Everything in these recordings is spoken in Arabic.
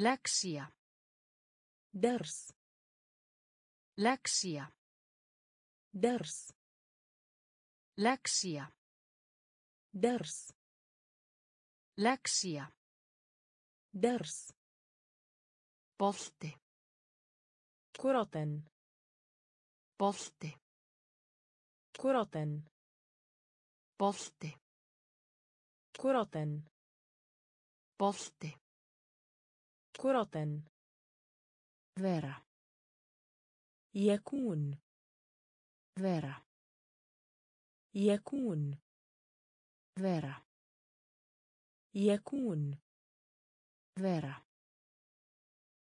لكسية درس لكسية درس لكسية درس لكسية درس بولتي كرة بولتي كرة بولتي كرة بولتي كرة فيرا يكون فيرا يكون فيرا يكون فيرا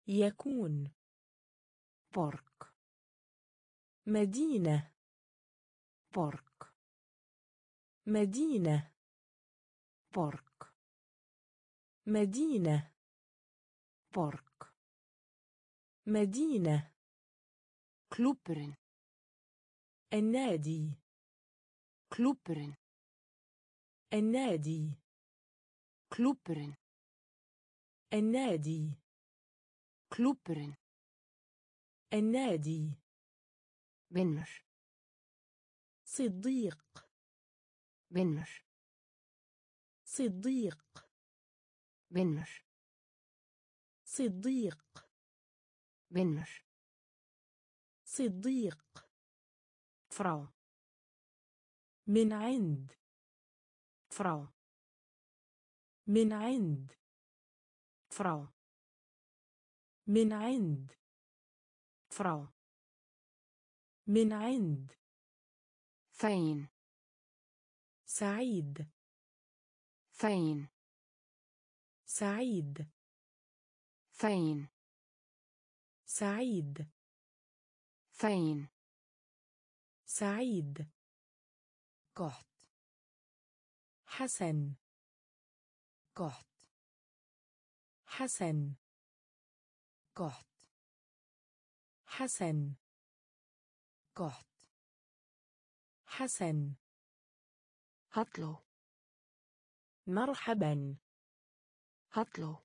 يكون بورك مدينة بورك مدينة بورك مدينة بورك مدينة كلوبرن النادي كلوبرن النادي كلوبرن النادي كلوبرن النادي بنر صديق بنر صديق بنر صديق بنر صديق فراو من عند فراو من عند فراو من عند فراو من عند فين سعيد فين سعيد فين سعيد فين سعيد قحط حسن قحط حسن قحط حسن قحط حسن هطلو مرحبا هطلو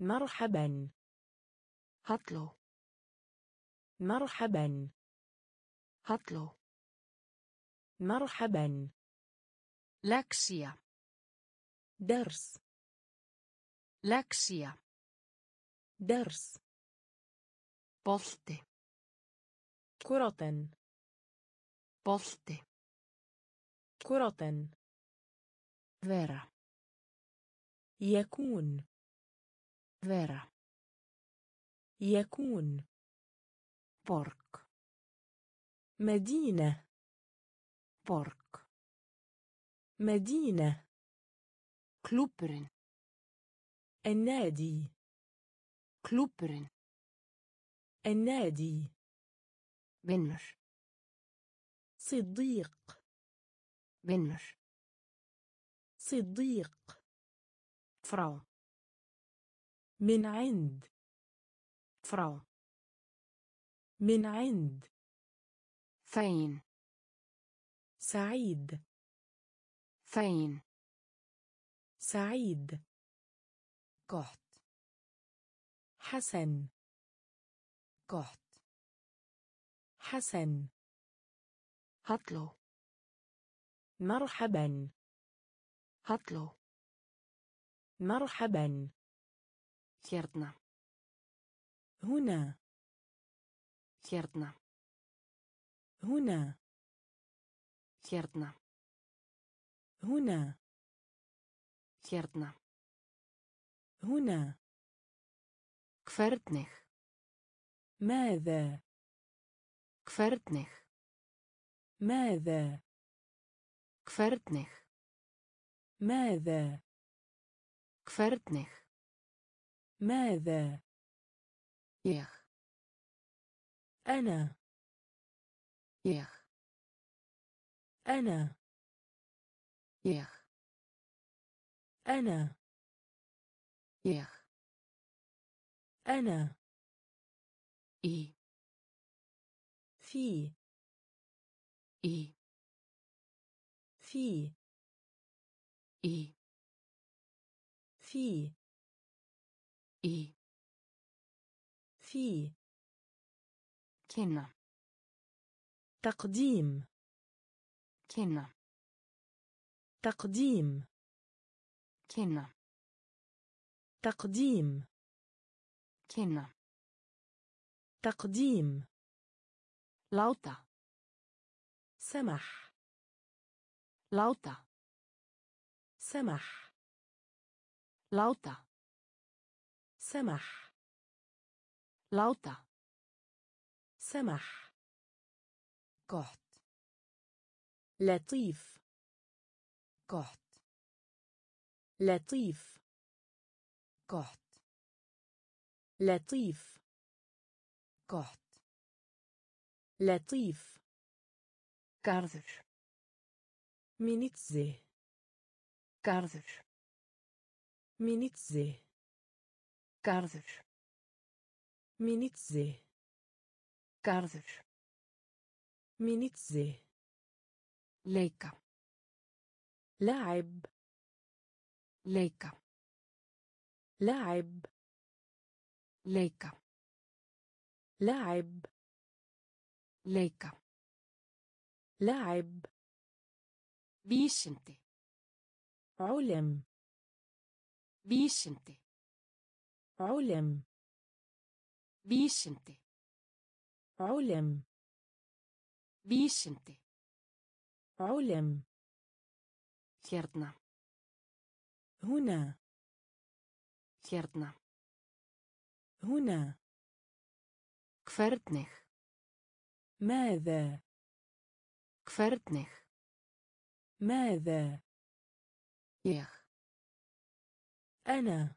مرحبا هطلو مرحبا هطلو مرحبا لكسية درس لكسية درس بولتي كرة بولتي كرة فيرا يكون فيرا يكون بورك مدينة بورك مدينة كلوبرن النادي كلوبرن النادي بنر صديق بنر صديق فراو من عند فراو من عند فين سعيد فين سعيد قحط حسن قحط حسن هطلو مرحبا هطلو مرحبا هنا هنا هنا هنا هنا هنا هنا كفرتني ماذا كفرتني ماذا كفرتني ماذا كفرتني ماذا يخ أنا يخ أنا يخ أنا يخ أنا إي في إي في إي في I. في. كنا. تقديم. كنا. تقديم. كنا. تقديم. كنا. تقديم. لوطة. سمح. لوطة. سمح. لوطة. سمح. لوطة. سمح. كحت. لطيف. كحت. لطيف. كحت. لطيف. كحت. لطيف. كارثر. مينيتزي. كارثر. مينيتزي. كارثر. مينيتزي. كارثر. مينيتزي. ليكا. لاعب. ليكا. لاعب. ليكا. لاعب. ليكا. لاعب. بيشنتي. علم. بيشنتي. علم. بيشنتي. علم. بيشنتي. علم. خيرتنا. هنا. خيرتنا. هنا. كفرتنخ. ماذا؟ كفرتنخ. ماذا؟ يخ. أنا.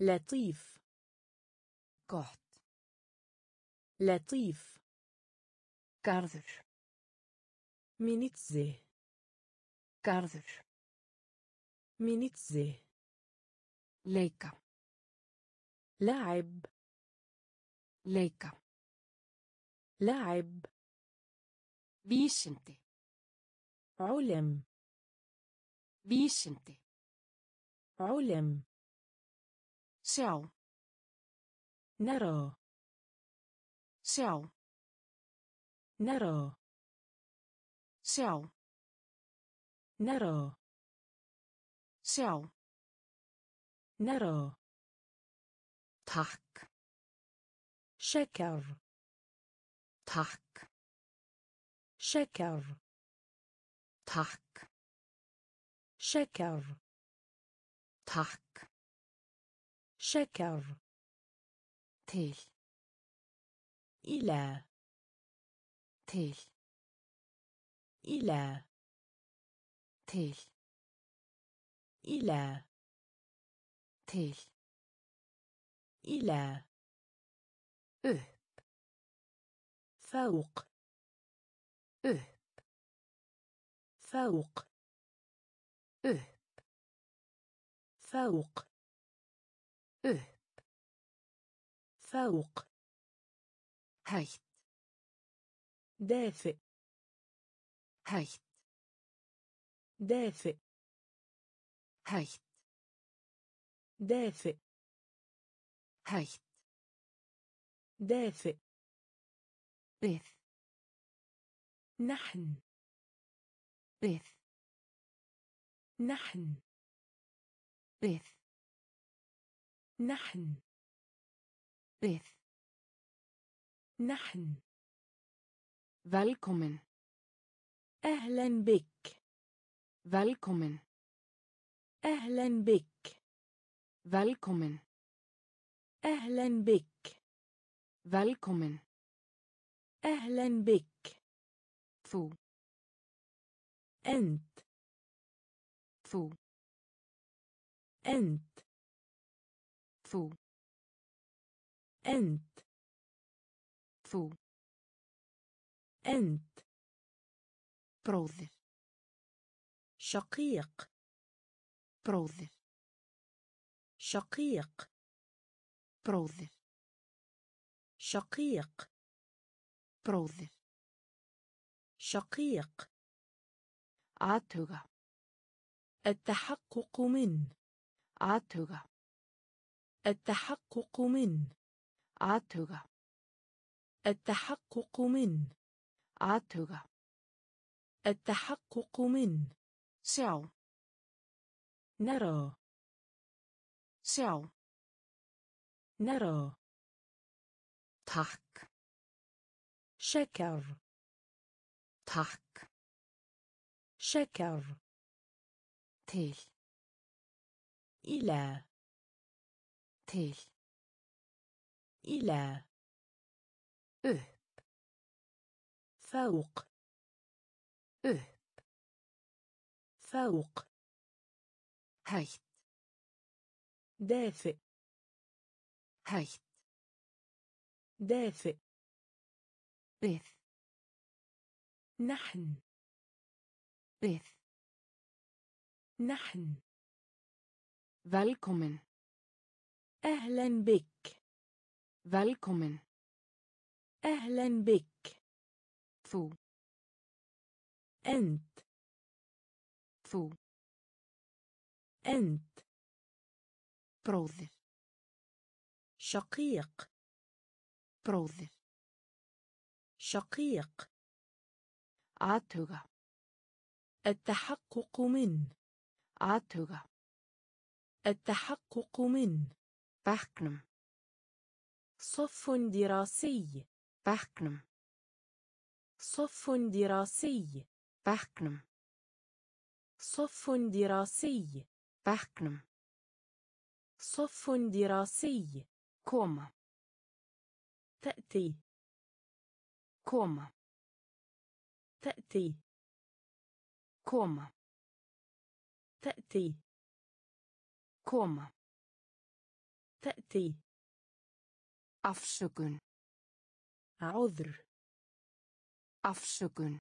لطيف. كحت. لطيف. كارثر. مينيتزي. كارثر. مينيتزي. ليكا. لاعب. ليكا. لاعب. بيشنتي. علم. بيشنتي. علم. شاو. نرى. شاو. نرى. شاو. نرى. شاو. نرى. تحك. شكر. تحك. شكر. تحك. شكر. تحك. شكر. تيل. إلى. تيل. إلى. تيل. إلى. تيل. إلى. أهب. فوق. أهب. فوق. أهب. فوق. أهب. فوق. هيت. دافئ. هيت. دافئ. هيت. دافئ. هيت. دافئ. بث. نحن. بث. نحن. بث. نحن. بث. نحن. Välkommen. أهلا بك. Välkommen. أهلا بك. Välkommen. أهلا بك. Välkommen. أهلا بك. ثو. أنت. ثو. أنت. Þú. End. Þú. End. Bróðir. شقيق. Bróðir. شقيق. Bróðir. شقيق. Bróðir. شقيق. عاتقة. التحقق من. عاتقة. التحقق من. عاتقة. التحقق من. عاتقة. التحقق من. سعو. نرى. سعو. نرى. تحك. شكر. تحك. شكر. تيل. إلى. تيل. إلى. أهب. فوق. أهب. فوق. هيت. دافئ. هيت. دافئ. بث. نحن. بث. نحن. Välkommen. أهلا بك. Välkommen. أهلا بك. Þú. أنت. Þú. أنت. Bróðir. شقيق. Bróðir. شقيق. عاتقة. التحقق من. عاتقة. التحقق من. بحكم. صف دراسي. بحكم. صف دراسي. بحكم. صف دراسي. بحكم. صف دراسي. كوما. تأتي. كوما. تأتي. كوما. تأتي. كوما. تأتي. أفسكن. عذر. أفسكن.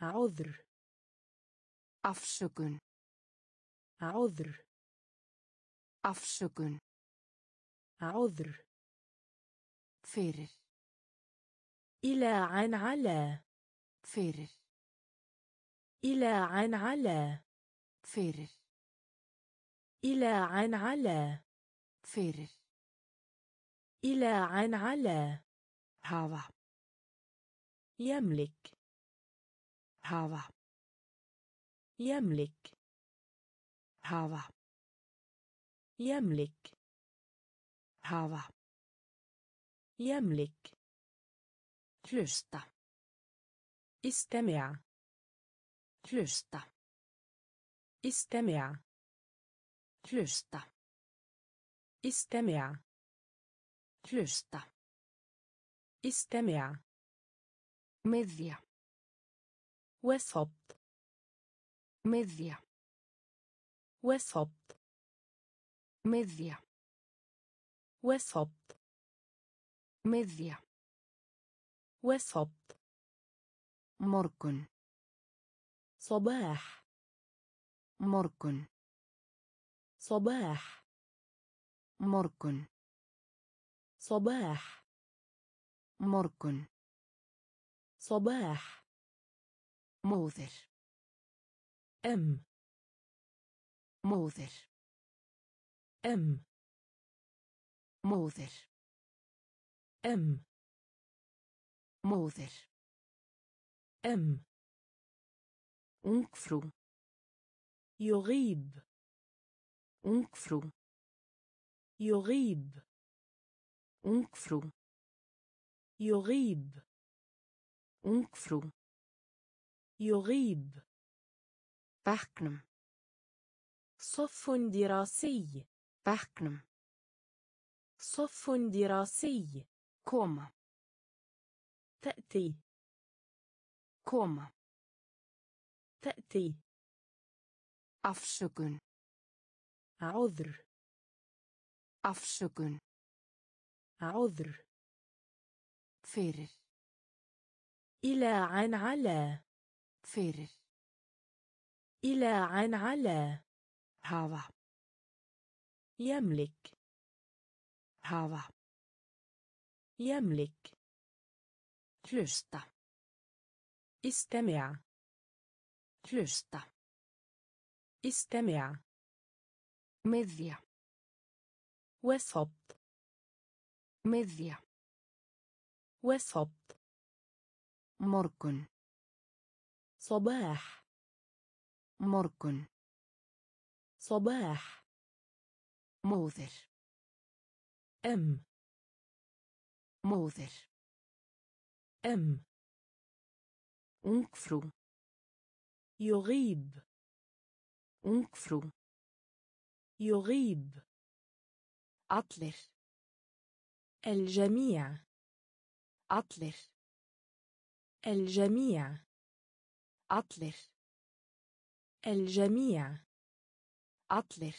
عذر. أفسكن. عذر. أفسكن. عذر. فير. إلى عن على. فير. إلى عن على. فير. إلى عن على. فير. إلى عن على. هذا. يملك. هذا. يملك. هذا. يملك. هذا. يملك. Hlusta. استمع. Hlusta. استمع. Hlusta. استمع. Hlusta. استمع. مذيع. وسط. مذيع. وسط. مذيع. وسط. مذيع. وسط. مركن. صباح. مركن. صباح. مركن. صباح. مركن. صباح. موذر. أم. موذر. أم. موذر. أم. موذر. أم. ungfrú. يغيب. ungfrú. يغيب. ungfrú. يغيب. ungfrú. يغيب. بحكم. صف دراسي. بحكم. صف دراسي. كوما. تأتي. كوما. تأتي. أفسكن. عذر. Afsökun. عذر. fyrir. إلى عن على. fyrir. إلى عن على. hafa. يملك. hafa. يملك. hlusta. استمع. hlusta. استمع. مذيع. وسط. مذيع. وسط. مركن. صباح. مركن. صباح. موذر. أم. موذر. أم. ungfrú. يغيب. ungfrú. يغيب. أطلر. الجميع. أطلر. الجميع. أطلر. الجميع. أطلر.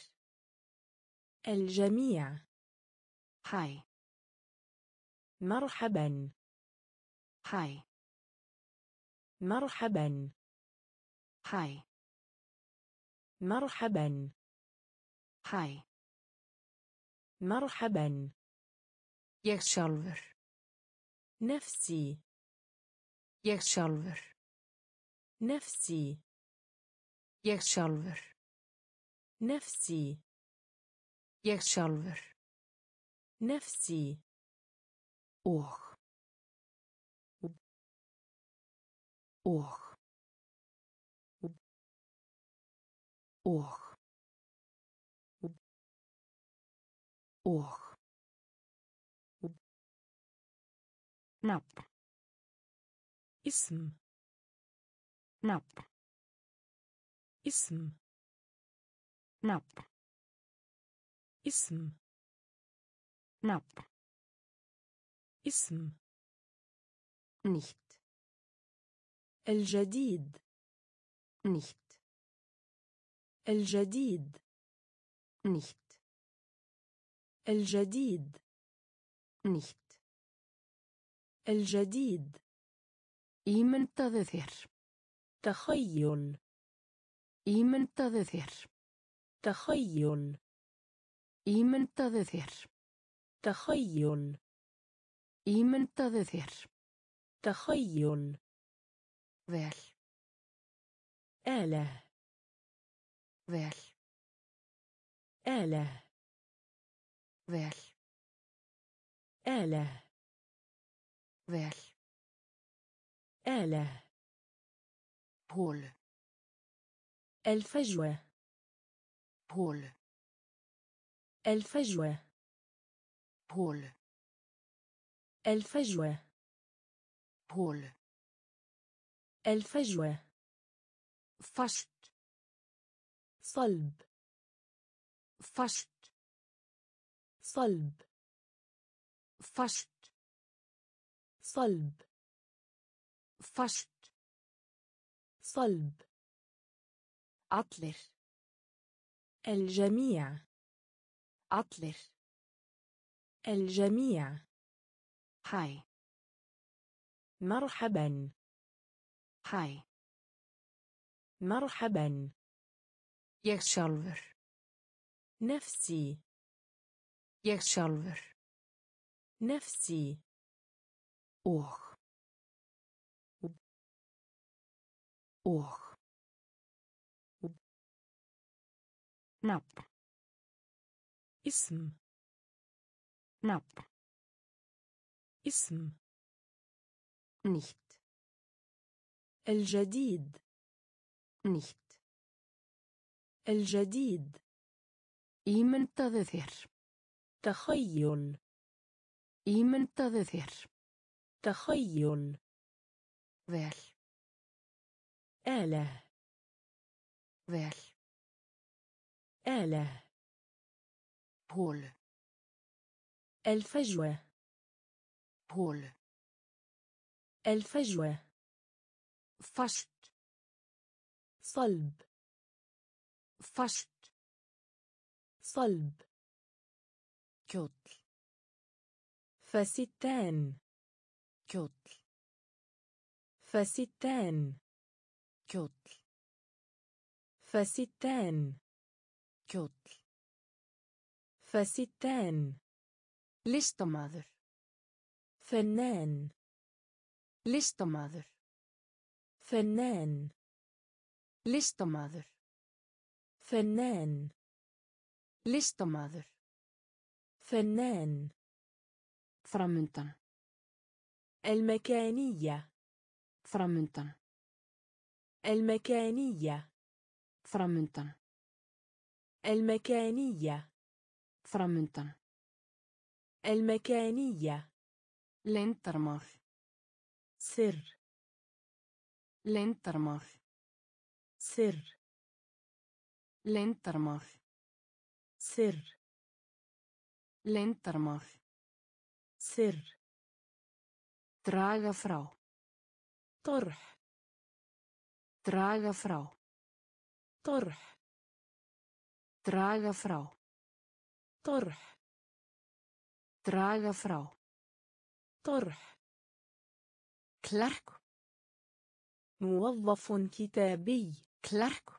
الجميع. هاي. مرحبا. هاي. مرحبا. هاي. مرحبا. هاي. مرحبا. Ég sjálfur. Nefsi. Ég sjálfur. Nefsi. Ég sjálfur. Nefsi. Ég sjálfur. Nefsi. Og. Og. Og. Och. نب. اسم. نب. اسم. نب. اسم. نب. اسم. nicht. الجديد. nicht. الجديد. nicht. الجديد. nicht. الجديد. ímyndaðu þér. تخيل. ímyndaðu þér. تخيل. ímyndaðu þér. تخيل. ímyndaðu þér. تخيل. vel. آلة. vel. آلة. vel. آلة. vel. آلة. بول. الفجوة. بول. الفجوة. بول. الفجوة. بول. الفجوة. فشت. صلب. فشت. صلب. فشت. صلب. فشت. صلب. أطلر. الجميع. أطلر. الجميع. هاي. مرحبا. هاي. مرحبا. Ég sjálfur. نفسي. Ég sjálfur. Nefsi. Og. Og. Nafn. Ism. Nafn. Ism. Nicht. الجديد. Nicht. الجديد. Ímyndaðu þér. تخيل. ímyndaðu þér. تخيل. vel. آلة. vel. آلة. بول. الفجوة. بول. الفجوة. فشت. صلب. فشت. صلب. kjol. فستان kjol. فستان kjol. فستان kjol. فستان listamaður. فنان listamaður. فنان listamaður. فنان listamaður. فنان framundan. المكانية framundan. المكانية framundan. المكانية framundan. المكانية leyndarmál. Sirr. Leyndarmál. Sirr. Leyndarmál. Sirr. Leyndarmál. Sirr. Draga frá. Torh. Draga frá. Torh. Draga frá. Torh. Draga frá. طرح. كلارك. موظف كتابي. كلارك.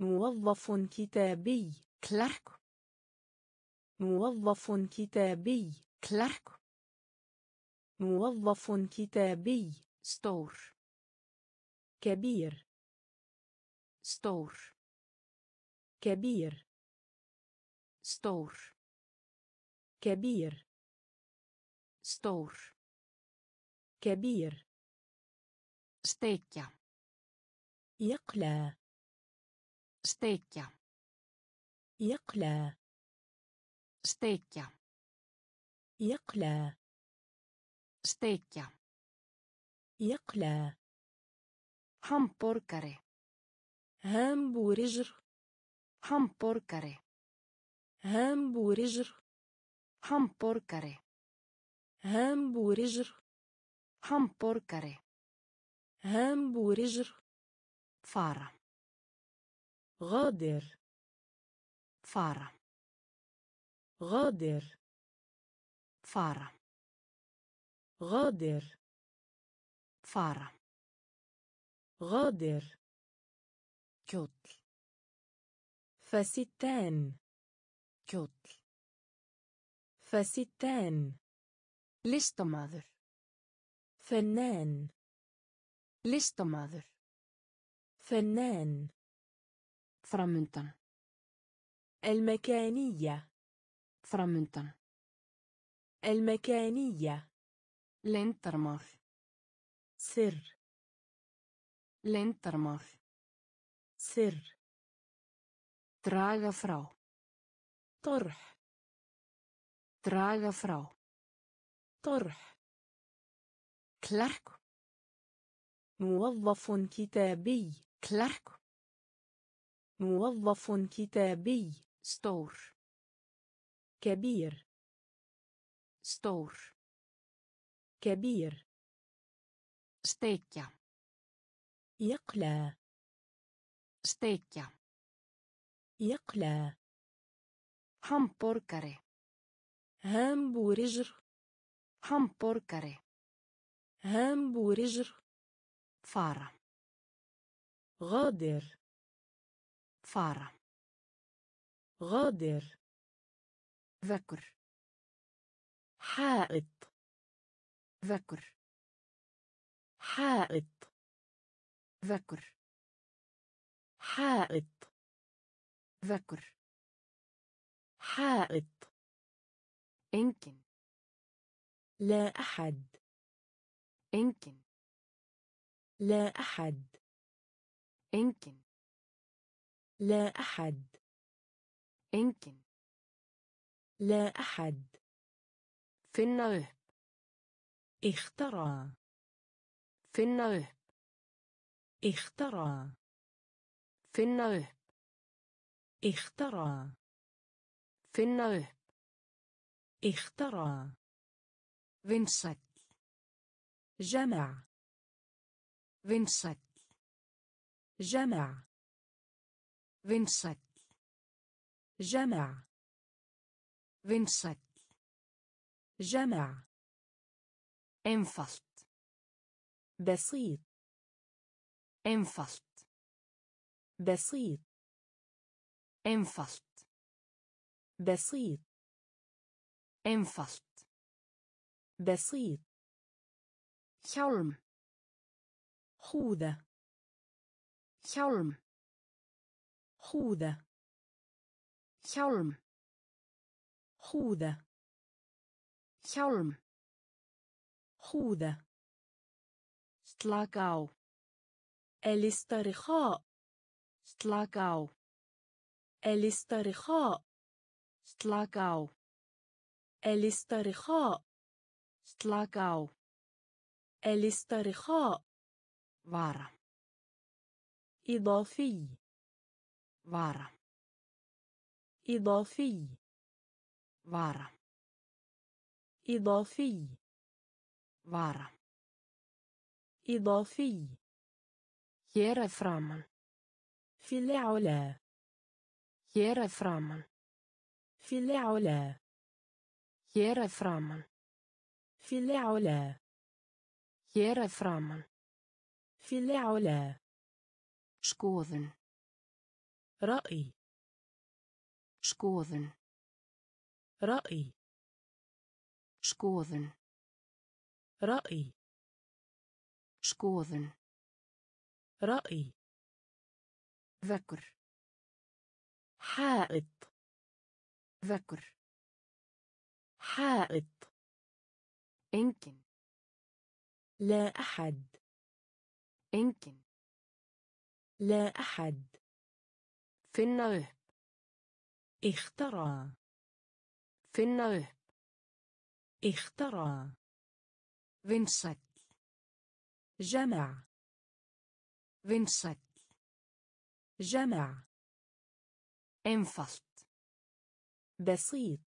موظف كتابي. كلارك. موظف كتابي. كلارك. موظف كتابي. ستور. كبير. ستور. كبير. ستور. كبير. Stór. كبير. Steikja. يقلى. Steikja. يقلى. Steikja. يقلى. Steikja. يقلى. Hamborgari. Hamburger. Hamborgari. Hamburger. Hamborgari. Hamburger. Hamburgare. Hamburger. Fara. غادر. Fara. غادر. Fara. غادر. Fara. غادر. كتل. فستان. كتل. فستان. Listamaður. Fennan. Listamaður. Fennan. Framundan. المكانية. Framundan. المكانية. Leyndarmál. Sirr. Leyndarmál. Sirr. Draga frá. Torh. Draga frá. طرح. كلارك. موظف كتابي. كلارك. موظف كتابي. ستور. كبير. ستور. كبير. ستيكيا. يقلى. ستيكيا. يقلى. همبورغري. همبورجر. Hamburgare. Hamburger. Fara. غادر. Fara. غادر. ذكر. حائط. ذكر. حائط. ذكر. حائط. ذكر. حائط. يمكن. لا أحد. يمكن. لا أحد. يمكن. لا أحد. يمكن. لا أحد. في النهب. اخترع. في النهب. اخترع. في النهب. اخترع. في النهب. اخترع. Vinsæll. جمع. Vinsæll. جمع. Vinsæll. جمع. Vinsæll. جمع. انفلت. بسيط. انفلت. بسيط. انفلت. بسيط. انفلت. بسيط. hjálm. خوذة. hjálm. خوذة. hjálm. خوذة. hjálm. خوذة. slaka á. الاسترخاء. slaka á. الاسترخاء. slaka á. الاسترخاء. slaka á. الاسترخاء. vara. إضافي. vara. إضافي. vara. إضافي. vara. إضافي. Hér framan. في العلا. Hér framan. في العلا. Hér framan. في العلا. Hér framan. في العلا. Skoðun. رأي. Skoðun. رأي. Skoðun. رأي. Skoðun. رأي. ذكر. حائط. ذكر. حائط. يمكن. لا أحد. يمكن. لا أحد. في النهب. اخترع. في النهب. اخترع. فينسك. جمع. فينسك. جمع. انفلت. بسيط.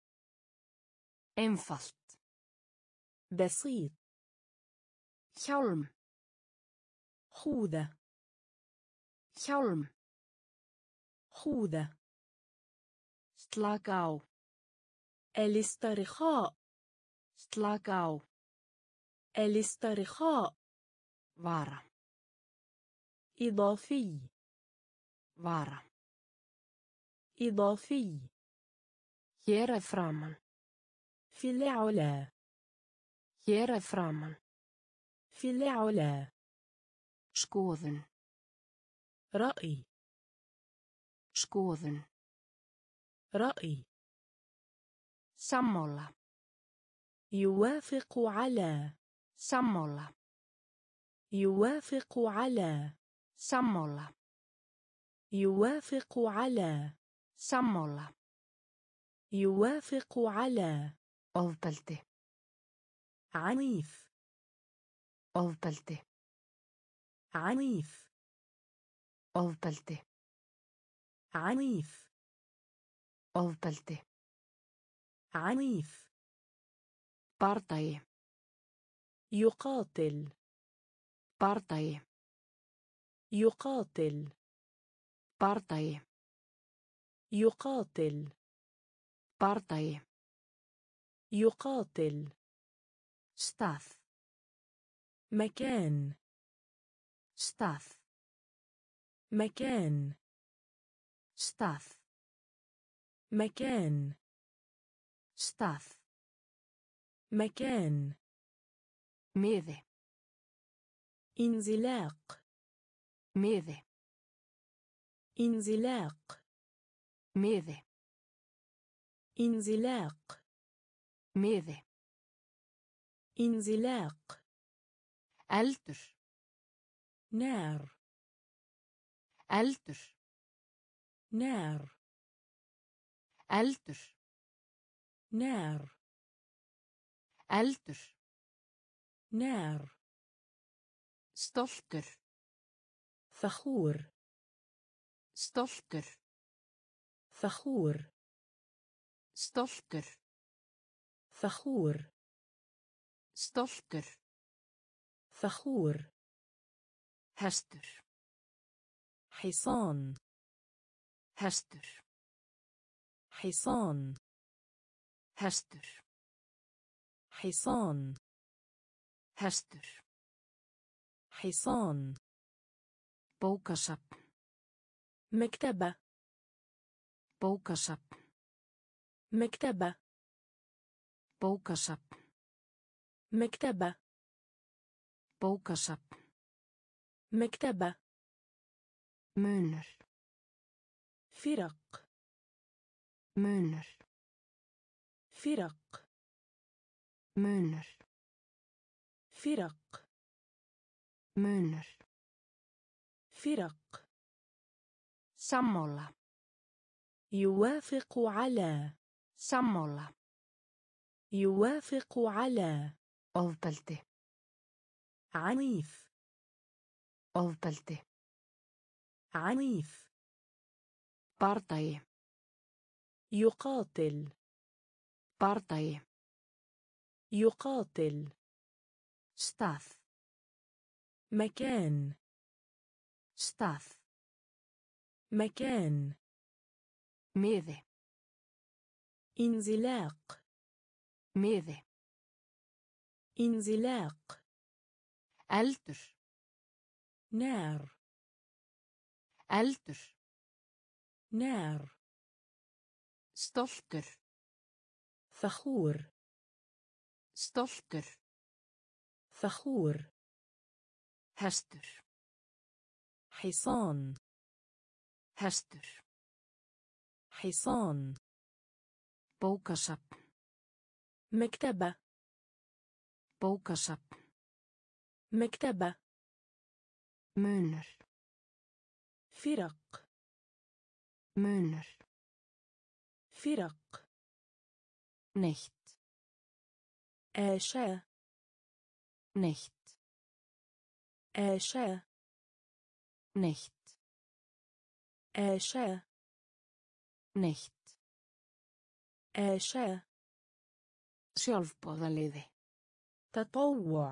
انفلت. بسيط. hjálm. خوذة. hjálm. خوذة. slaka á. الاسترخاء. slaka á. الاسترخاء. vara. إضافي. vara. إضافي. hér framan. في العلا. hér framan. في العلا. skoðun. رأي. skoðun. رأي. sammála. يوافق على. sammála. يوافق على. sammála. يوافق على. sammála. يوافق على. ofbeldi. عنيف. ofbeldi. عنيف. ofbeldi. عنيف. ofbeldi. عنيف. بارتاي. يقاتل. بارتاي. يقاتل. بارتاي. يقاتل. بارتاي. يقاتل. ستاث. مكان. ستاث. مكان. ستاث. مكان. stað. مكان. ميذة. انزلاق. ميذة. انزلاق. ميذة. انزلاق. ميذة. انزلاق. eldur. نار. eldur. نار. eldur. نار. eldur. نار. stoltur. فخور. stoltur. فخور. stoltur. فخور. stoltur. فخور. hestur. حصان. hestur. حصان. Hestur. Hisan. Hestur. Hisan. Bókasafn. مكتبة. بوكشاب. مكتبة. بوكشاب. مكتبة. بوكشاب. مكتبة. مونر. فرق. مونر. فرق. مونر. فرق. مونر. فرق. sammolla يوافق على sammolla يوافق على ofbeldi عنيف ofbeldi عنيف bardaði يقاتل bardaði يقاتل stað مكان stað مكان ميذ انزلاق ميذ انزلاق ألتر نار ألتر نار stoltur فخور stoltur فخور هستر حصان هستر حصان بوكشاب مكتبة مونر فرق nicht آشا nicht Äsche. Nicht. Äsche. Sjálfboðaliði. Tatawwa.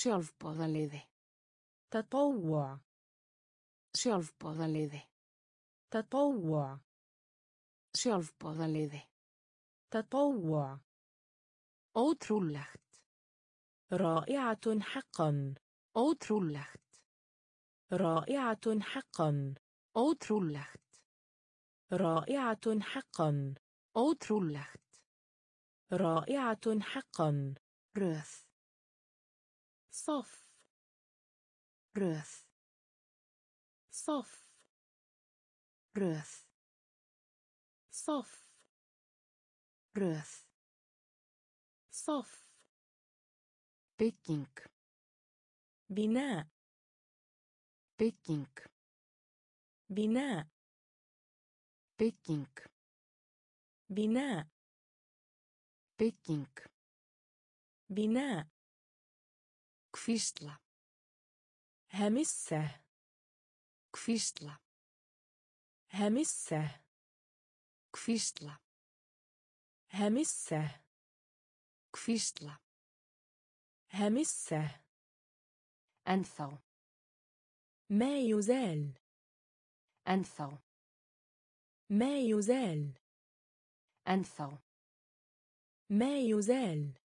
Sjálfboðaliði. Tatawwa. Sjálfboðaliði. Tatawwa. Sjálfboðaliði. Tatawwa. Ótrúlegt. رائعة حقا. Ótrúlegt. رائعة حقا. Ótrúlegt. رائعة حقا. Ótrúlegt. رائعة حقا. رث. صف. رث. صف. رث. صف. رث. صف. بيكينغ. بناء. بيكينغ. بناء بيكينغ بناء بيكينغ بناء كفيشلا همسة كفيشلا همسة كفيشلا همسة كفيشلا همسة أنثو ما يزال أنثو ما يزال أنثو ما يزال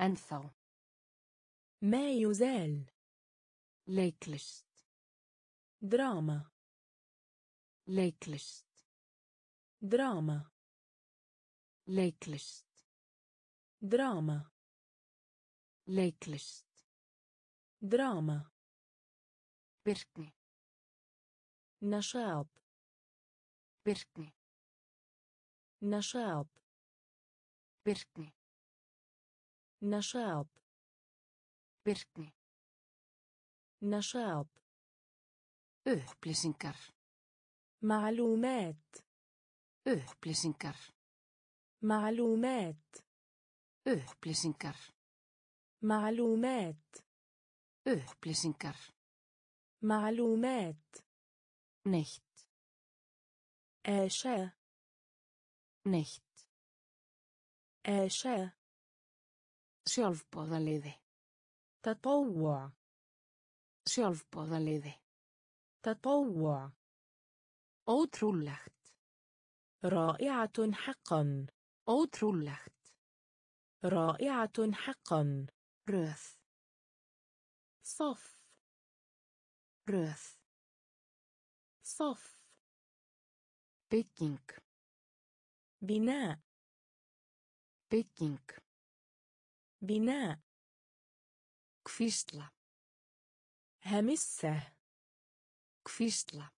أنثو ما يزال ليكلست دراما ليكلست دراما ليكلست دراما ليكلست دراما بيركني نشاط بيركني نشاط بيركني نشاط بيركني نشاط upplýsingar معلومات upplýsingar معلومات upplýsingar معلومات upplýsingar معلومات nicht Äsche nicht Äsche sjálfboðaliði tatawwa ótrúlegt رائعة حقا Ótrúlegt. رائعة حقا. رث. صف. رث. صف. بيكينج. بناء. بيكينج. بناء. كفيشلا. همسة. كفيشلا.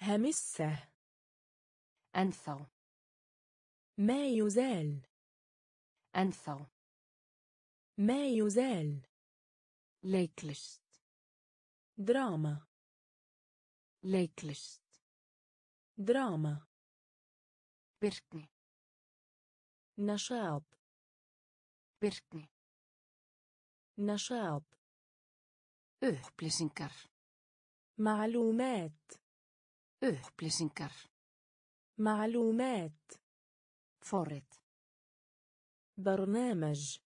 همسة. أنثى. ما يزال. أنثى. ما يزال. ليكلست. دراما. ليكلست. دراما. بيركني. نشاط. بيركني. نشاط. أوبليسينكر. معلومات. أوبليسينكر. معلومات. فورت. برنامج.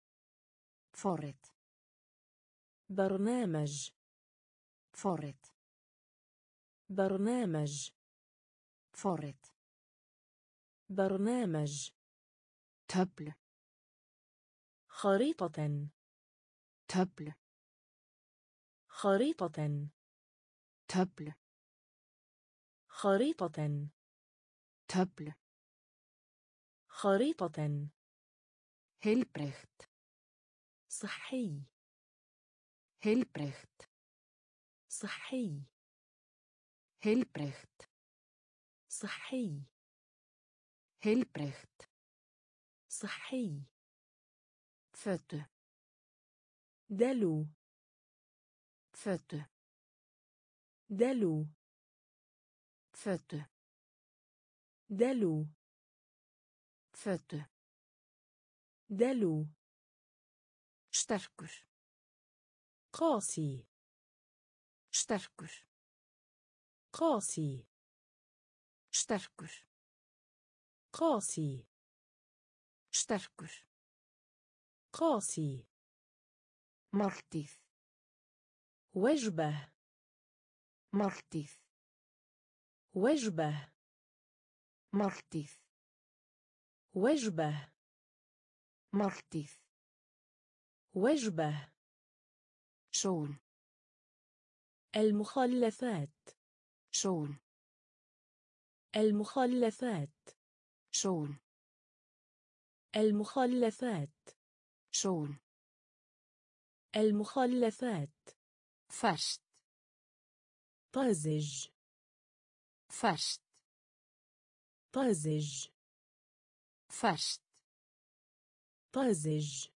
فورت. برنامج. فورت. برنامج. فورت. برنامج. تبل. خريطة. تبل. خريطة. تبل. خريطة. تبل. خريطة. هيلبريخت. صحي. هيلبريخت. صحي. هيلبريخت. صحي. هيلبريخت. صحي. فت. دلو. فت. دلو. فت. دلو. فت. دلو. sterkur. قاسي. sterkur. قاسي. sterkur. قاسي. sterkur. قاسي. مالتيف. وجبة. مالتيف. وجبة. مالتيف. وجبة. مالتيف. وجبة. شون. المخلفات. شون. المخلفات. شون. المخلفات. شون. المخلفات. فرشت. طازج. فرشت. طازج. فرشت. طازج.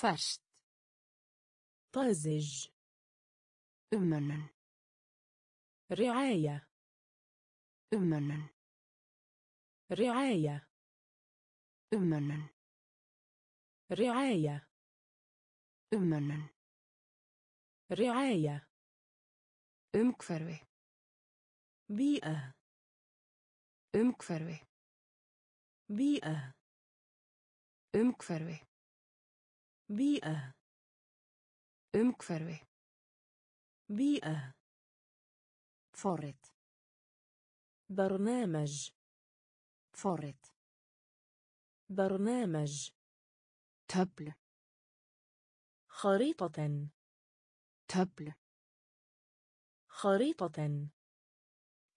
فرشت. طازج. أمنن. رعاية. أمنن. رعاية. أمنن. رعاية. أمنن. رعاية. أمكفروي. بيئة. أمكفروي. بيئة. أمكفروي. بيئة. أمكفروي. بيئة. فورت. برنامج. فورت. برنامج. تبل. خريطة. تبل. خريطة.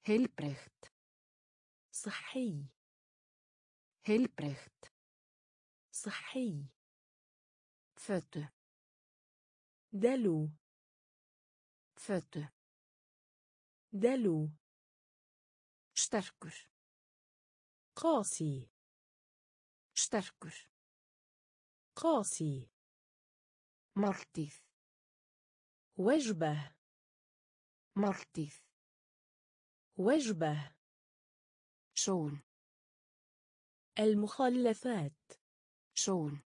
هيلبريخت. صحي. هيلبريخت. صحي. فت. دلو. فت. دلو. sterkur. قاسي. sterkur. قاسي. مالتيف. وجبة. مالتيف. وجبة. شون. المخلفات. شون.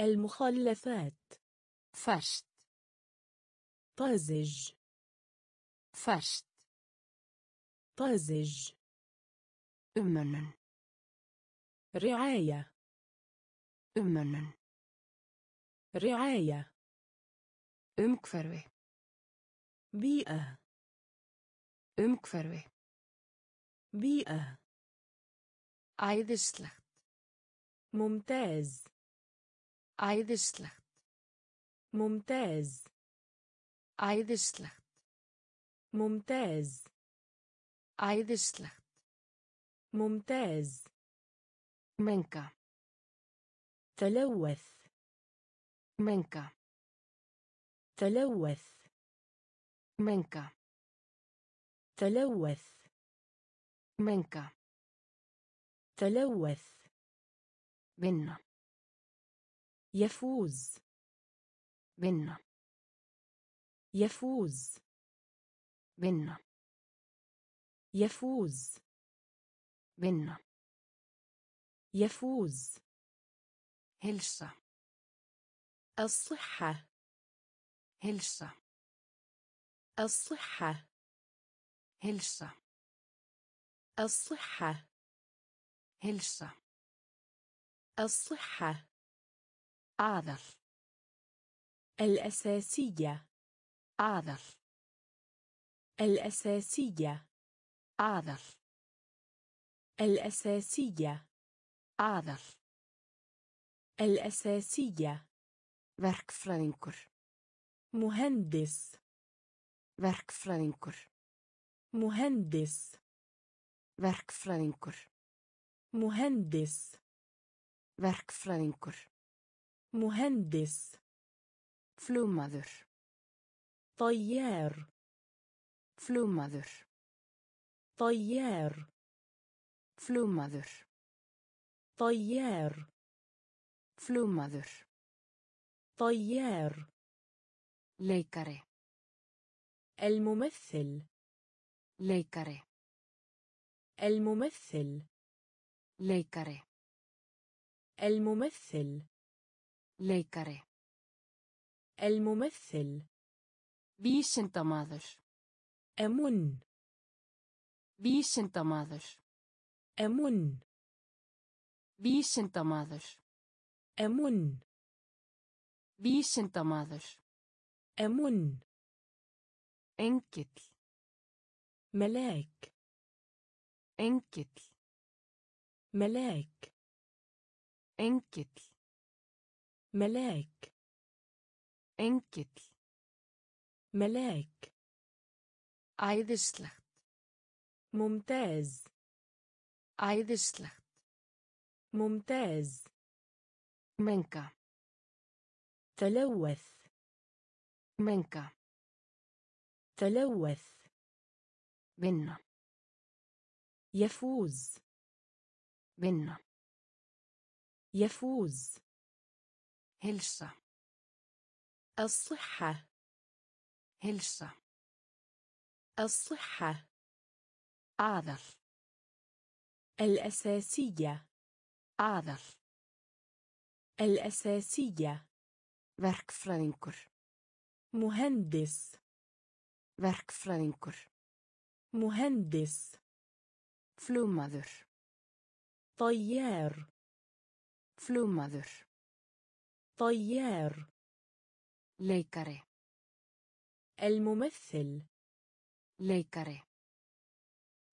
المخلفات. فرشت. طازج. فرشت. طازج. أمنن. رعاية. أمنن. رعاية. أمكفروي. بيئة. أمكفروي. بيئة. Æðislegt. Mumtaz. Æðislegt. Mumtaz. Æðislegt. Mumtaz. Æðislegt. Mumtaz. Menga. تلوث. منكا. تلوث. منكا. تلوث. منكا. تلوث. بنا. يفوز. بنا. يفوز. بنا. يفوز. بنا. يفوز. هلسة. الصحة. هلسة. الصحة. هلسة. الصحة. هلسة. الصحة. أعذر. الأساسية. أعذر. الأساسية. أعذر. الأساسية. أعذر. الأساسية. verkfræðingur. مهندس. verkfræðingur. مهندس. verkfræðingur. مهندس. verkfræðingur. مهندس. flugmaður. طيار. flugmaður. طيار. flugmaður. طيار. Flugmaður. طيار. Leikari. الممثل. Leikari. الممثل. Leikari. الممثل. Leikari. الممثل. Vísindamaður. أمن. Vísindamaður. أمن. Vísindamaður. Emun. Vísindamaður. Emun. Engill. Melek. Engill. Melek. Engill. Melek. Engill. Melek. Æðislegt. Mumtaz. Æðislegt. Mumtaz. منكا. تلوث. منكا. تلوث. بنا. يفوز. بنا. يفوز. هلسة. الصحة. هلسة. الصحة. أعذر. الأساسية. أعذر. الأساسية. verkfræðingur. مهندس. verkfræðingur. مهندس. flugmaður. طيار. flugmaður. طيار. leikari. الممثل. leikari.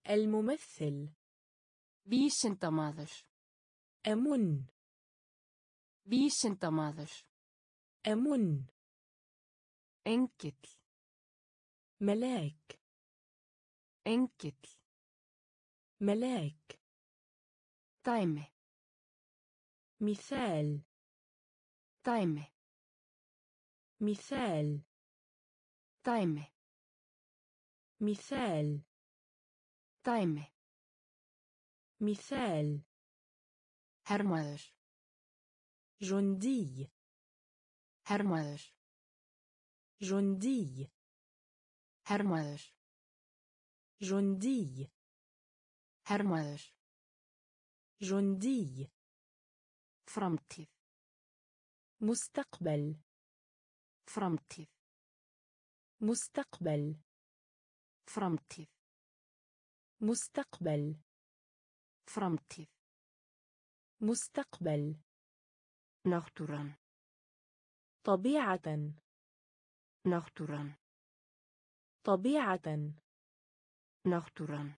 الممثل. vísindamaður. أمن. Vísindamaður. Emun. Engill. Melek. Engill. Melek. Dæmi. Mithal. Dæmi. Mithal. Dæmi. Mithal. Dæmi. Mithal. Hermaður. جندي. hermaður. جندي. hermaður. جندي. hermaður. جندي. framtíð. مستقبل. framtíð. مستقبل. framtíð. مستقبل. framtíð. مستقبل. نخترن. طبيعة. نخترن. طبيعة. نخترن.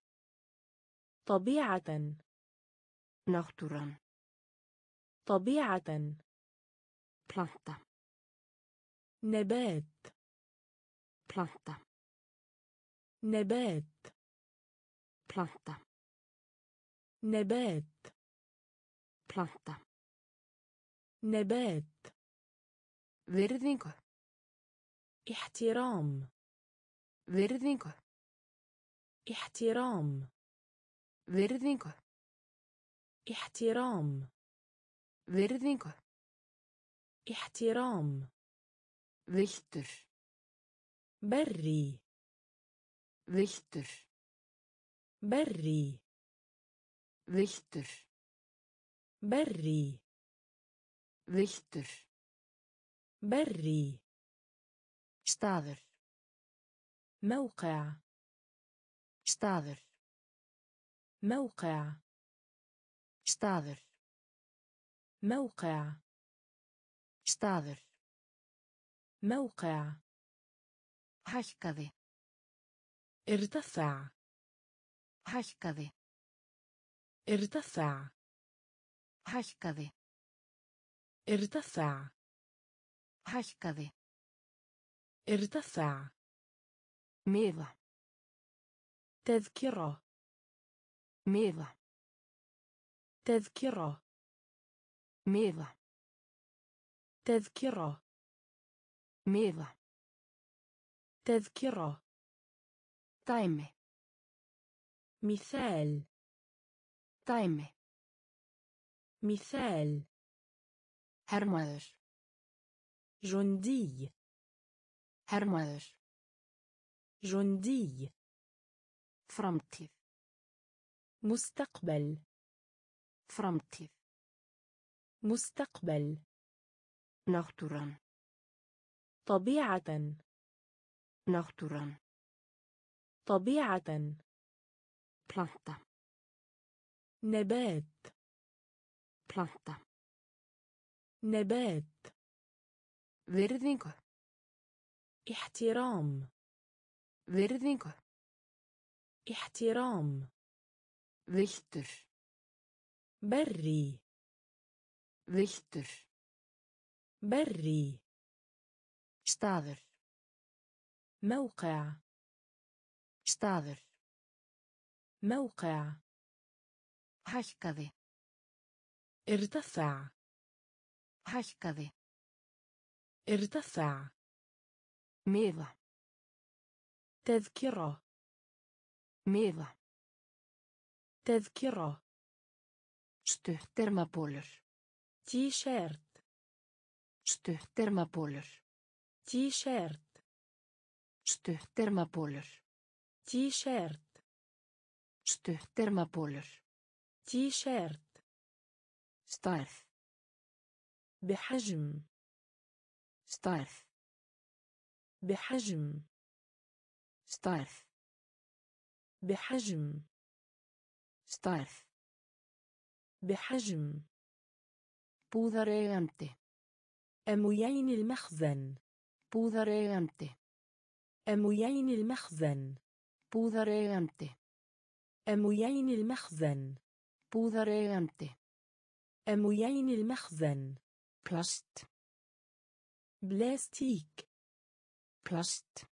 طبيعة. Náttúran. طبيعة. Planta. نبات. Planta. نبات. Planta. نبات. Planta. نبات. Virðingu. احترام. Virðingu. احترام. Virðingu. احترام. Virðingu. احترام. Viltur. Berri. Viltur. Berri. Viltur. Berri. Viltur. Berri. Staður. Móqع. Staður. Móqع. Staður. موقع. Staður. موقع. Hækkaði. ارتفع. Hækkaði. ارتفع. Hækkaði. ارتفع. Hækkaði. ارتفع. ميضة. تذكرة. ميضة. تذكرة. ميضة. تذكرة. ميضة. تذكرة. دايمة. مثال. دايمة. مثال. hermaður. جندي. hermaður. جندي. framtíð. مستقبل. framtíð. مستقبل. ناختران. طبيعة. ناختران. طبيعة. planta. نبات. planta. نبات. virðingu. احترام. virðingu. احترام. viltur. بري. Viltur. Berri. Staður. Móقع. Staður. Móقع. Hækkaði. ارتفع. Hækkaði. ارتفع. Miða. تذكرة. Miða. تذكرة. Stuttermabólur. T-shirt. Stuttermabólur. T-shirt. Stuttermabólur. T-shirt. Stuttermabólur. T-shirt. Stærð. بحجم. Stærð. بحجم. Stærð. بحجم. Stærð. بحجم. بوذريانتي. أمويين المخزن. بوذريانتي. أمويين المخزن. بوذريانتي. أمويين المخزن. بوذريانتي. أمويين المخزن. بلاست. بلاستيك. بلاست.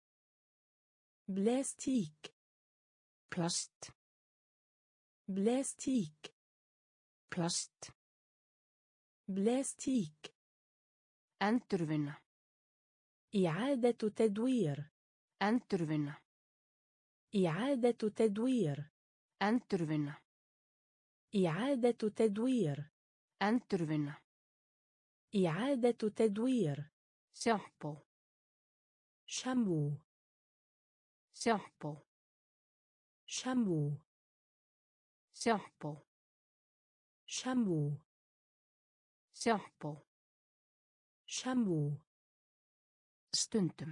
بلاستيك. بلاست. بلاستيك. بلاست. بلاستيك. أنترفينا. إعادة تدوير. أنترفينا. إعادة تدوير. أنترفينا. إعادة تدوير. أنترفينا. إعادة تدوير. شامبو. شامبو. شامبو. شامبو. شامبو. شامبو. شامبو. شامبو. stundum.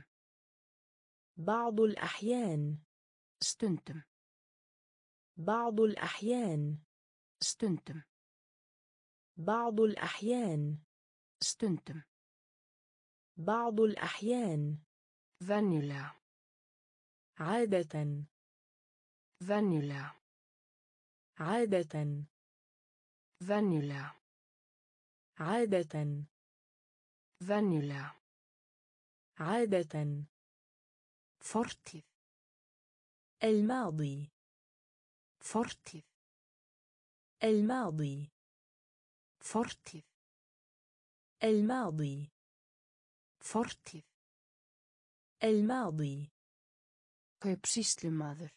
بعض الأحيان. stundum. بعض الأحيان. stundum. بعض الأحيان. stundum. بعض الأحيان. vanilla. عادة. vanilla. عادة. vanilla عادة vanilla عادة fortive الماضي fortive الماضي fortive الماضي fortive الماضي كيبشيسلي ماذر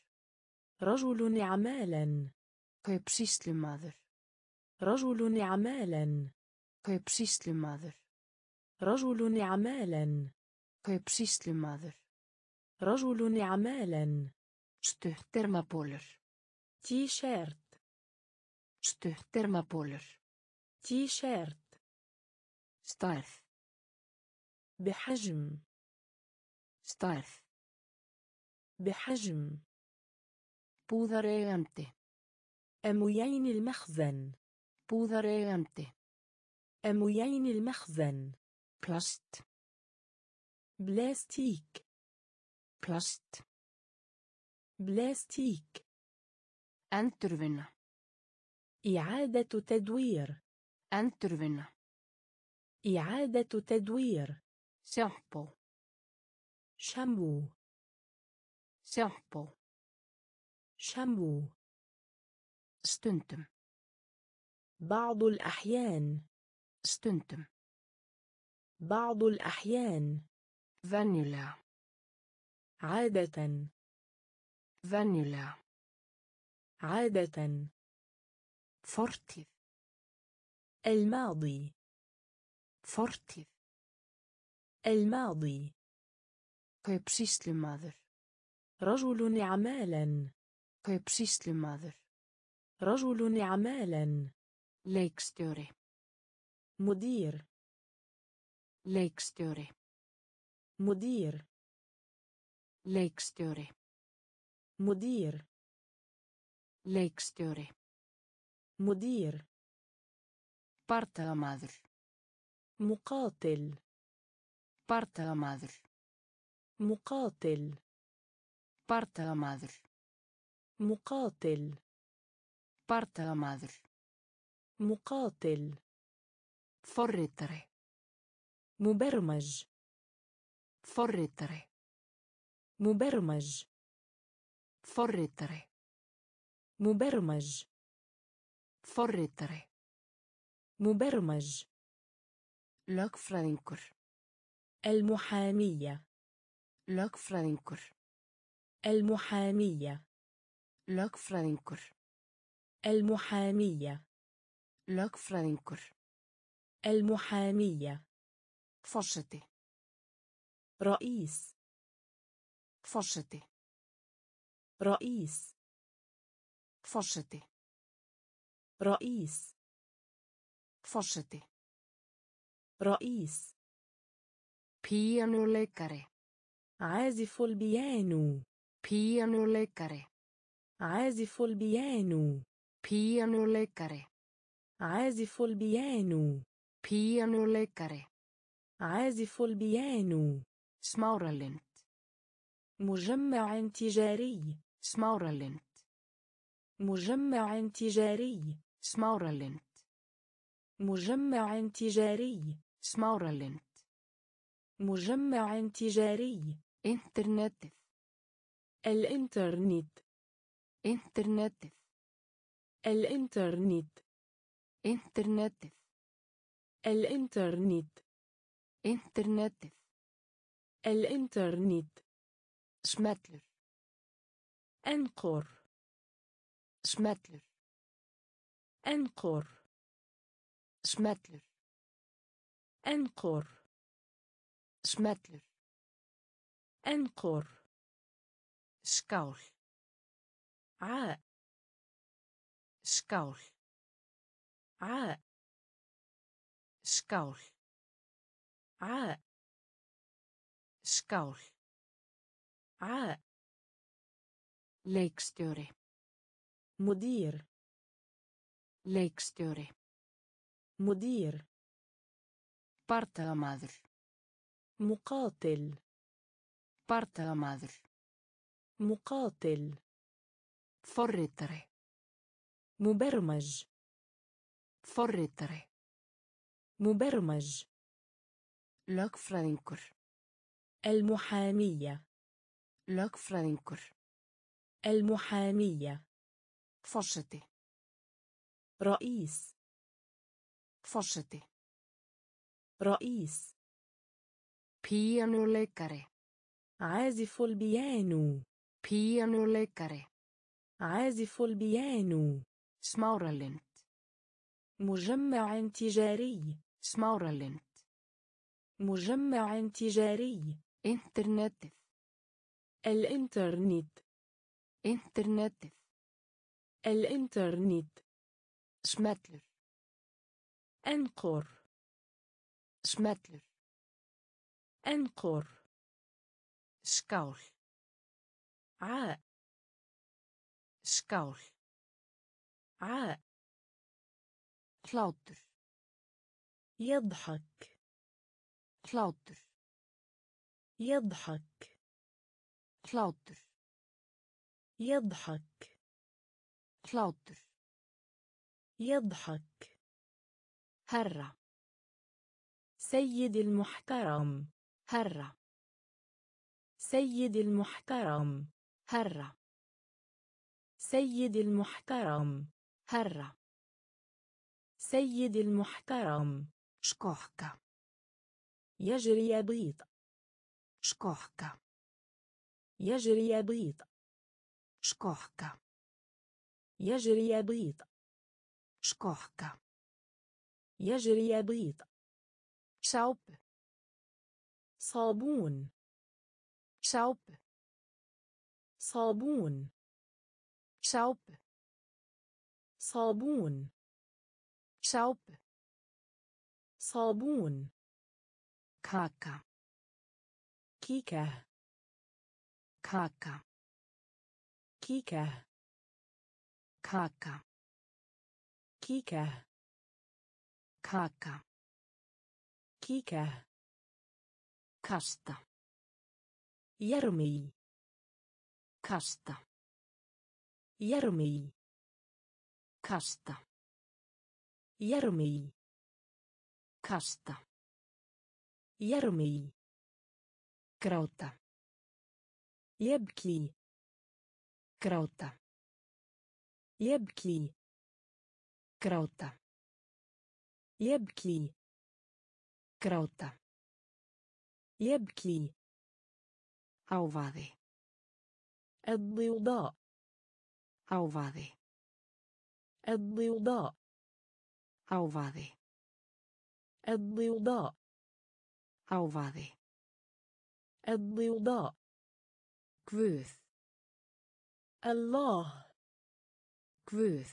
رجل أعمالا كيبشيسلي ماذر رجل أعمالا كيبشيسلي ماذر رجل أعمالا كيبشيسلي ماذر رجل أعمالا شتوه ترمابولر تي شيرت شتوه ترمابولر تي شيرت ستارث بحجم ستارث بحجم بوذريامتي أمويين المخزن بوذريامتي أمويين المخزن بلاست بلاستيك بلاست بلاستيك أنترفينا إعادة تدوير أنترفينا إعادة تدوير شامبو شامبو شامبو شامبو stundum بعض الأحيان stundum بعض الأحيان vanilla عادة vanilla عادة fortive الماضي fortive الماضي كيبشيسلي ماذر رجل أعمالا كيبشيسلي ماذر رجل أعمالا ليكستوري مدير ليكستوري مدير ليكستوري مدير ليكستوري مدير بارتا ماذر مقاتل بارتا ماذر مقاتل بارتا ماذر مقاتل بارتا ماذر مقاتل فورتري مبرمج فورتري مبرمج فورتري مبرمج فورتري مبرمج لوكفرانكر المحامية لوكفرانكر المحامية لوكفرانكر المحامية لوكفرانكر المحامية فشتي رئيس فشتي رئيس فشتي رئيس فشتي رئيس بيانو ليكاري عازف البيانو بيانو ليكاري عازف البيانو بيانو ليكاري عازف البيانو بيانو ليكاري عازف البيانو سمورالند مجمع تجاري سمورالند مجمع تجاري سمورالند مجمع تجاري سمورالند مجمع تجاري انترنت الانترنت انترنت الانترنت انترنت الانترنت انترنت الانترنت شمتلر انقر شمتلر انقر شمتلر انقر شمتلر انقر شكاول عاء شكاول عاء شكاول عاء شكاول عاء ليكستوري مدير ليكستوري مدير بارتا ماذر مقاتل بارتا ماذر مقاتل فورتري مبرمج Forritari. مبرمج. Lögfræðingur. المحامية. Lögfræðingur. المحامية. Forseti. رئيس. Forseti. رئيس. Píanóleikari. عازف البيانو. Píanóleikari. عازف البيانو. Smáralind. مجمع تجاري. Smáralind. مجمع تجاري. Internetið. الإنترنت. Internetið. الإنترنت. Smellur. أنقر. Smellur. أنقر. Skál. عاء. Skál. عاء. Hlátur. يضحك. Hlátur. يضحك. Hlátur. يضحك. Hlátur. يضحك. هرّة. سيد المحترم. هرّة. سيد المحترم. هرّة. سيد المحترم. هرّة. سيد المحترم. شكوحكة. يجري بيض. شكوحكة. يجري بيض. شكوحكة. يجري بيض. شكوحكة. يجري بيض. شاوب. صابون. شاوب. صابون. شاوب. صابون. شاوب. صابون. كاكا. كيكة. كاكا. كيكة. كاكا. كيكة. كاكا. كيكة. كاستا. يرمي. كاستا. يرمي. كاستا. يرمي. كاستا. يرمي. كروتا. يبكي. كروتا. يبكي. كروتا. يبكي. كروتا. يبكي. عوضي. الضوضاء. عوضي. الضوضاء. عوضي. الضوضاء. عوضي. الضوضاء. Guð. Allah. Guð.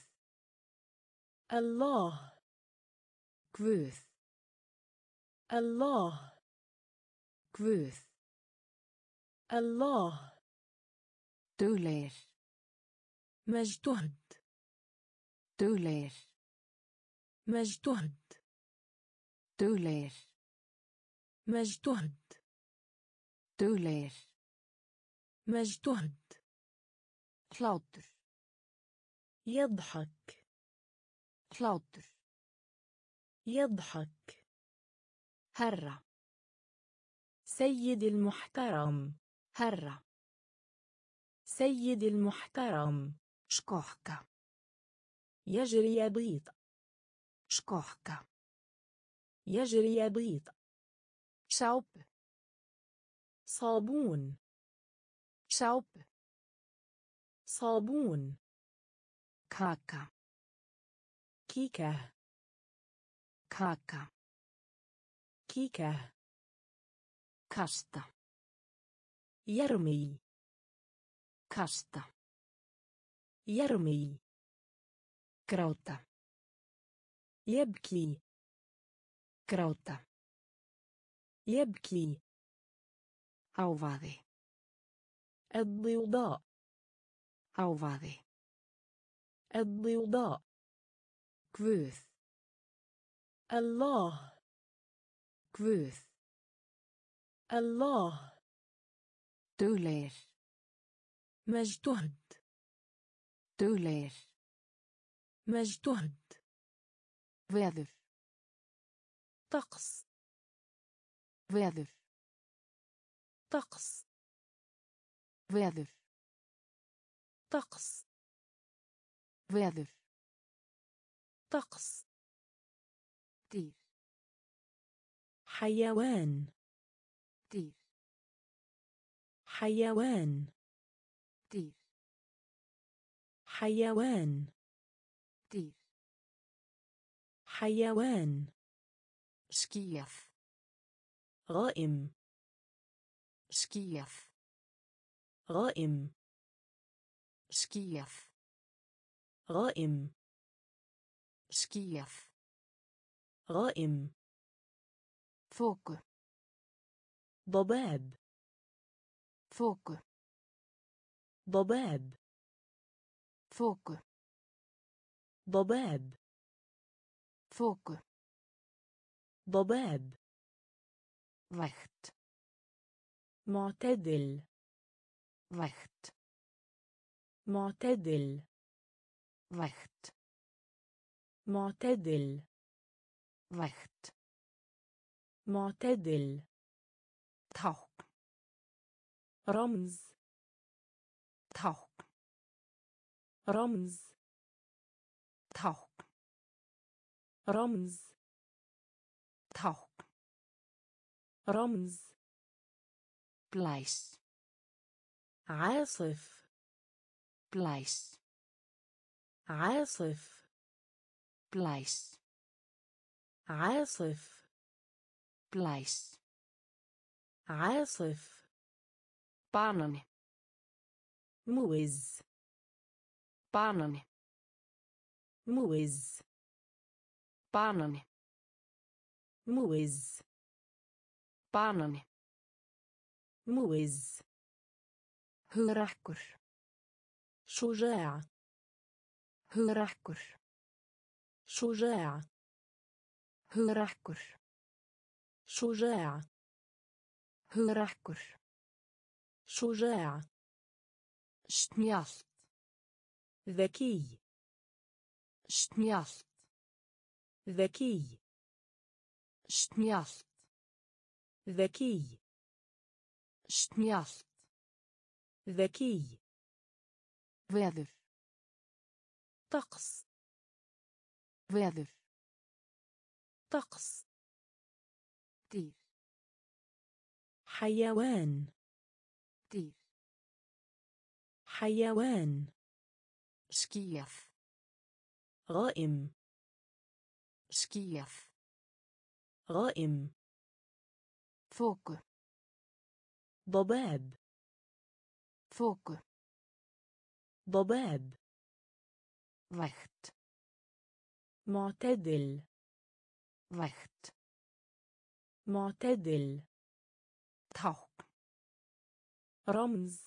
Allah. Guð. Allah. Guð. Allah. Duglegir. مجتهد. Duglegir. مجتهد. Duglegir. مجتهد. Duglegir. مجتهد. Hlátur. يضحك. Hlátur. يضحك. هرّة. سيد المحترم. هرّة. سيد المحترم. شكوحكة. يجري بيض. شكوحكة. يجري بيض. شاوب. صابون. شاوب. صابون. كاكا. كيكة. كاكا. كيكة. كاستا. يرمي. كاستا. يرمي. كروتا. يبكي. كروتا. يبكي. عوضي. الضوضاء. عوضي. الضوضاء. Guð. Allah. Guð. Allah. Duglegir. مجتهد. Duglegir. مجتهد. veður طقس veður طقس veður طقس veður طقس طير حيوان طير حيوان طير حيوان طير حيوان شكيف غائم شكيف غائم شكيف غائم شكيف غائم فوق ضباب فوق ضباب فوق ضباب فوق ضباب رخت معتدل رخت معتدل رخت معتدل رخت معتدل طوق رمز طوق رمز طوق رمز طوق رمز بلايس عاصف بلايس عاصف بلايس عاصف بلايس عاصف باناني موز باناني موز باناني موز باناني موز هراكر شجاع هراكر شجاع هراكر شجاع هراكر شجاع شتميالت ذكي شتميالت ذكي شتميالت ذكي شتميالت ذكي veður طقس veður طقس طير حيوان طير حيوان شكيف غائم شكيف غائم فوق ضباب فوق ضباب رخت معتدل رخت معتدل طوق رمز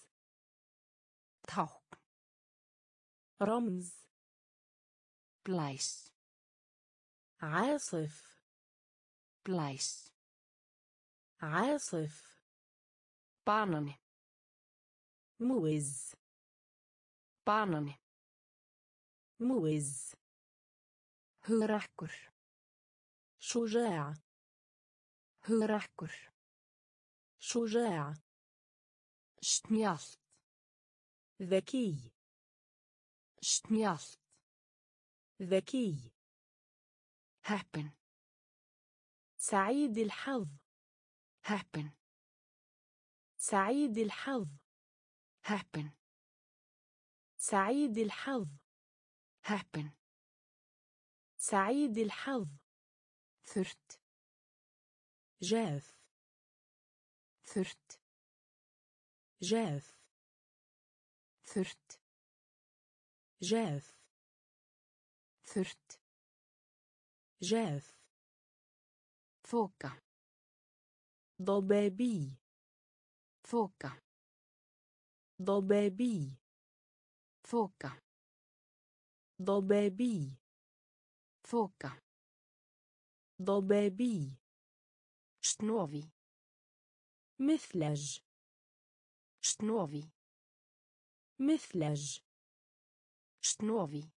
طوق رمز بلايس عاصف بلايس عاصف باناني موز باناني موز هراكر شجاع هراكر شجاع شتميالت ذكي شتميالت ذكي happen سعيد الحظ happen سعيد الحظ happen سعيد الحظ happen سعيد الحظ ثرت جاف ثرت جاف ثرت جاف ثرت جاف فوق ضبابي فوق ضبابي فوق ضبابي فوق ضبابي شنوفي مثلج شنوفي مثلج شنوفي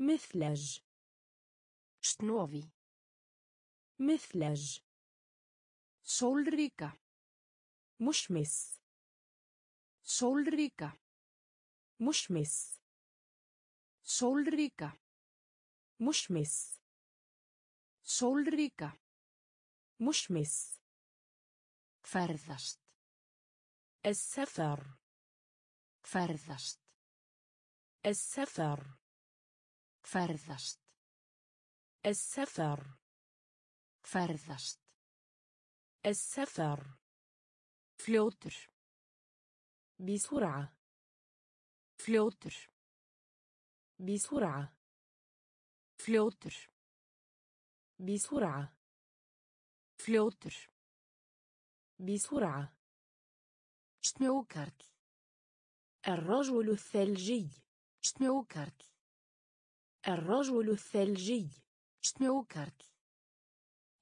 مثلج Snovi. Myþlej. Sólríka. Mushmis. Sólríka. Mushmis. Sólríka. Mushmis. Sólríka. Mushmis. Ferðast. السفر. Ferðast. السفر. Ferðast. السفر. Ferðast. السفر. فلوتر. بسرعة. فلوتر. بسرعة. فلوتر. بسرعة. فلوتر. بسرعة. شنوكرت. الرجل الثلجي. شنوكرت. الرجل الثلجي. شنوكرت.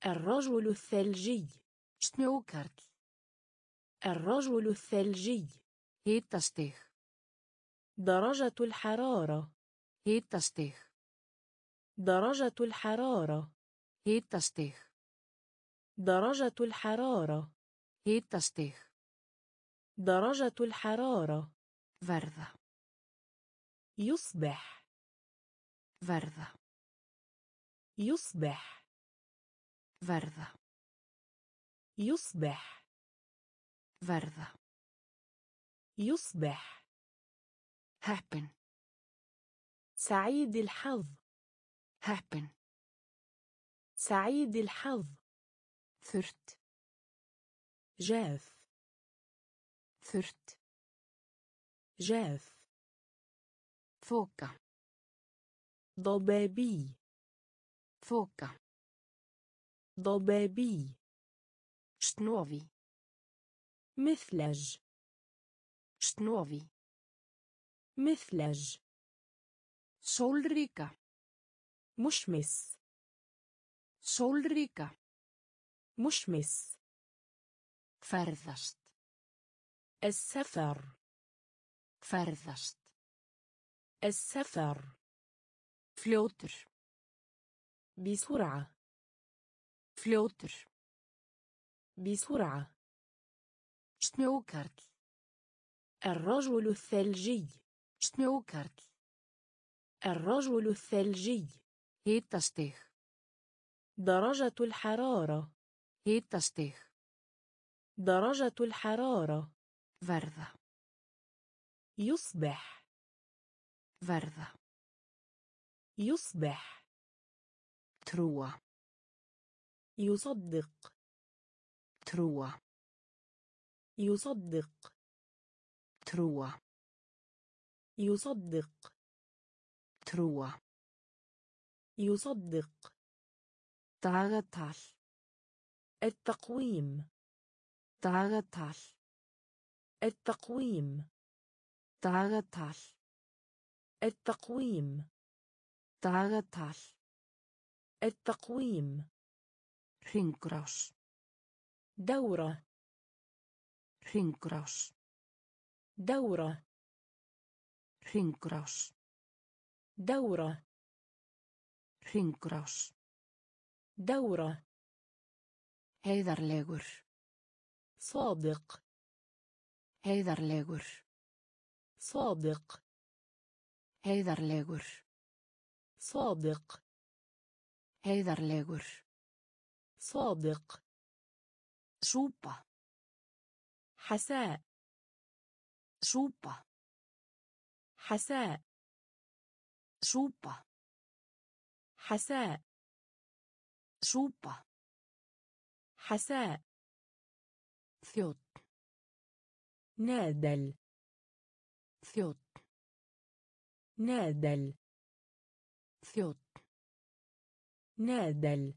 الرجل الثلجي. شنوكرت. الرجل الثلجي. هيتستيغ. درجة الحرارة. هيتستيغ. درجة الحرارة. هيتستيغ. درجة الحرارة. هيتستيغ. درجة الحرارة. فردة. يصبح. فردة. يصبح. فردة. يصبح. فردة. يصبح. هابن. سعيد الحظ. هابن. سعيد الحظ. ثرت. جاف. ثرت. جاف. فوكة. ضبابي. فوكة. ضبابي. شنوفي. مثلج. شنوفي. مثلج. سولريكا. مشمس. سولريكا. مشمس. Ferðast. السفر. Ferðast. السفر. فلوتر. بسرعة. فلوتر. بسرعة. شنوكرت. الرجل الثلجي. شنوكرت. الرجل الثلجي. هيتستيغ. درجة الحرارة. هيتستيغ. درجة الحرارة. فردة. يصبح. فردة. يصبح. تروى. يصدق. تروى. يصدق. تروى. يصدق. تروى. يصدق. تعرّتال. التقويم. تعرّتال. التقويم. تعرّتال. التقويم. تعرّتال. التقويم. رينكراش. دورة. رينكراش. دورة. رينكراش. دورة. رينكراش. دورة. heiðarlegur. صادق. heiðarlegur. صادق. heiðarlegur. صادق. heiðarlegur. صادق. súpa. حساء. súpa. حساء. súpa. حساء. súpa. حساء. ثيوت. نادل. ثيوت. نادل. ثيوت. نادل.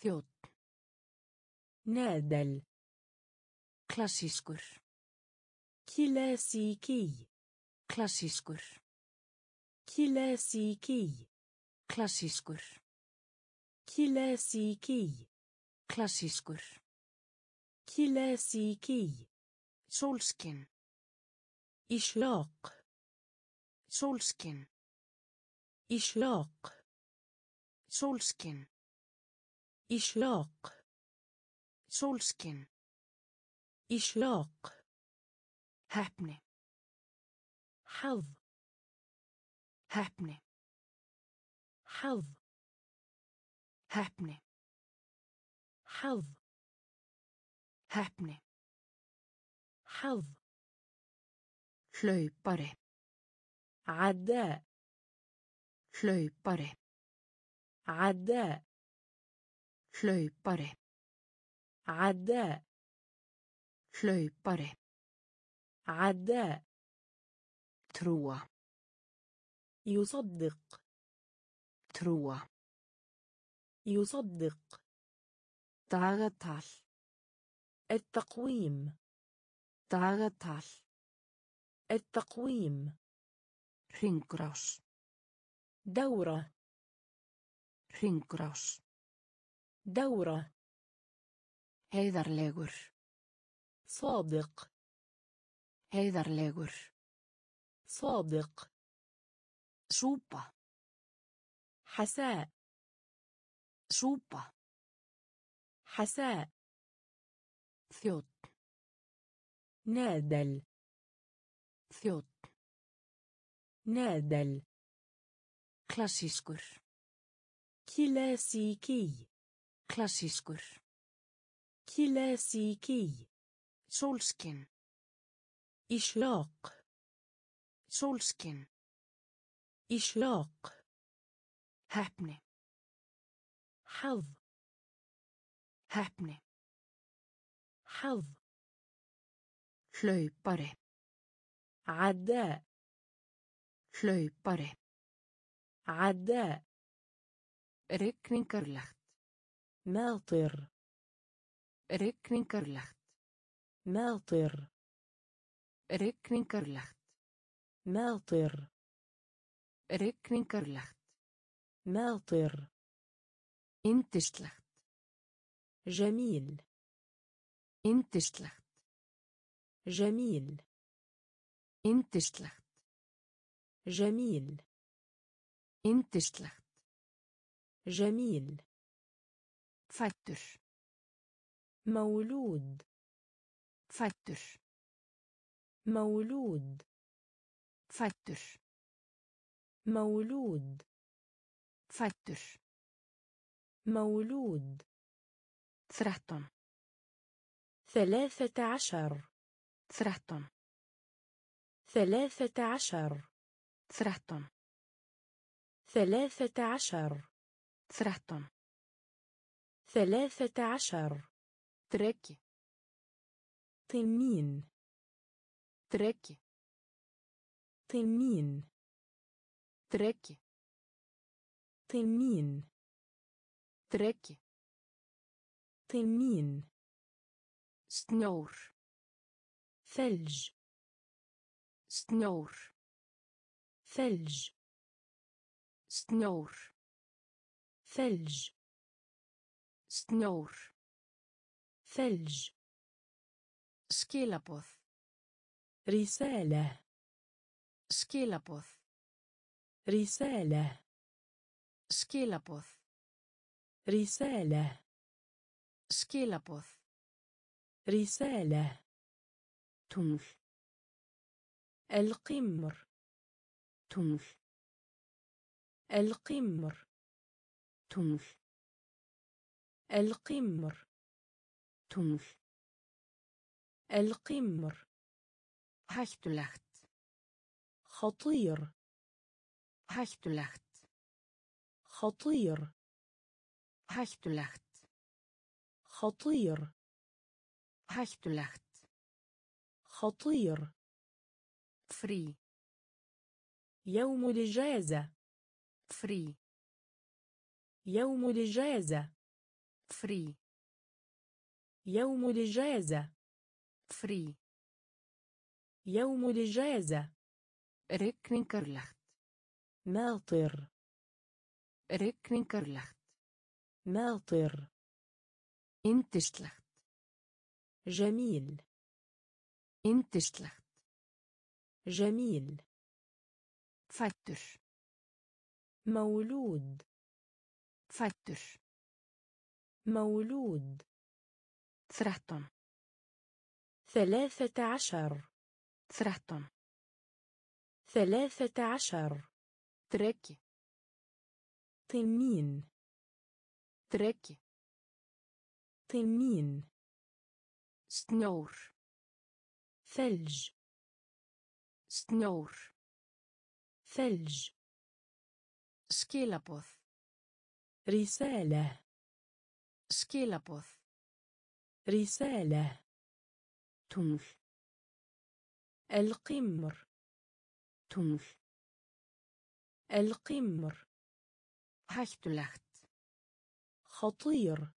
ثيوت. نادل. كلاسيسكور. كلاسيكي. كلاسيسكور. كلاسيكي. كلاسيسكور. كلاسيكي. كلاسيسكور. كلاسيكي. سولسكين. إشلاق. سولسكين. إشلاق. solskin. إشراق. solskin. إشراق. هبني. حظ. هبني. حظ. هبني. حظ. هبني. حظ. hlaupare. عداء. hlaupare. عداء. hlaupare. عداء. hlaupare. عداء. تروى. يصدق. تروى. يصدق. تعرّل. التقويم. تعرّل. التقويم. رينكراش. دورة. رينكراش. دورة. heiðarlegur. صادق. heiðarlegur. صادق. súpa. حساء. súpa. حساء. ثيوت. نادل. ثيوت. نادل. klassískur. كلاسيكي. klassískur. كلاسيكي. solskin. إشراق. solskin. إشراق. هبني. حظ. هبني. حظ. hlaupare. عداء. hlaupare. عداء. rigningarlegt. ماطر. rigningarlegt. ماطر. rigningarlegt. ماطر. rigningarlegt. ماطر. yndislegt. جميل. yndislegt. جميل. yndislegt. جميل. yndislegt. جميل. fæddur. مولود. fæddur. مولود. fæddur. مولود. fæddur. مولود. 13. 13. 13. 13. 13. 13. 13. 13. تركي. تنين. تركي. تنين. تركي. تنين. تركي. تنين. سنور. ثلج. سنور. ثلج. سنور. ثلج. سنور. ثلج. skilaboð. رسالة. skilaboð. رسالة. skilaboð. رسالة. skilaboð. رسالة. تمل. القمر. تمل. القمر. تمل. القمر. تمل. القمر. هايتلخت. خطير. هايتلخت. خطير. هايتلخت. خطير. هايتلخت. خطير. فري. يوم الإجازة. فري. يوم الإجازة. فري. يوم الإجازة. فري. يوم الإجازة. ريكنينغارلخت. ماطر. ريكنينغارلخت. ماطر. yndislegt. جميل. yndislegt. جميل. fæddur. مولود. Fættur. مولود. 13. 13. 13. 13. تركي. تنين. تركي. تنين. سنور. ثلج. سنور. ثلج. skilaboð. رسالة. skilaboð. رسالة. تمل. القمر. تمل. القمر. hættulegt. خطير.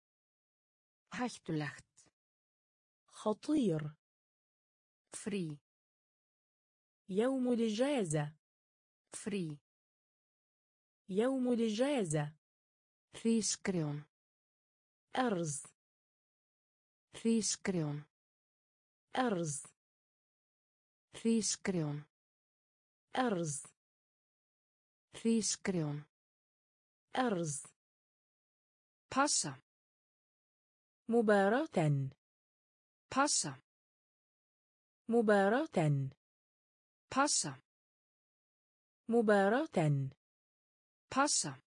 hættulegt. خطير. فري. يوم الإجازة. فري. يوم الإجازة. فيسكريون. أرز. فيسكريون. أرز. فيسكريون. أرز. فيسكريون. أرز. باسا. مباراة. باسا. مباراة. باسا. مباراة. باسا.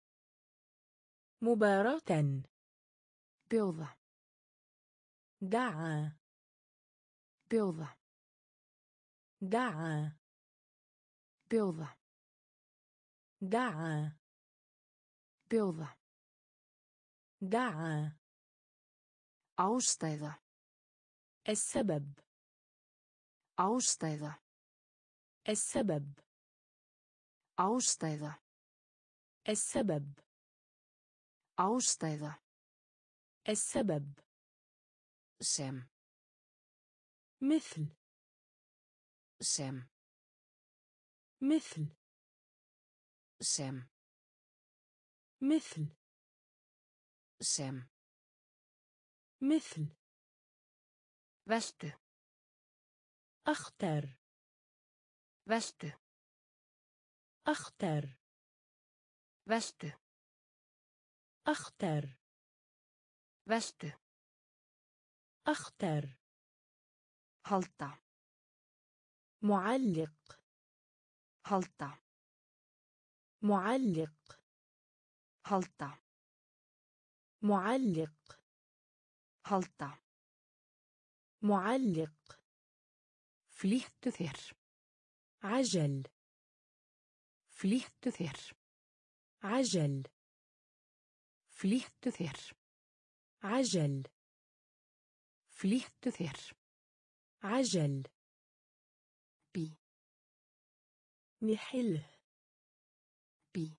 مباراة. بيضة. دعا. بيضة. دعا. بيضة. دعا. بيضة. دعا. أوستيضة. السبب. أوستيضة. السبب. أوستيضة. السبب. أوستيضة. السبب. سم. مثل. سم. مثل. سم. مثل. سم. مثل. veltu. اختر. veltu. اختر. veltu. اختر. veltu. اختر. halta. معلق. halta. معلق. halta. معلق. halta. معلق. flýttu þér. عجل. flýttu þér. عجل. flýttu þér. عجل. flýttu þér. عجل. بي. نحله. بي.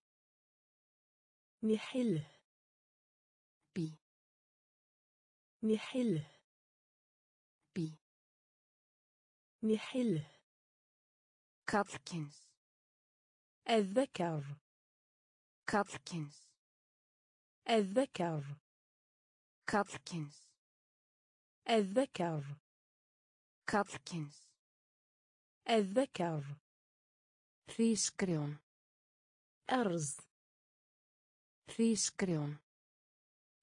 نحله. بي. نحله. بي. نحله. كارلكنز. الذكر. كارلكنز. الذكر. كارلكنز. الذكر. كارلكنز. الذكر. فيسكريون. أرز. فيسكريون.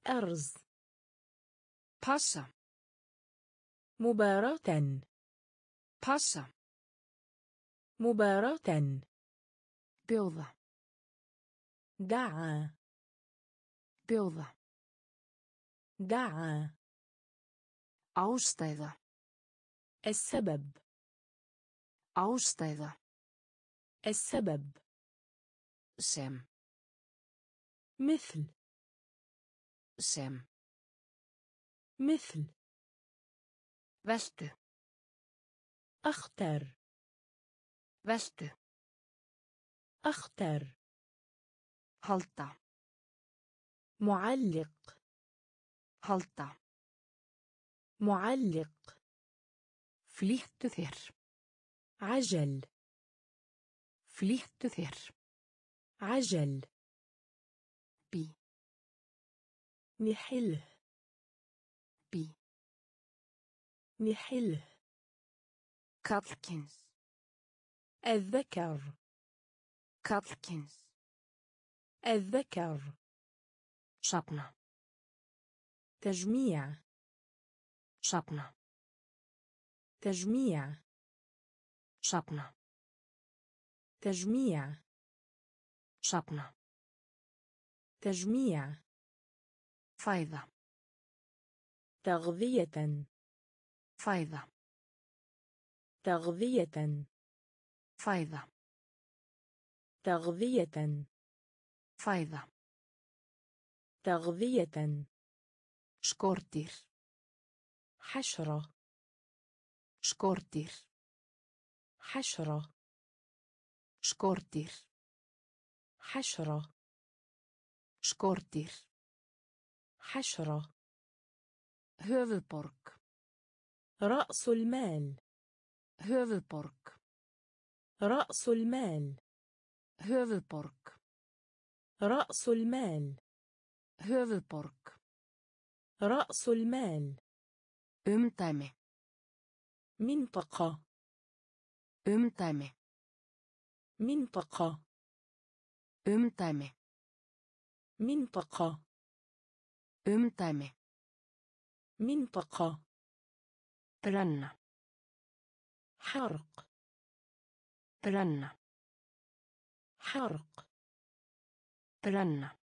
أرز. باسا. مباراة. باسا. مباراة. بيضة. دعا. بيضة. دعا. أوستيضة. السبب. أوستيضة. السبب. سم. مثل. سم. مثل. veltu. اختر. veltu. اختر. halta. معلق. halta. معلق. flýttu þér. عجل. flýttu þér. عجل. بي. نحله. بي. نحله. كارلكنز. الذكر. كارلكنز. الذكر. شقنة. تجميع. شقنة. تجميع. شقنة. تجميع. شقنة. تجميع. فايضة. تغذية. فايضة. تغذية. فايضة. تغذية. فايضة. تغذية. شكورتير. حشرة. شكورتير. حشرة. شكورتير. حشرة. شكورتير. حشرة. هوفبورك. رأس المال. هوفبورك. رأس المال. هوفبورك. رأس المال. هوفبورك. رأس المال. أمتمة. منطقة. أمتمة. منطقة. أمتمة. منطقة. أمتمة. منطقة. برنة. حرق. برنة. حرق. برنة.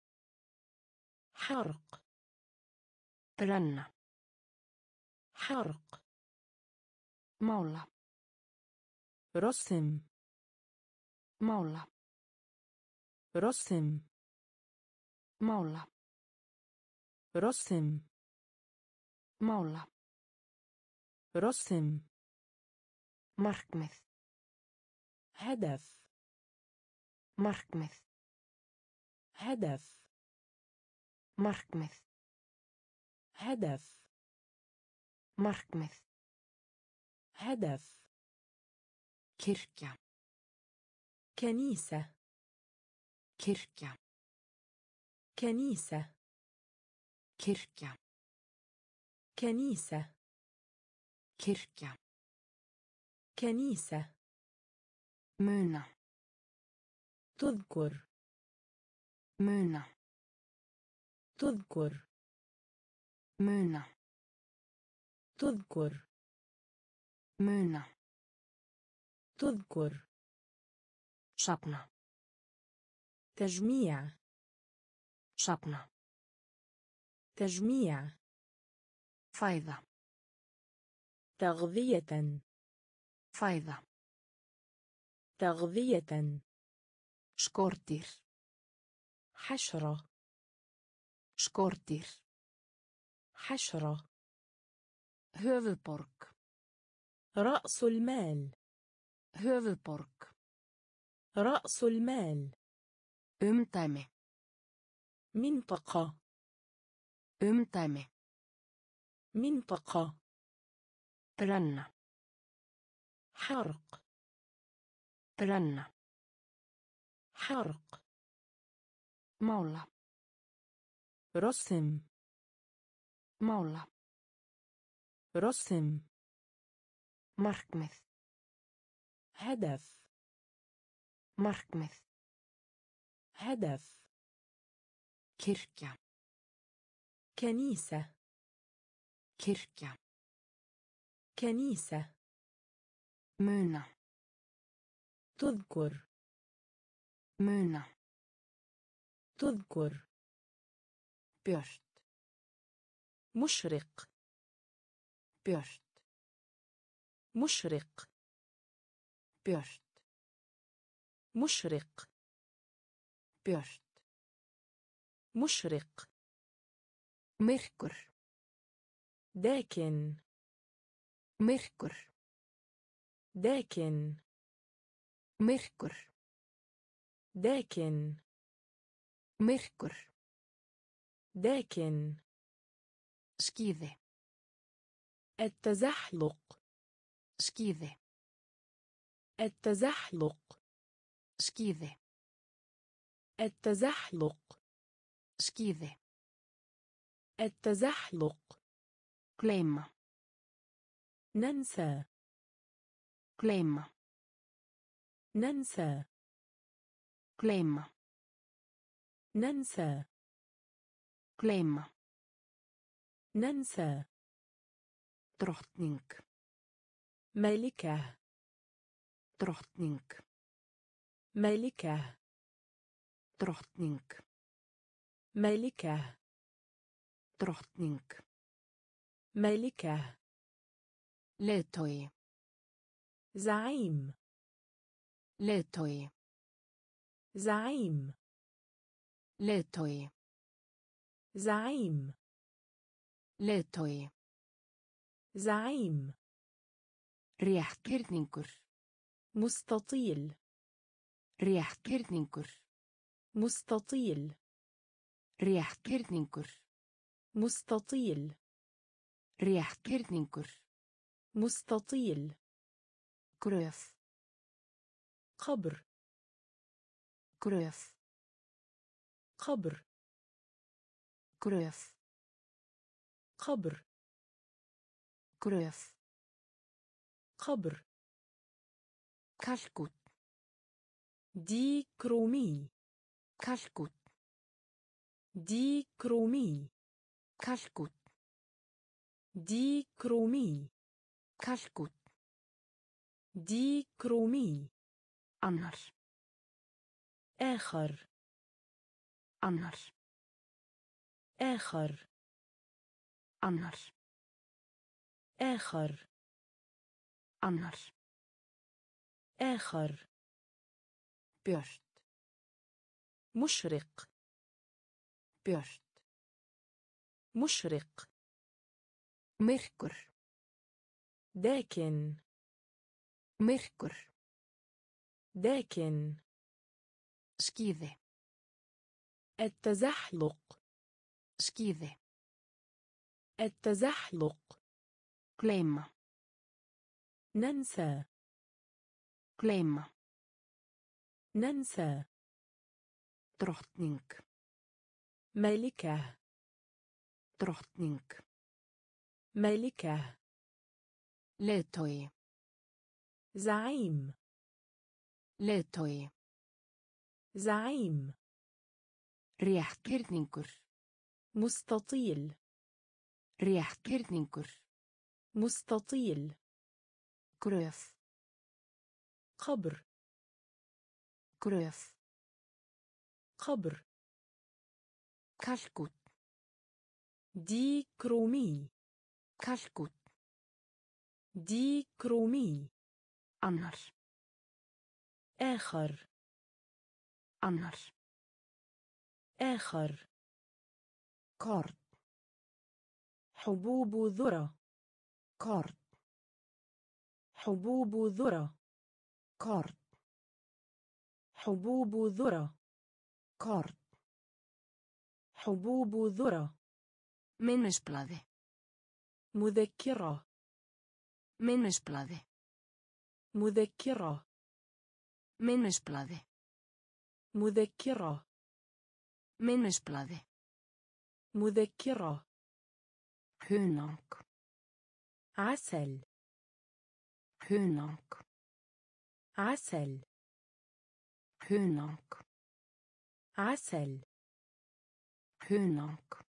حرق. برنة. حرق. مولى. رسم. مولى. رسم. مولى. رسم. مولى. رسم. ماركمث. هدف. ماركمث. هدف. ماركمث. هدف. ماركمث. هدف. كيركا. كنيسة. كيركا. كنيسة. كيركا. كنيسة. كيركا. كنيسة. منى. تذكر. منى. تذكر. منى. تذكر. منى. تذكر. شقنة. تجميع. شقنة. تجميع. فايضة. تغذية. فايضة. تغذية. شكورتير. حشرة. شكورتير. حشرة. هوفبورك. رأس المال. هوفبورك. رأس المال. أمتمة. منطقة. أمتمة. منطقة. برنة. حرق. برنة. حرق. مولى. رسم. مولى. رسم. ماركمث. هدف. ماركمث. هدف. كيركا. كنيسة. كيركا. كنيسة. منى. تذكر. منى. تذكر. بيرت. مشرق. بيرت. مشرق. بيرت. مشرق. بيرت. مشرق. ميركور. داكن. ميركور. داكن. ميركور. داكن. ميركور. داكن. شكيذة. التزحلق. شكيذة. التزحلق. شكيذة. التزحلق. شكيذة. التزحلق. كليمة. ننسى. كليمة. ننسى. كليمة. ننسى. Gleyma. Nensa. Drottning. Melika. Drottning. Melika. Drottning. Melika. Drottning. Melika. Leiðtogi. زعيم. leiðtogi. زعيم. leiðtogi. زعيم. leiðtogi. زعيم. rétthyrningur. مستطيل. rétthyrningur. مستطيل. rétthyrningur. مستطيل. rétthyrningur. مستطيل. كرف. قبر. كرف. قبر. كرف. قبر. كرف. قبر. كالكوت. دي كرومي. كالكوت. دي كرومي. كالكوت. دي كرومي. كالكوت. دي كرومي. أنر. آخر. أنر. آخر. أنر. آخر. أنر. آخر. بيرت. مشرق. بيرت. مشرق. ميركور. داكن. ميركور. داكن. شكيذة. التزحلق. شكيذة. التزحلق. كليمة. ننسى. كليمة. ننسى. drottning. ملكة. drottning. ملكة. leiðtogi. زعيم. leiðtogi. زعيم. rétthyrningur. مستطيل. rétthyrningur. مستطيل. كرف. قبر. كرف. قبر. كالكوت. دي كرومي. كالكوت. دي كرومي. أنر. آخر. أنر. آخر. كارد. حبوب ذرة. كارد. حبوب ذرة. كارد. حبوب ذرة. كارد. حبوب ذرة. minnisblaði. مذكرة. minnisblaði. مذكرة. minnisblaði. مذكرة. minnisblaði. مذكرة. hunang. عسل. hunang. عسل. hunang. عسل. hunang.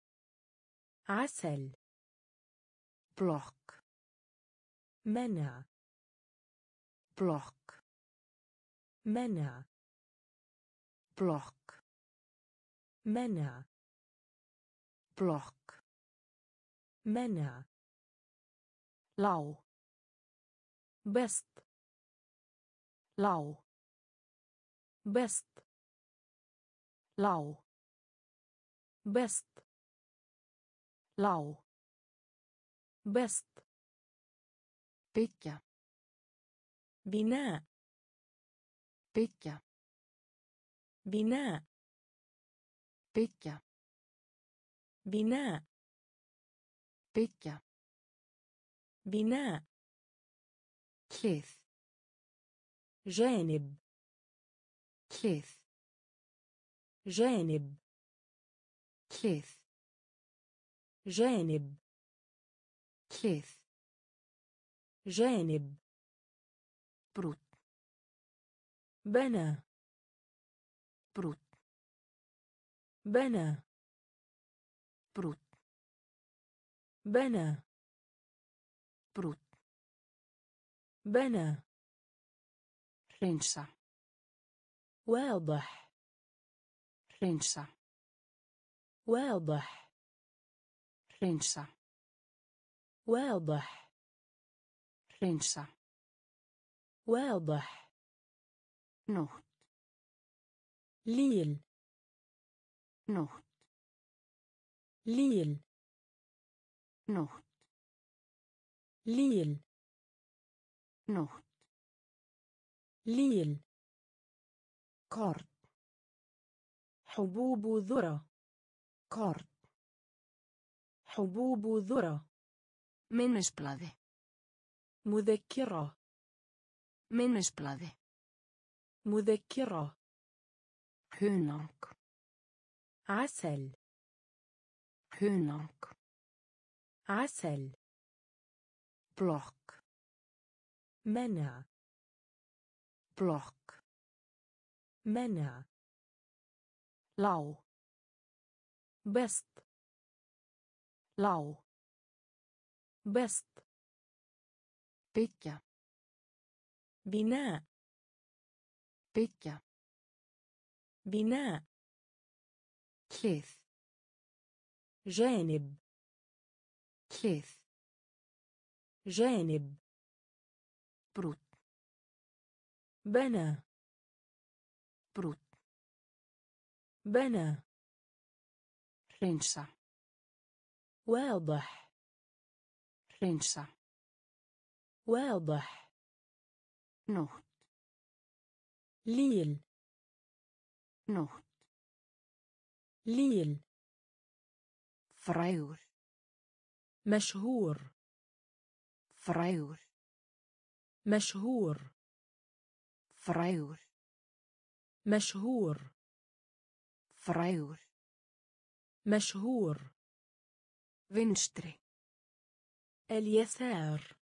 عسل. بلوك. منع. بلوك. منع. بلوك. منع. بلوك. منع. لاو. بست. لاو. بست. لاو. بست. لاو. بست. بيكا. بناء. بيكا. بناء. بيكا. بناء. بيكا. بناء. كليث. جانب. كليث. جانب. كليث. جانب. كليث. جانب. بروت. بنا. بروت. بنا. пруд. Бена. Пруд. Бена. رنشة. واضح. رنشة. واضح. رنشة. واضح. رنشة. واضح. نهض. ليل. نهض. ليل. نهض. ليل. نهض. ليل. كارت. حبوب ذرة. كارت. حبوب ذرة. Minnisblaði. مذكرة. Minnisblaði. مذكرة. Hunang. عسل. Hunang. عسل. بلوك. منع. بلوك. منع. لاو. بست. لاو. بست. بيكا. بناء. بيكا. بناء. كليث. جانب. كليث. جانب. بروت. بنى. بروت. بنى. رنشة. واضح. رنشة. واضح. نهض. ليل. نهض. ليل. فريور. مشهور. فريور. مشهور. فريور. مشهور. فريور. مشهور. فينستري. اليسار.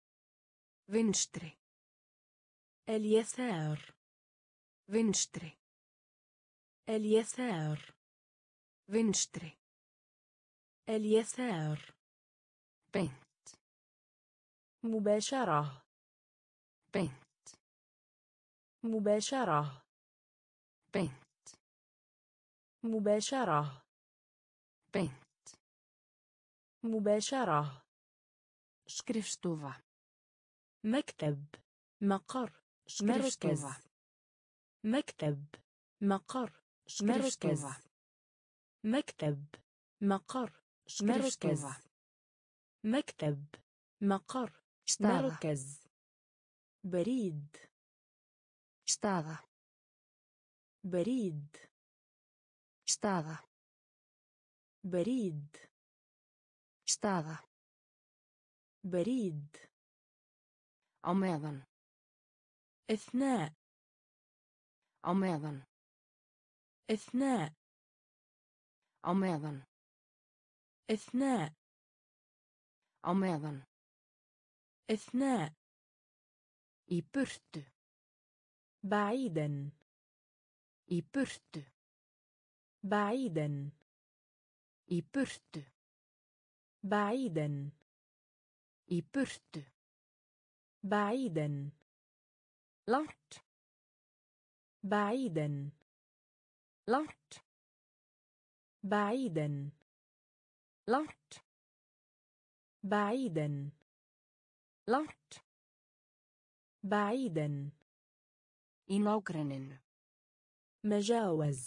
فينستري. اليسار. فينستري. اليسار. فينستري. اليسار. بنت. مباشرة. بنت. مباشرة. بنت. مباشرة. بنت. مباشرة. شكريفتوفا. مكتب. مقر. شكريفتوفا. مكتب. مقر. شكريفتوفا. مكتب. مقر. شكريفتوفا. مكتب. مقر. مركز. بريد. Staða. Berýd. Staða. Berýd. Staða. Berýd. Á meðan. Eðnað. Á meðan. Eðnað. Á meðan. Eðnað. Á meðan. Eðnað. Í burtu. بعيداً. Í burtu. بعيداً. Í burtu. بعيداً. Í burtu. بعيداً. Langt. بعيداً. Langt. بعيداً. Langt. بعيداً. Langt. بعيداً. Í nágrenninu. Mejáaz.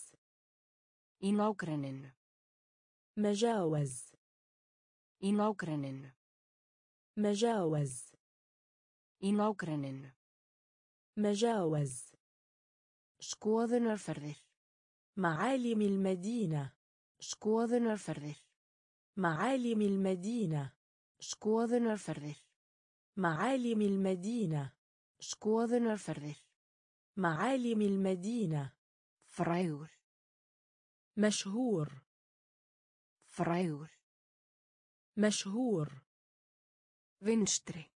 Í nágrenninu. Mejáaz. Í nágrenninu. Mejáaz. Í nágrenninu. Mejáaz. Skoðunarferðir. Ma'alim al-Madina. Skoðunarferðir. Ma'alim al-Madina. Skoðunarferðir. Ma'alim al-Madina. Skoðunarferðir. معالم المدينة. فريور. مشهور. فريور. مشهور. فينستري.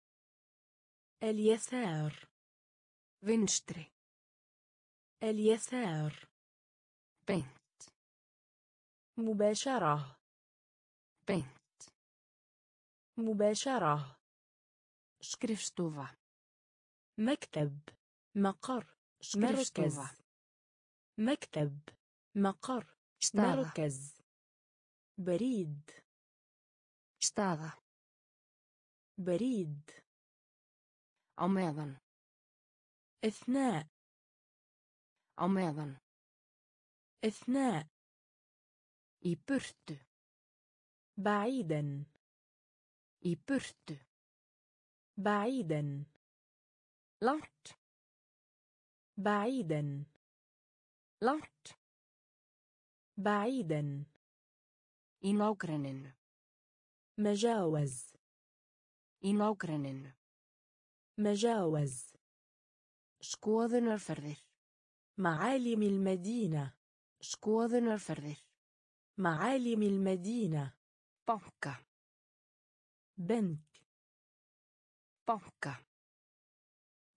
اليسار. فينستري. اليسار. بنت. مباشرة. Beint. مباشرة. شكرفتوفا. مكتب. مقر. مركز. مكتب. مقر. مركز. بريد. شتاغة. بريد. عميضا. اثناء. عميضا. اثناء. I burtu. بعيدا. I burtu. بعيدا. Langt. بعيدا. Langt. بعيدا. I nágrenninu. مجاوز. I nágrenninu. مجاوز. Skoðunarferðir. معالم المدينة. Skoðunarferðir. معالم المدينة. بنك. بنك. بنك.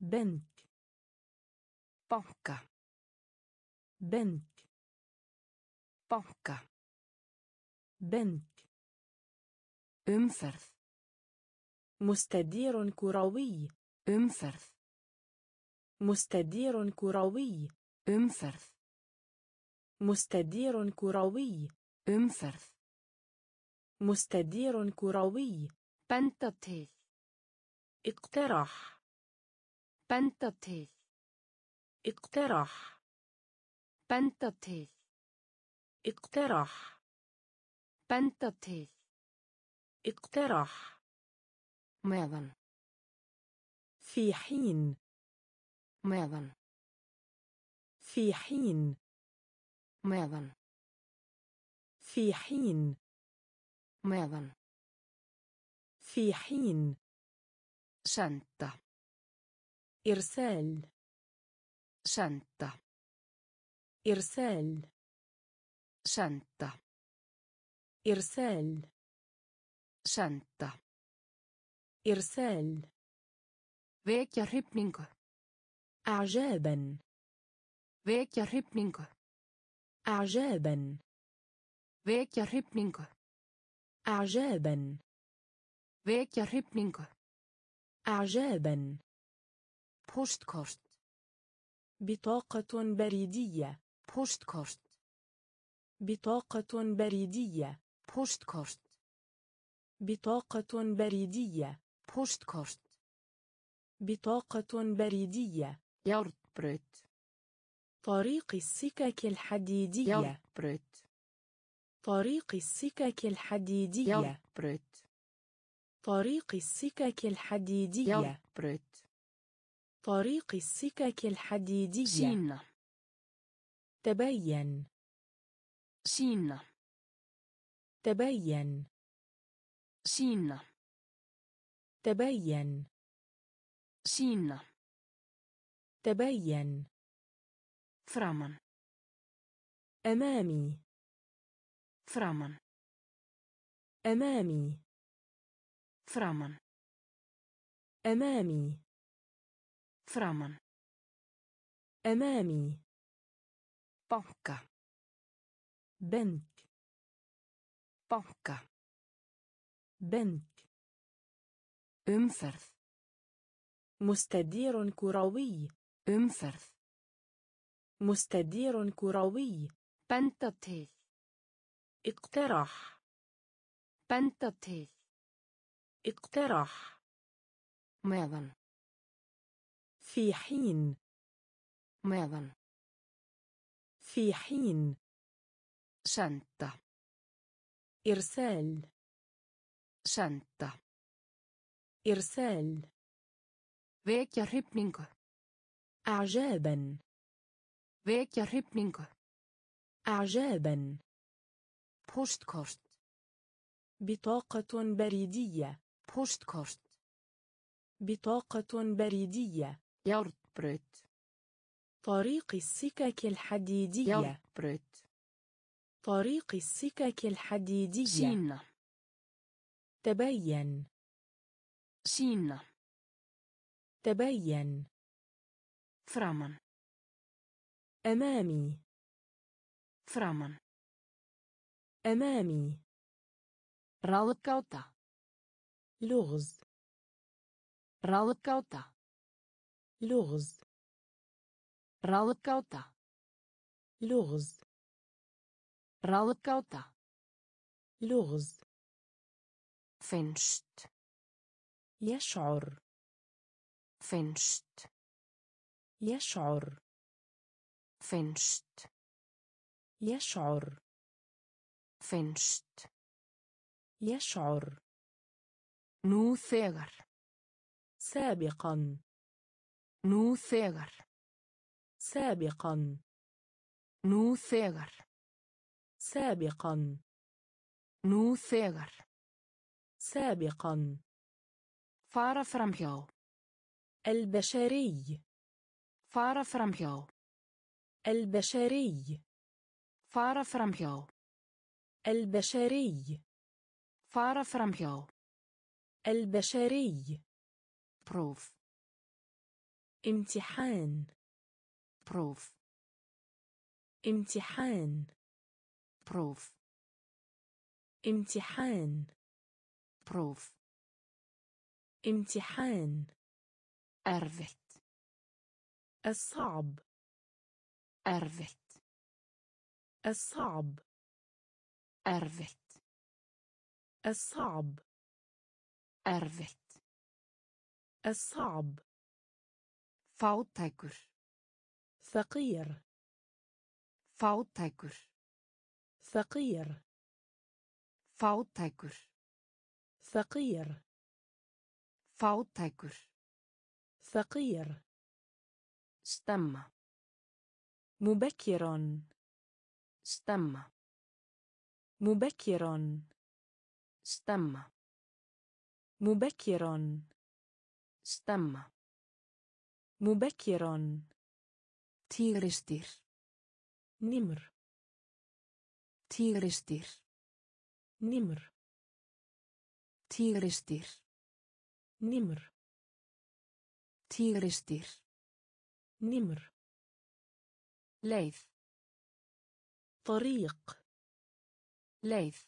بنك. بنك. بنك. بنك. بنك. أمفرث. مستدير كروي. أمفرث. مستدير كروي. أمفرث. مستدير كروي. أمفرث. مستدير كروي. بنتطيل. اقترح. بنتطيل. اقترح. بنتطيل. اقترح. بنتطيل. اقترح. ماذا؟ في حين. ماذا؟ في حين. ماذا؟ في حين. ماذا؟ في حين. شنطة. إرسال. شنطة. إرسال. شنطة. إرسال. شنطة. إرسال. ويكيا ريبنينغ. أعجابا. ويكيا ريبنينغ. أعجابا. ويكيا ريبنينغ. أعجابا. ويكيا ريبنينغ. أعجابا. بوستكورت. بطاقة بريدية. بوستكورت. بطاقة بريدية. بوستكورت. بطاقة بريدية. بوستكورت. بطاقة بريدية. يورتبريت. طريق السكك الحديدية. يورتبريت. طريق السكك الحديدية. يورتبريت. طريق السكك الحديدية. يورتبريت. طريق السكك الحديدية. سينا. تبين. سينا. تبين. سينا. تبين. سينا. تبين. فرامان. أمامي. فرامان. أمامي. فرامان. أمامي. فرامان. أمامي. بنك. بنك. بنك. بنك. أمفرث. مستدير كروي. أمفرث. مستدير كروي. بنتطيل. اقترح. بنتطيل. اقترح. ماذا؟ في حين. ماذا؟ في حين. شنطة. إرسال. شنطة. إرسال. ويكيا ريبنينغ. أعجابا. ويكيا ريبنينغ. أعجابا. بوستكورت. بطاقة بريدية. بوستكورت. بطاقة بريدية. يورتبريت. طريق السكك الحديدية. يورتبريت. طريق السكك الحديدية. سينا. تبين. سينا. تبين. فرامان. أمامي. فرامان. أمامي. Ráðgáta. Lúgz. Ráðgáta. Lúgz. Ráðgáta. Lúgz. Ráðgáta. Lúgz. Finnst. يشعر. فنشت. يشعر. فنشت. يشعر. فنشت. يشعر. نو ثغر. سابقا. نو ثغر. سابقا. نو ثغر. سابقا. نو ثغر. سابقا. فار فرمحو البشري فار فرمحو البشري فار فرمحو البشري فار فرمحو البشري بروف امتحان بروف امتحان بروف امتحان بروف امتحان أرفت الصعب أرفت الصعب أرفت الصعب أرفت الصعب فاوتاكر فقير فاوتاكر فقير فاوتاكر فقير فاوتاكر ثقير استمع مبكرا استمع مبكرا استمع مبكرا استمع مبكرا تيغرستير نمر تيغرستير نمر تيغرستير نمر تيغرستير نمر ليث طريق ليث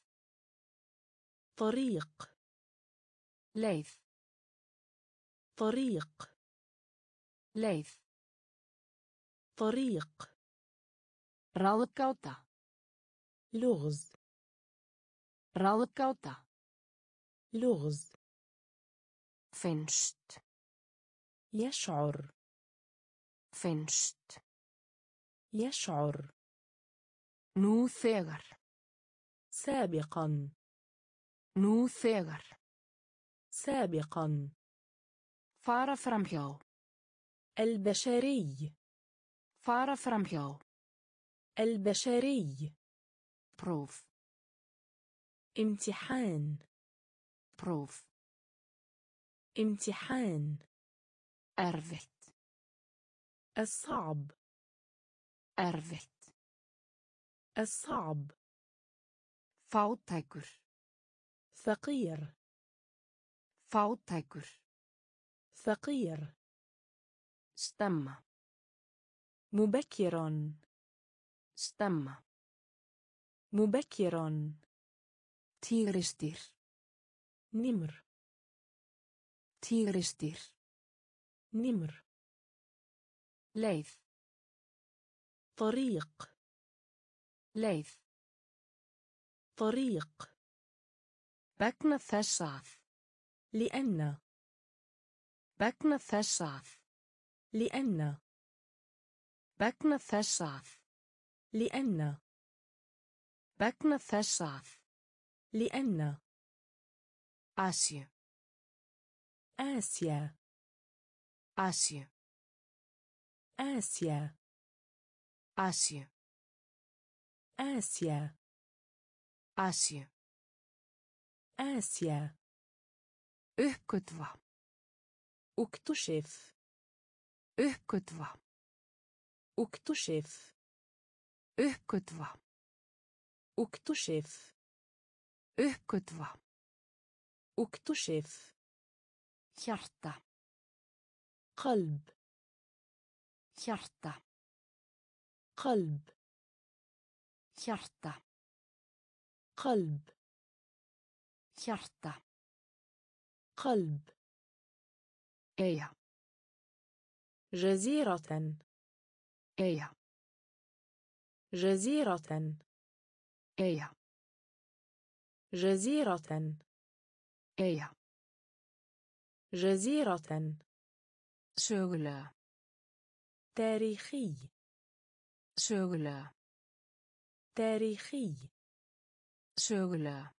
طريق ليث طريق ليث طريق راوكاوتا لغز راوكاوتا لغز فنشت يشعر فنشت يشعر نو ثغر سابقا نو ثغر سابقا فار فرمحو البشري فار فرمحو البشري بروف امتحان بروف امتحان أرفت الصعب أرفت الصعب فاوتاكر ثقير استمع مبكرا تيغرستير نمر تيغرستير نمر ليث طريق بكنا ثشاف لأن بكنا ثشاف لأن بكنا ثشاف لأن بكنا ثشاف لأن آسيا آسيا آسيا آسيا آسيا آسيا آسيا آسيا اكتشف اكتشف اكتشف اكتشف اكتشف اكتشف hjärta قلب hjärta قلب hjärta قلب hjärta, قلب، أيا، جزيرة، أيا، جزيرة، أيا، جزيرة، أيا، جزيرة، شغلة، تاريخي، شغلة، تاريخي، شغلة،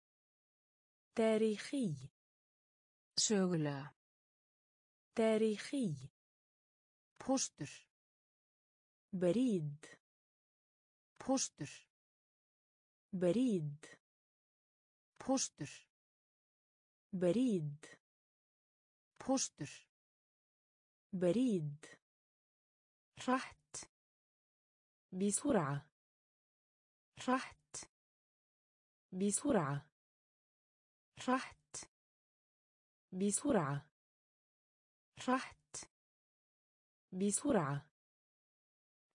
تاريخي، شغلة، تاريخي، بوستر، بريد، بوستر، بريد، بوستر، بريد، بوستر، بريد، رحت، بسرعة، رحت، بسرعة، رحت، بسرعة، رحت، بسرعة،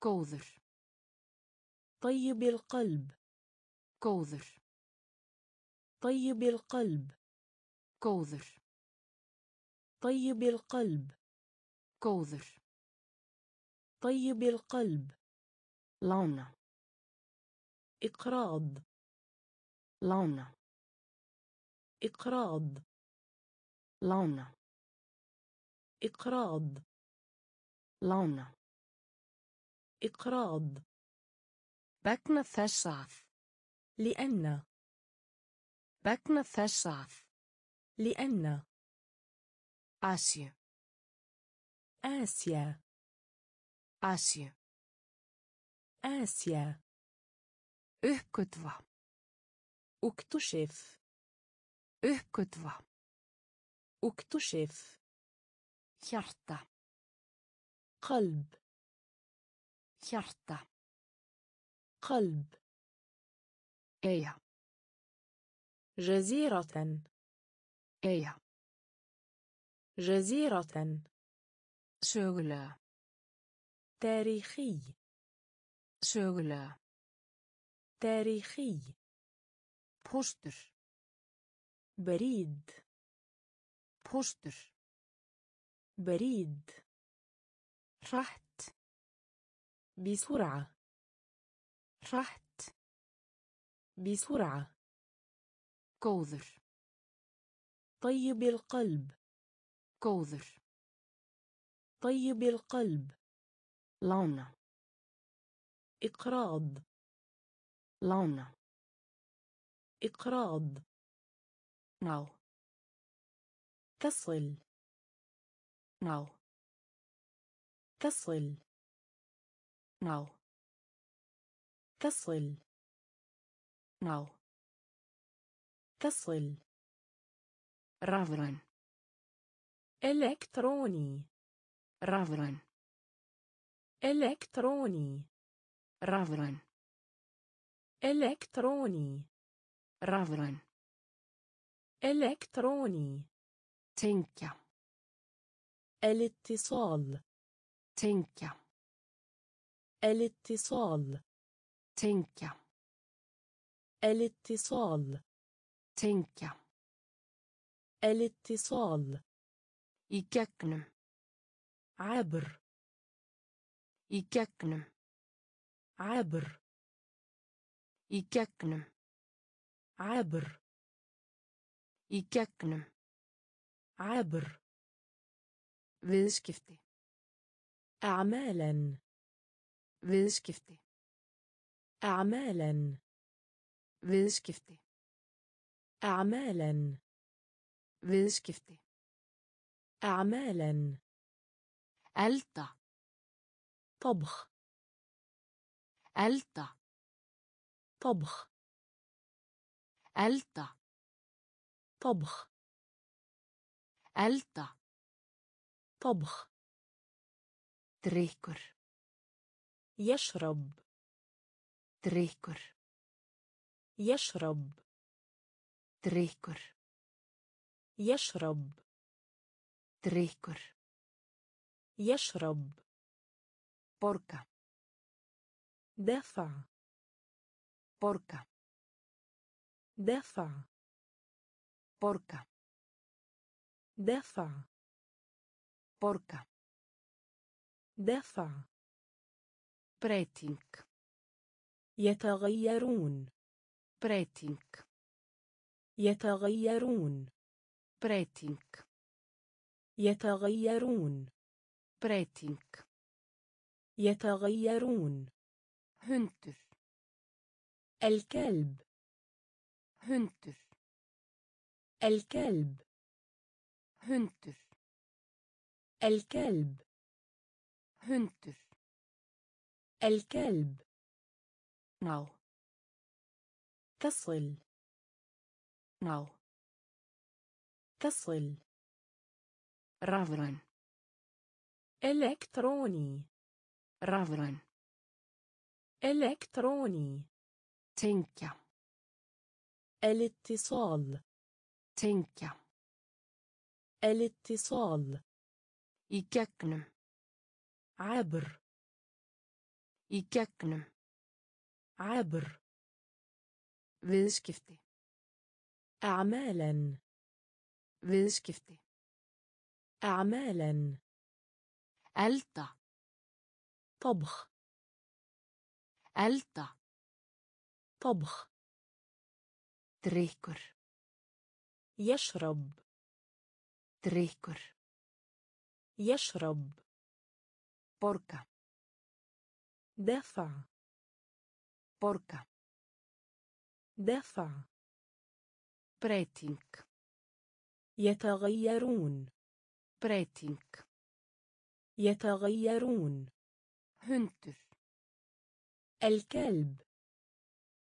كوذر، طيب القلب، كوذر، طيب القلب، كوذر، طيب القلب، كوذر، طيب القلب، لعنة، إقراض، لعنة، إقراض، لعنة، إقراض، لعنة، إقراض، بكنا فشاف، لأن، بكنا فشاف، لأن، آسيا، آسيا، آسيا، آسيا، أكتشف، أكتشف، أكتشف، أكتشف، hjärta، قلب، hjärta، قلب، أيا، جزيرة، أيا، جزيرة، شغلة، تاريخي، شغلة، تاريخي، بوستر، بريد، بوستر، بريد، رحت، بسرعة، رحت، بسرعة، كوذر، طيب القلب، كوذر، طيب القلب، لعنة، إقراض، لعنة، إقراض، ناو، تصل، ناو، تصل، ناو، تصل، ناو، تصل، رافرن، إلكتروني، رافرن، إلكتروني، رافرن، إلكتروني، رافرن، إلكتروني، تنكا، الاتصال، تنكا، الاتصال، تنكا، الاتصال، تنكا، الاتصال، يككنم، عبر، يككنم، عبر، يككنم، عبر، يككنم، عبر، viðskipti، أعمالا، viðskipti، أعمالا، viðskipti، أعمالا، viðskipti، أعمالا، ألتا، طبخ، ألتا، طبخ، ألتا، طبخ، ألتا، طبخ، دريكر، يشرب، دريكر، يشرب، دريكر، يشرب، دريكر، يشرب، بوركا، دفع، بوركا، دفع، Porca. دفع. Porca. دفع. بريتينك. يتغيرون. بريتينك. يتغيرون. بريتينك. يتغيرون. بريتينك. يتغيرون. هنتر. الكلب. هنتر. الكلب. هنتر. الكلب. هنتر. الكلب. ناو. تصل. ناو. تصل. رافرن. إلكتروني. رافرن. إلكتروني. تنكا. الاتصال. تنكا. الاتصال. يككنم. عبر. يككنم. عبر. viðskipti. أعمالا. viðskipti. أعمالا. ألتا. طبخ. ألتا. طبخ. دريكر. يشرب. دريكر. يشرب. بوركا. دفع. بوركا. دفع. بريتينك. يتغيرون. بريتينك. يتغيرون. هنتر. الكلب.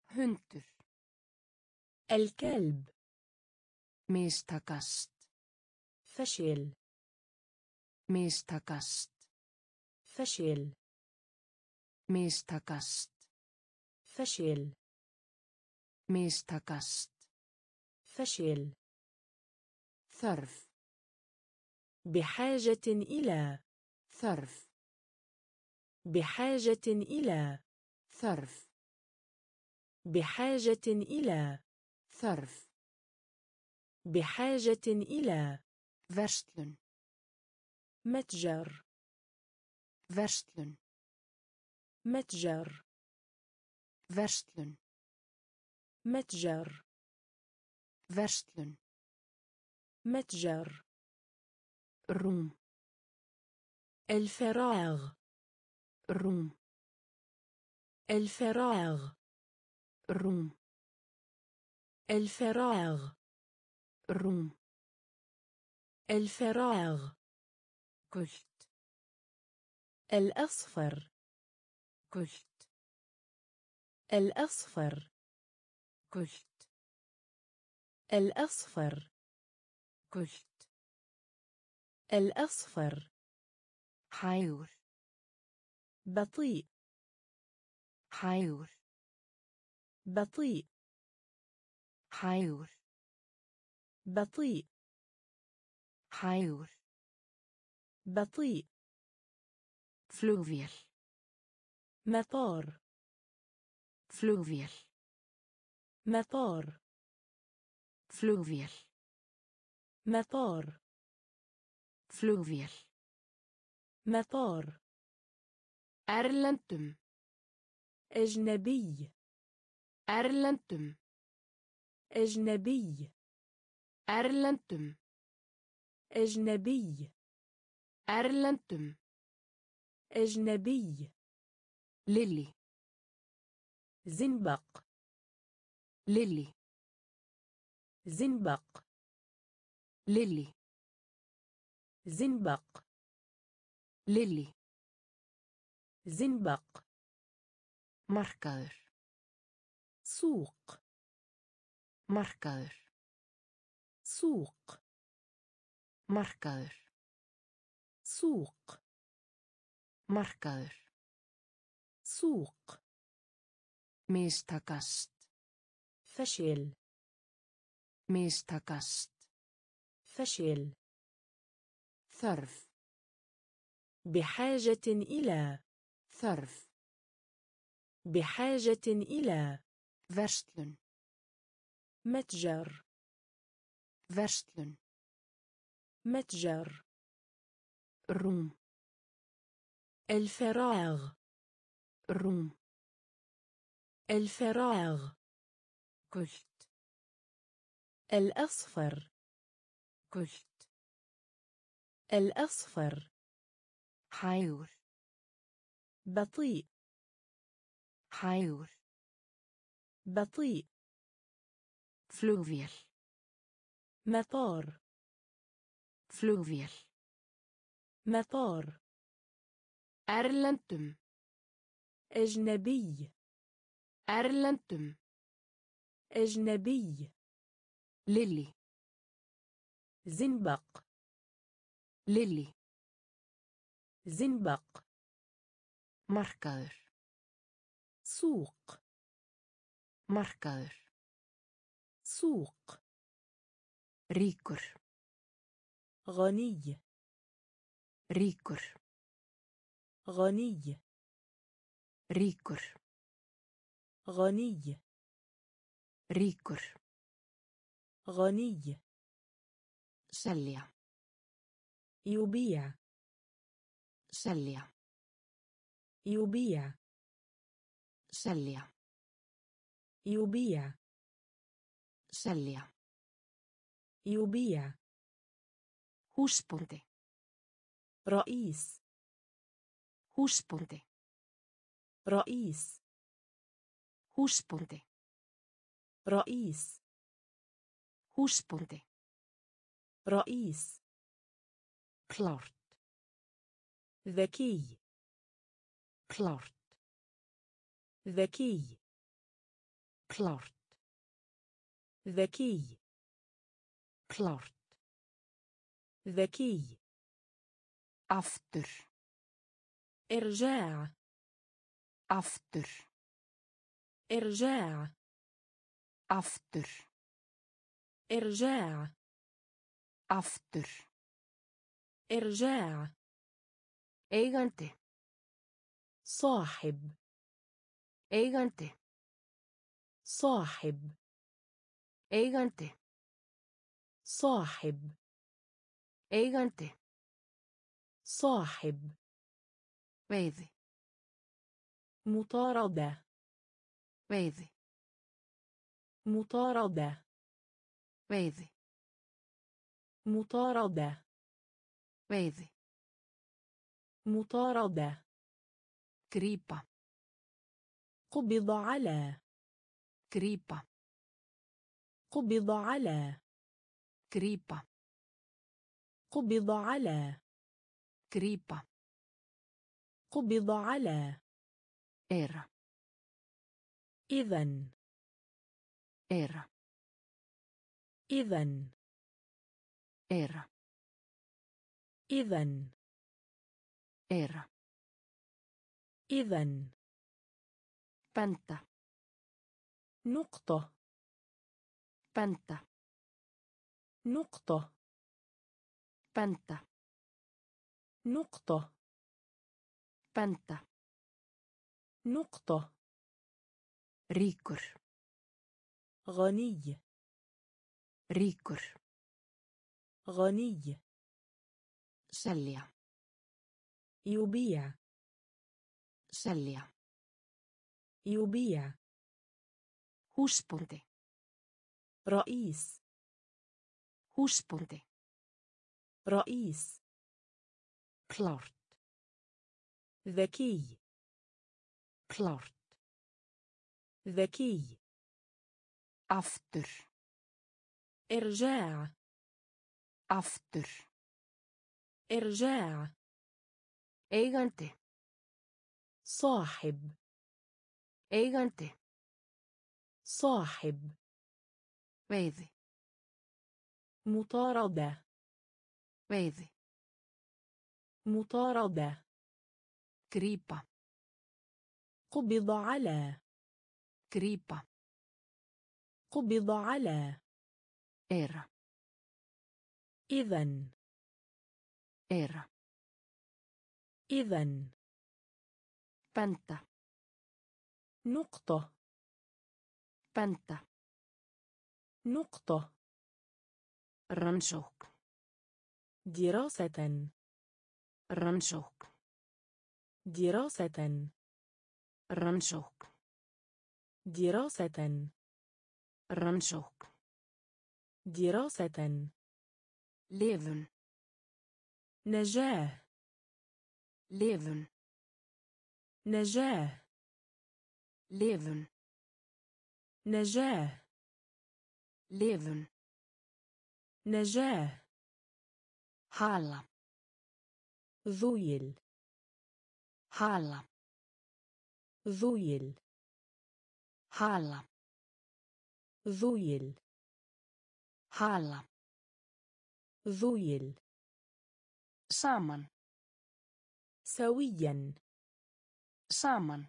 هنتر. الكلب. ميستكست. فشل. ميستكست. فشل. ميستكست. فشل. ميستكست. فشل. ثرف. بحاجة إلى. ثرف. بحاجة إلى. ثرف. بحاجة إلى. ثرف. بحاجة إلى. verslun. متجر. verslun. متجر. verslun. متجر. verslun. متجر. روم. الفراغ. روم. الفراغ. روم. الفراغ. روم. الفراغ. قلت. الأصفر. قلت. الأصفر. قلت. الأصفر. قلت. الأصفر. حيور. بطيء. حيور. بطيء. حيور. بطيء. حيور. بطيء. فلوفيل. مطار. فلوفيل. مطار. فلوفيل. مطار. فلوفيل. مطار. أيرلندم. أجنبي. أيرلندم. أجنبي. أيرلندم. أجنبي. أيرلندم. أجنبي. ليلي. زنبق. ليلي. زنبق. ليلي. زنبق. ليلي. زنبق. markaður. Súq. markaður. Súq. markaður. Súq. markaður. Súq. mistakast. fashil. mistakast. fashil. þörf. بحاجة إلى. ثرف. بحاجة إلى. verslun. متجر. Verslun. متجر. روم. الفراغ. روم. الفراغ. كلت. الأصفر. كلت. الأصفر. حيور. بطيء. حيور. بطيء. فلوفيال. مطار. فلوفيال. مطار. أيرلندم. أجنبي. أيرلندم. أجنبي. ليلي. زنبق. ليلي. زنبق. markaður súq markaður súq ríkur غني ríkur غني ríkur غني selja يبيع selja يبيع. سلّع. يبيع. سلّع. يبيع. هوسبوندي. رئيس. هوسبوندي. رئيس. هوسبوندي. رئيس. هوسبوندي. رئيس. كلارت. ذكي. klart ذكي klart ذكي klart ذكي aftur ارجع aftur ارجع aftur ارجع aftur ارجع eigandi صاحب eigandi صاحب eigandi صاحب eigandi صاحب veiði مطاردة veiði مطاردة veiði مطاردة veiði مطاردة كريبا قبض على كريبا قبض على كريبا قبض على كريبا قبض على إيرا إذن إيرا إذن إيرا إذن إيرا إذن بنتا نقطة بنتا نقطة بنتا نقطة بنتا نقطة ريكور غني سليا يبيع Selja. Jubija. Húsbóndi. Ra'ís. Húsbóndi. Ra'ís. Klárt. Þekí. Klárt. Þekí. Aftur. Irja'a. Aftur. Irja'a. Eigandi. صاحب eigandi صاحب veiði مطاردة كريبا قبض على إيرا إذن بنتا نقطة رنشوك دراسة رنشوك دراسة رنشوك دراسة رنشوك دراسة ليفن نجاة ليفن نجاة ليفن نجاة ليفن نجاة حالة ذويل حالة ذويل حالة ذويل حالة ذويل سامن سويا سامن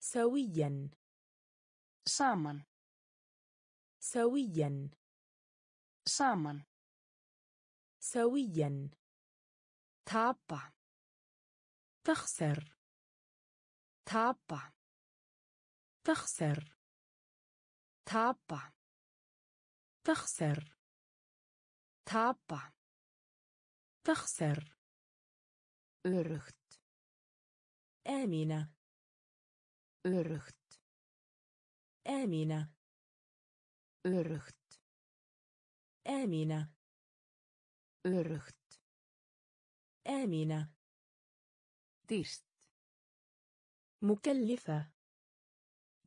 سويا سامن سويا سامن سويا تابع تخسر تابع تخسر تابع تخسر تابع تخسر أرخت آمنة أرخت آمنة أرخت آمنة أرخت آمنة ديرست مكلفة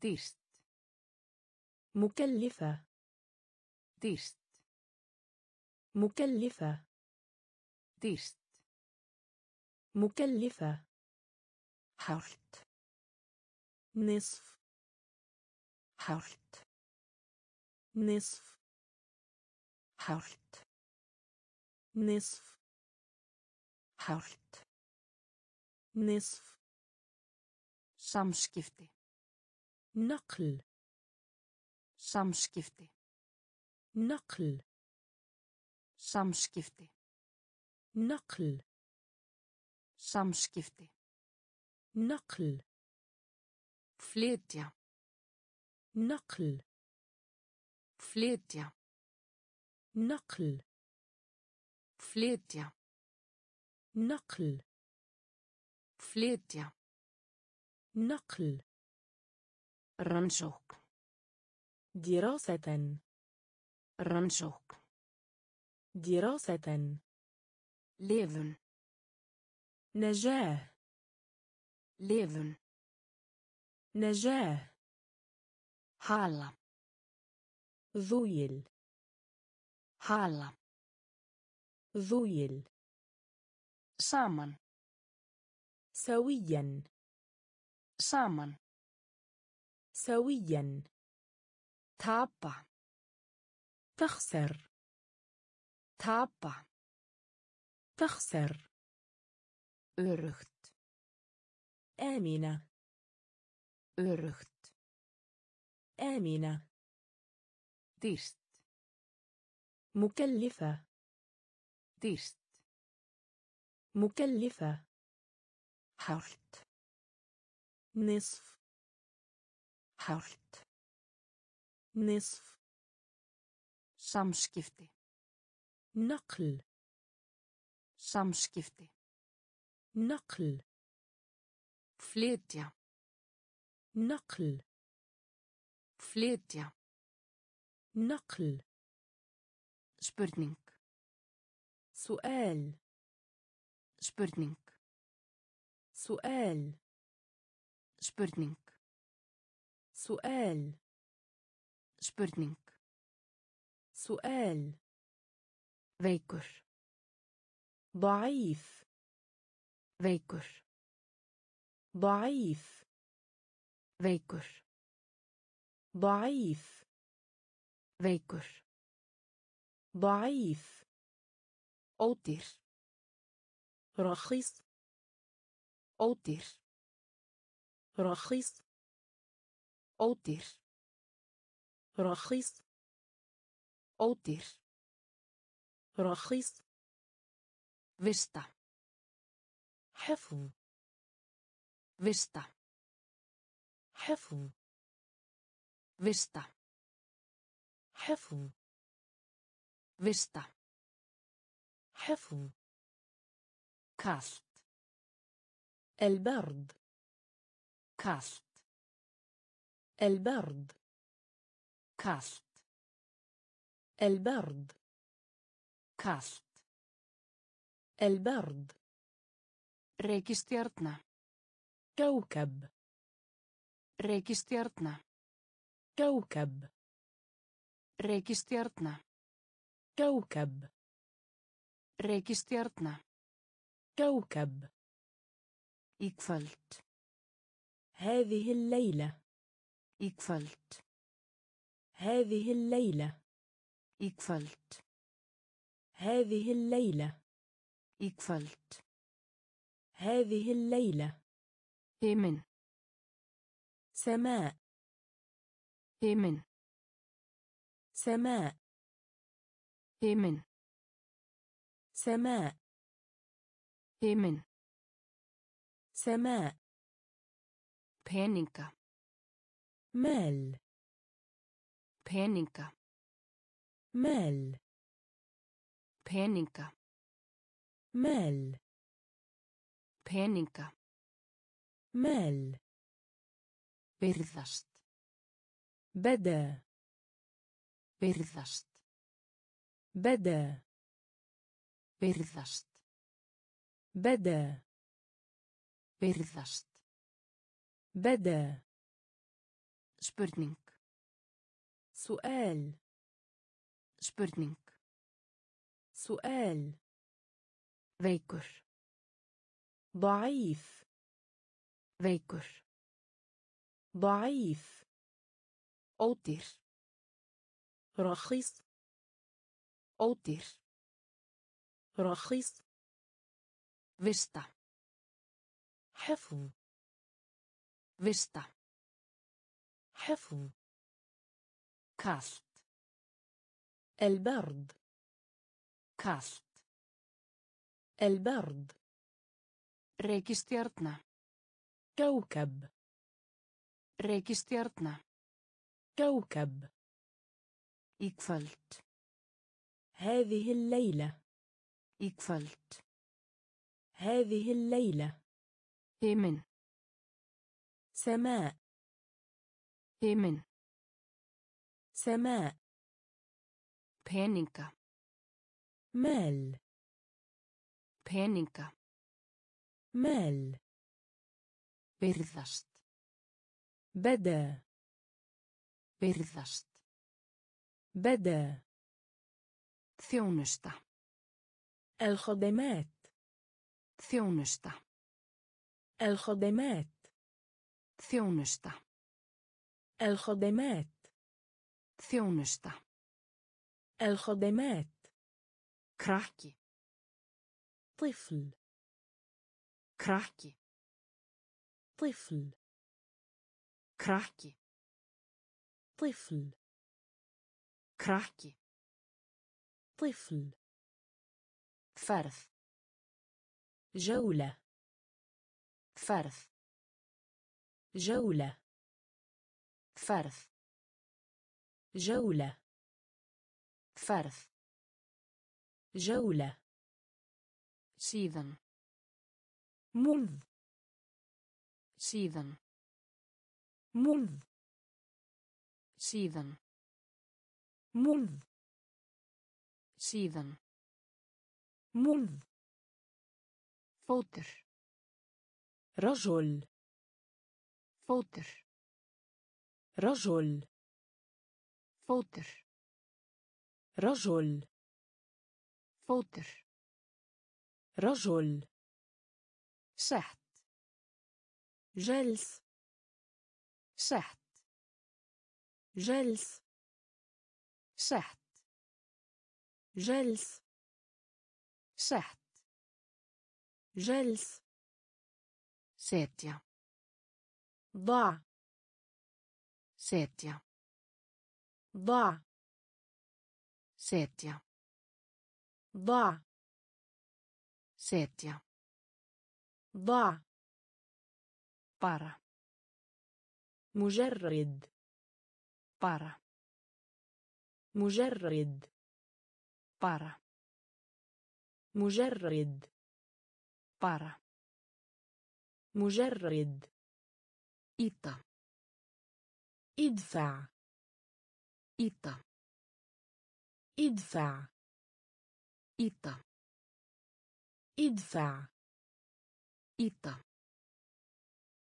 ديرست مكلفة ديرست مكلفة ديرست مكلفة حرت نصف حرت نصف حرت نصف حرت نصف samskipti نقل samskipti نقل samskipti نقل samskipti نقل flytja نقل flytja نقل flytja نقل flytja نقل رنشوك دراسة رنشوك دراسة ليفن نجاة ليفن نجاة حالة ذويل حالة ذويل سامن سويا سامن سويا تابع تخسر تابع تخسر أرخت آمنة أرخت آمنة ديرست مكلفة ديرست مكلفة حرت نصف حرت نصف samskipti نقل flytja نقل flytja نقل spurning سؤال spurning سؤال spurning سؤال veikur ضعيف veikur ضعيف veikur ضعيف veikur ضعيف ódýr رخيص ódýr رخيص ódýr رخيص ódýr رخيص vista حفظ vista حفظ vista حفظ Vista. حفظ. كاست. البرد. كاست. البرد. كاست. البرد. كاست. البرد. ريكستيرتنا. كوكب. ريكستيرتنا. كوكب. ريكستيرتنا. كوكب. Reikistjörna. كوكب. إكفلت. هذه الليلة. إكفلت. هذه الليلة. إكفلت. هذه الليلة. إكفلت. هذه الليلة. هيمن. سماء. هيمن. سماء. هيمن. سماء. هيمن. سماء. بينينكا. مال. بينينكا. مال. بينينكا. مال. بينينكا. مال. بيرذست. بدا. بيرذست. بدا. Virðast. Beda. Virðast. Beda. Spurning. Sual. Spurning. Sual. Veikur. Da'if. Veikur. Da'if. Ódýr. Rakhis. Ódýr. رخيص. فيستا. حفظ. فيستا. حفظ. كاست. البرد. كاست. البرد. ريكستيرتنا. كوكب. ريكستيرتنا. كوكب. إكفلت. هذه الليلة. إكفلت. هذه الليلة. هيمن. سماء. هيمن. سماء. بينينكا. مال. بينينكا. مال. بيرذست. بدا. بيرذست. بدا. ثيونستا. الخدمات. ثيونستا. الخدمات. ثيونستا. الخدمات. ثيونستا. الخدمات. كراكي. طفل. كراكي. طفل. كراكي. طفل. كراكي. طفل. فرث. جولة. فرث. جولة. فرث. جولة. فرث. جولة. سيذن. منذ. سيذن. منذ. سيذن. منذ. سيذن. منذ. فوتر. رجل. فوتر. رجل. فوتر. رجل. فوتر. رجل. شحت. جلس. شحت. جلس. شحت. جلس. شحت. جلس. ساتيا. ضع. ساتيا. ضع. ساتيا. ضع. ساتيا. ضع. برا. مجرد. برا. مجرد. пара. مجرد. пара. مجرد. إتا. إدفع. إتا. إدفع. إتا. إدفع. إتا.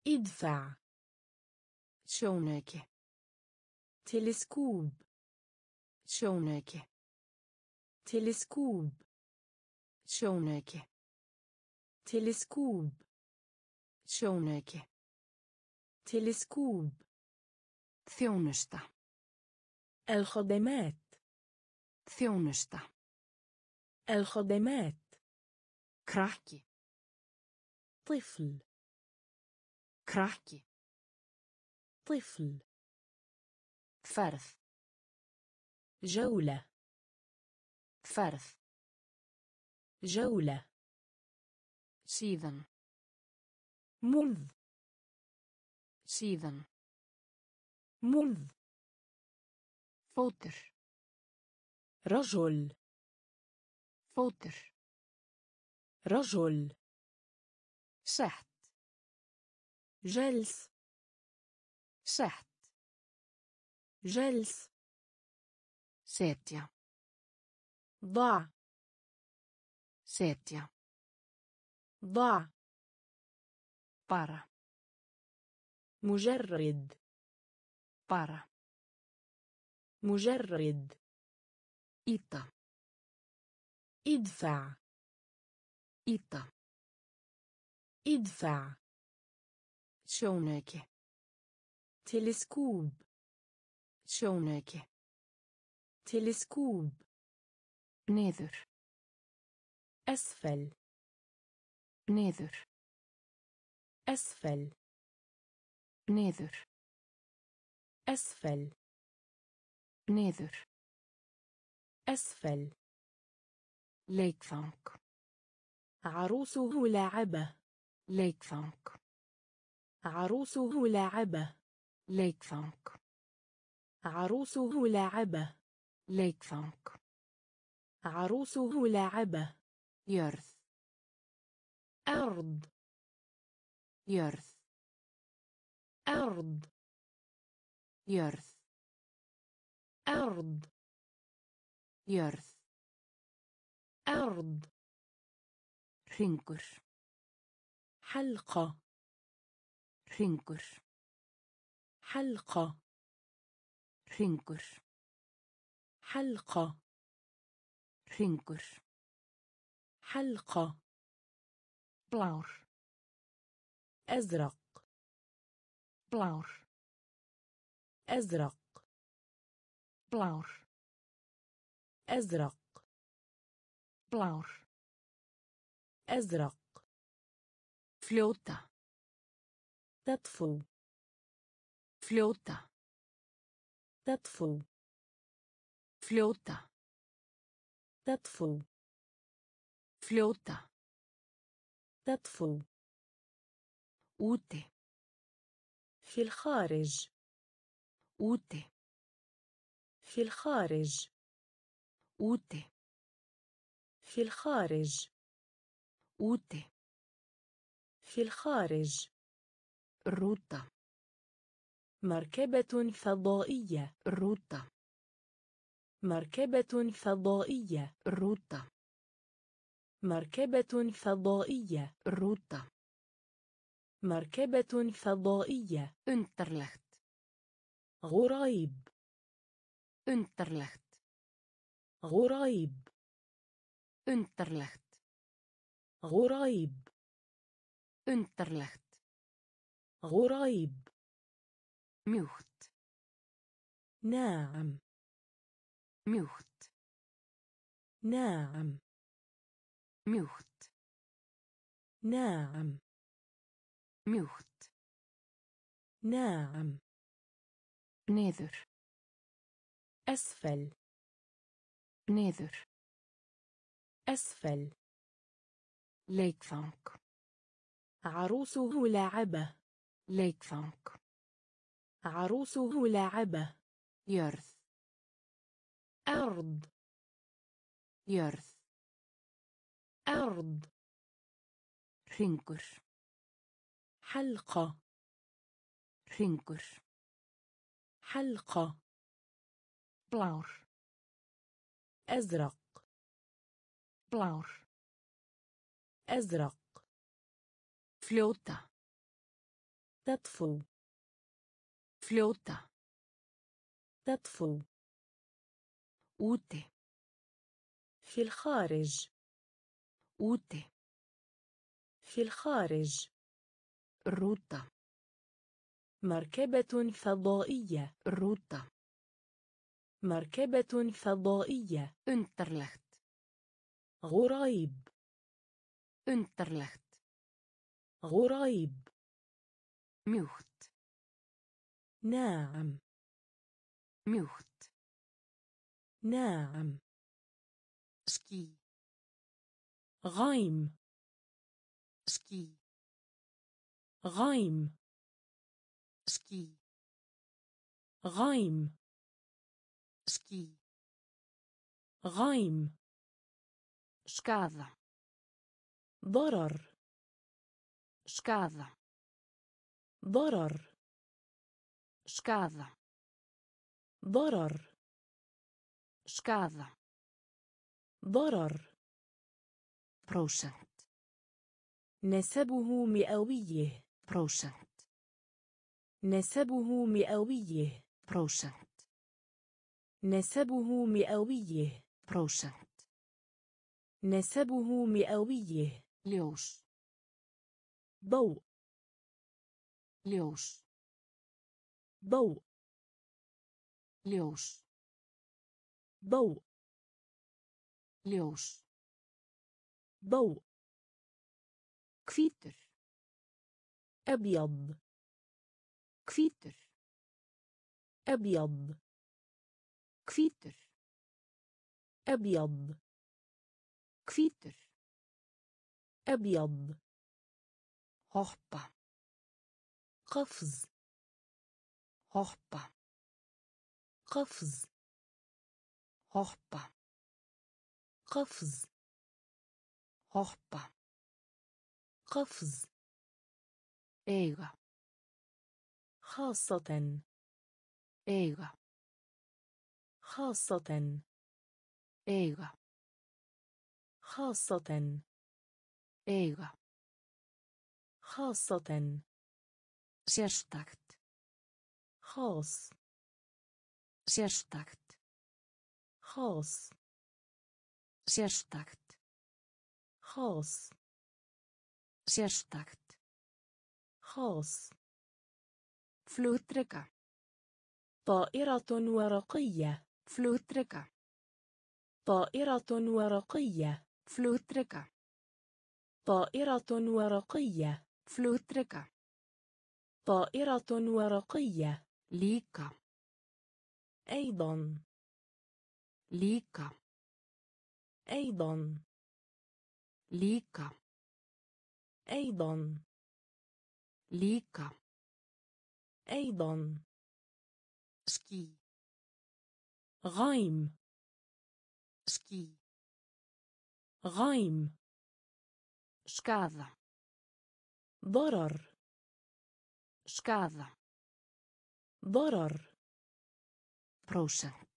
إدفع. شونك. تلسكوب. شونك. تلسكوب. شونك. تلسكوب. شونك. تلسكوب. ثيونشتا. الخدمات. ثيونشتا. الخدمات. كراكي. طفل. كراكي. طفل. فرث. جولة. فرث. جولة. سيذن. منذ. سيذن. منذ. فوتر. رجل. فوتر. رجل. شحت. جلس. شحت. جلس. ساتيا. ضاع. ساتيا. ضاع. بارا. مجرد. بارا. مجرد. إتا. إدفع. إتا. إدفع. شونك. تلسكوب. شونك. تلسكوب. نذر. أسفل. نذر. أسفل. نذر. أسفل. نذر. أسفل. ليكفانك. عروسه لعبة. ليكفانك. عروسه لعبة. ليكفانك. عروسه لعبة. ليكفانك. عروسه لعبة. يرث. أرض. يرث. أرض. يرث. أرض. يرث. أرض. رينكر. حلقة. رينكر. حلقة. رينكر. حلقة. رينكر. حلقة. بلاور. أزرق. بلاور. أزرق. بلاور. أزرق. بلاور. أزرق. فلوتة. تطفو. فلوتة. تطفو. فلوتة. تطفو. فلوتة. تطفو. أوتي. في الخارج. أوتي. في الخارج. أوتي. في الخارج. أوتي. في الخارج. روتا. مركبة فضائية. روتا. مركبة فضائية. روتا. مركبة فضائية. روتا. مركبة فضائية. انترلخت. غريب. انترلخت. غريب. انترلخت. غريب. انترلخت. غريب. ميوت. نعم. ميوت. نعم. ميوت. نعم. ميوت. نعم. نذر. أسفل. نذر. أسفل. ليكفانك. عروسه لعبة. ليكفانك. عروسه لعبة. يرث. أرض. Jörð. أرض. Hringur. حلقة. Hringur. حلقة. بلور. أزرق. بلور. أزرق. فلوتة. تطفو. فلوتة. تطفو. أوتي. في الخارج. أوتي. في الخارج. روتا. مركبة فضائية. روتا. مركبة فضائية. انترلخت. غريب. انترلخت. غريب. ميوت. نعم. ميوت. نعم. سكي. غايم. سكي. غايم. سكي. غايم. سكي. غايم. شكاذا. ضرر. شكاذا. ضرر. شكاذا. ضرر. شكاذا. ضرر. بروسنت. نسبه مئويه. بروسنت. نسبه مئويه. بروسنت. نسبه مئويه. بروسنت. نسبه مئويه. ليوس. ضوء. ليوس. ضوء. ليوس. ضوء. Ljós. Bó. Hvítur. Abjad. Hvítur. Abjad. Hvítur. Abjad. Hvítur. Abjad. Hoppa. Qafz. Hoppa. Qafz. Hoppa. قفز. هوبا. قفز. إيغا. خاصة. إيغا. خاصة. إيغا. خاصة. إيغا. خاصة. سيرستاكت. خاص. سيرستاكت. خاص. Sérstakt. Khas. Sérstakt. Khas. Flugdreka. طائرة ورقية. Flugdreka. طائرة ورقية. Flugdreka. طائرة ورقية. Flugdreka. طائرة ورقية. ليكا. أيضا. ليكا. أيضا. ليكا. أيضا. ليكا. أيضا. سكي. غايم. سكي. غايم. شكاذا. ضرر. شكاذا. ضرر. بروسنت.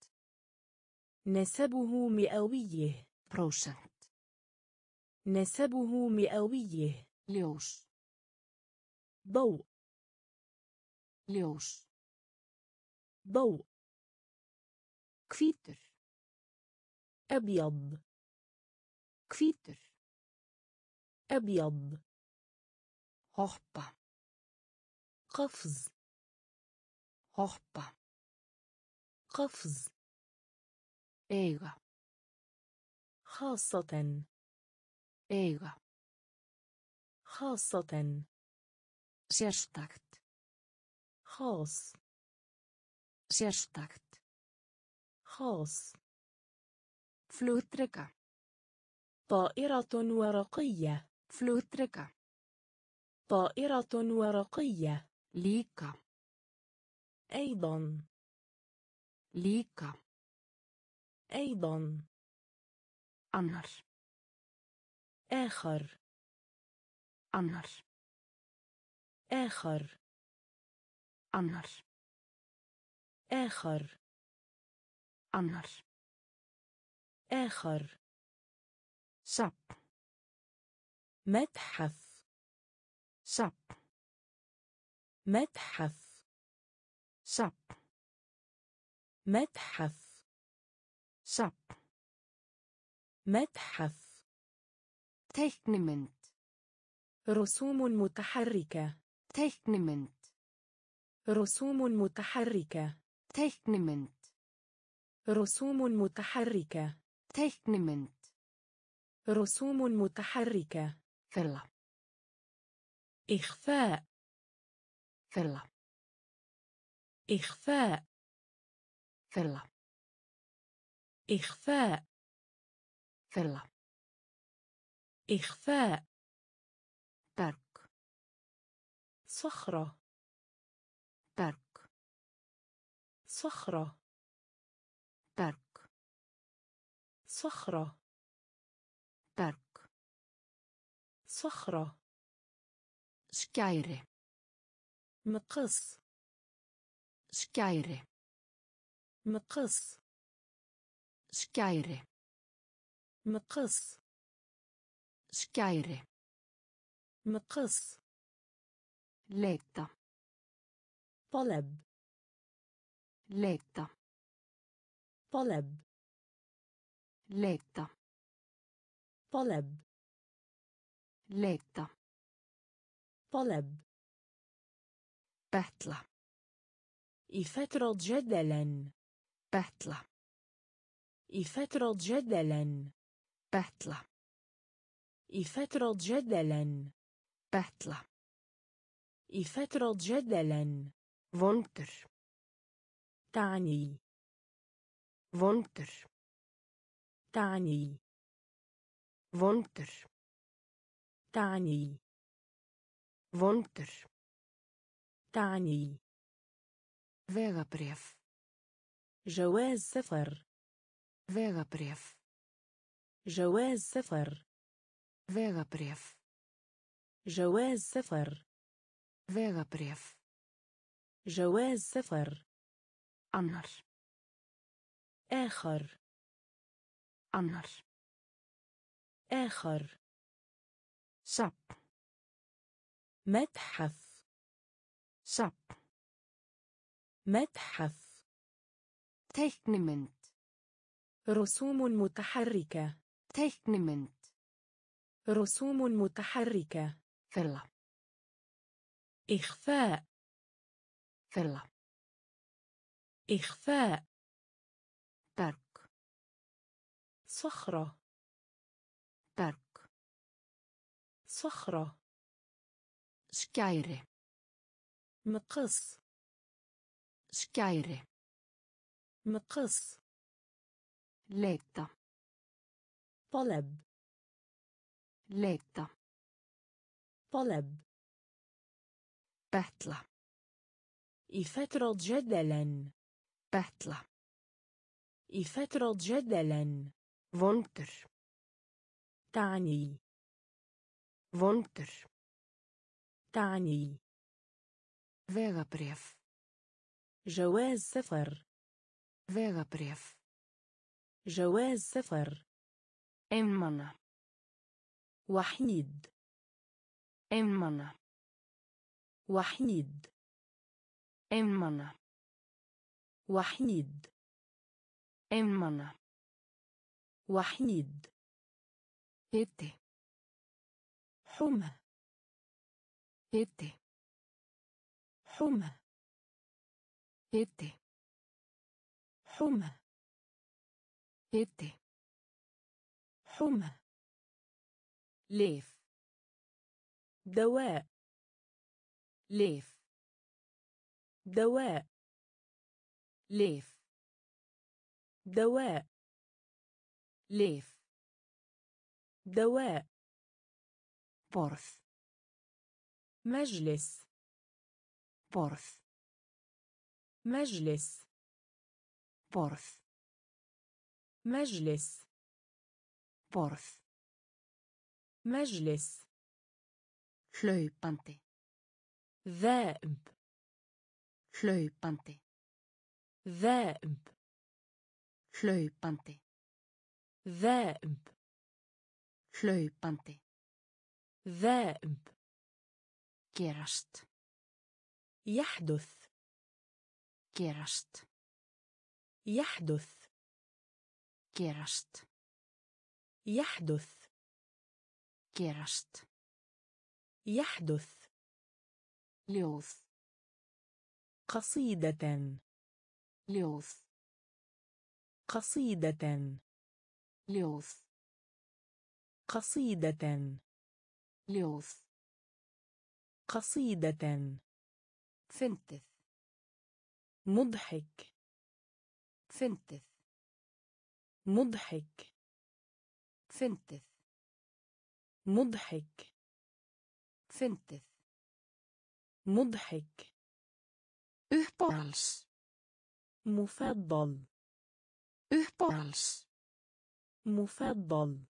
نسبه مئويه. بروسنت. نسبه مئويه. ليوس. ضوء. ليوس. ضوء. كفيتر. أبيض. كفيتر. أبيض. هوبا. قفز. هوبا. قفز. إيغا. خاصة. إيغا. خاصة. سيرستاكت. خاص. سيرستاكت. خاص. فلوتركا. طائرة ورقية. فلوتركا. طائرة ورقية. ليكا. أيضا. ليكا. أيضا. annar آخر annar آخر annar آخر annar آخر صب متحف صب متحف صب متحف صب متحف تيكنمنت رسوم متحركة تيكنمنت رسوم متحركة تيكنمنت رسوم متحركة تيكنمنت رسوم متحركة ثلة إخفاء ثلة إخفاء ثلة إخفاء ثلة إخفاء ترك صخرة ترك صخرة ترك صخرة ترك صخرة شكايرة مقص شكايرة مقص شكايرة مقص شكايرة مقص ليتا طلب ليتا طلب ليتا طلب ليتا طلب بحتلة إفترض جدلا بحتلة إفترض جدلا بحتلة إفترض جدلا بحتلة إفترض جدلا فونتر تعني فونتر تعني فونتر تعني فونتر تعني ويغابريف جواز سفر ويغابريف جواز سفر ويغابريف جواز سفر ويغابريف جواز سفر أنر آخر أنر آخر صب متحف صب متحف تيكنمنت رسوم متحركة تيكنمنت رسوم متحركة ثلة إخفاء ثلة إخفاء ترك صخرة ترك صخرة شكايرة مقص شكايرة مقص ليتا طلب ليتا طلب بحتلة إفترض جدلا بحتلة إفترض جدلا فونتر تعني فونتر تعني ويغابريف جواز سفر ويغابريف جواز سفر امنا وحيد امنا وحيد امنا وحيد امنا وحيد هتي حمى هتي حمى هتي حمى هتي حمى ليف دواء ليف دواء ليف دواء ليف دواء بورث مجلس بورث مجلس بورث مجلس Borð. Mejlis. Hlaupandi. Væmb. Hlaupandi. Væmb. Hlaupandi. Væmb. Hlaupandi. Væmb. Gerast. Jæhduð. Gerast. Jæhduð. Gerast. يحدث. Gerast. يحدث. لوث. قصيدة. لوث. قصيدة. لوث. قصيدة. لوث. قصيدة. فنتث. مضحك. فنتث. مضحك. فنتث مضحك فنتث مضحك أهبالس مفضل أهبالس مفضل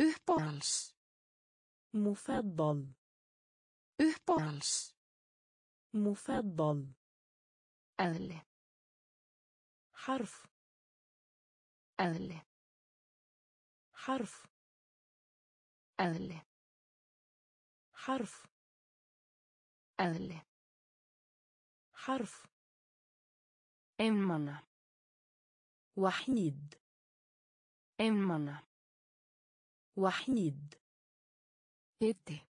أهبالس مفضل أهبالس مفضل أغلى حرف أغلى حرف أغلى حرف أغلى حرف إمنا وحيد إمنا وحيد هتي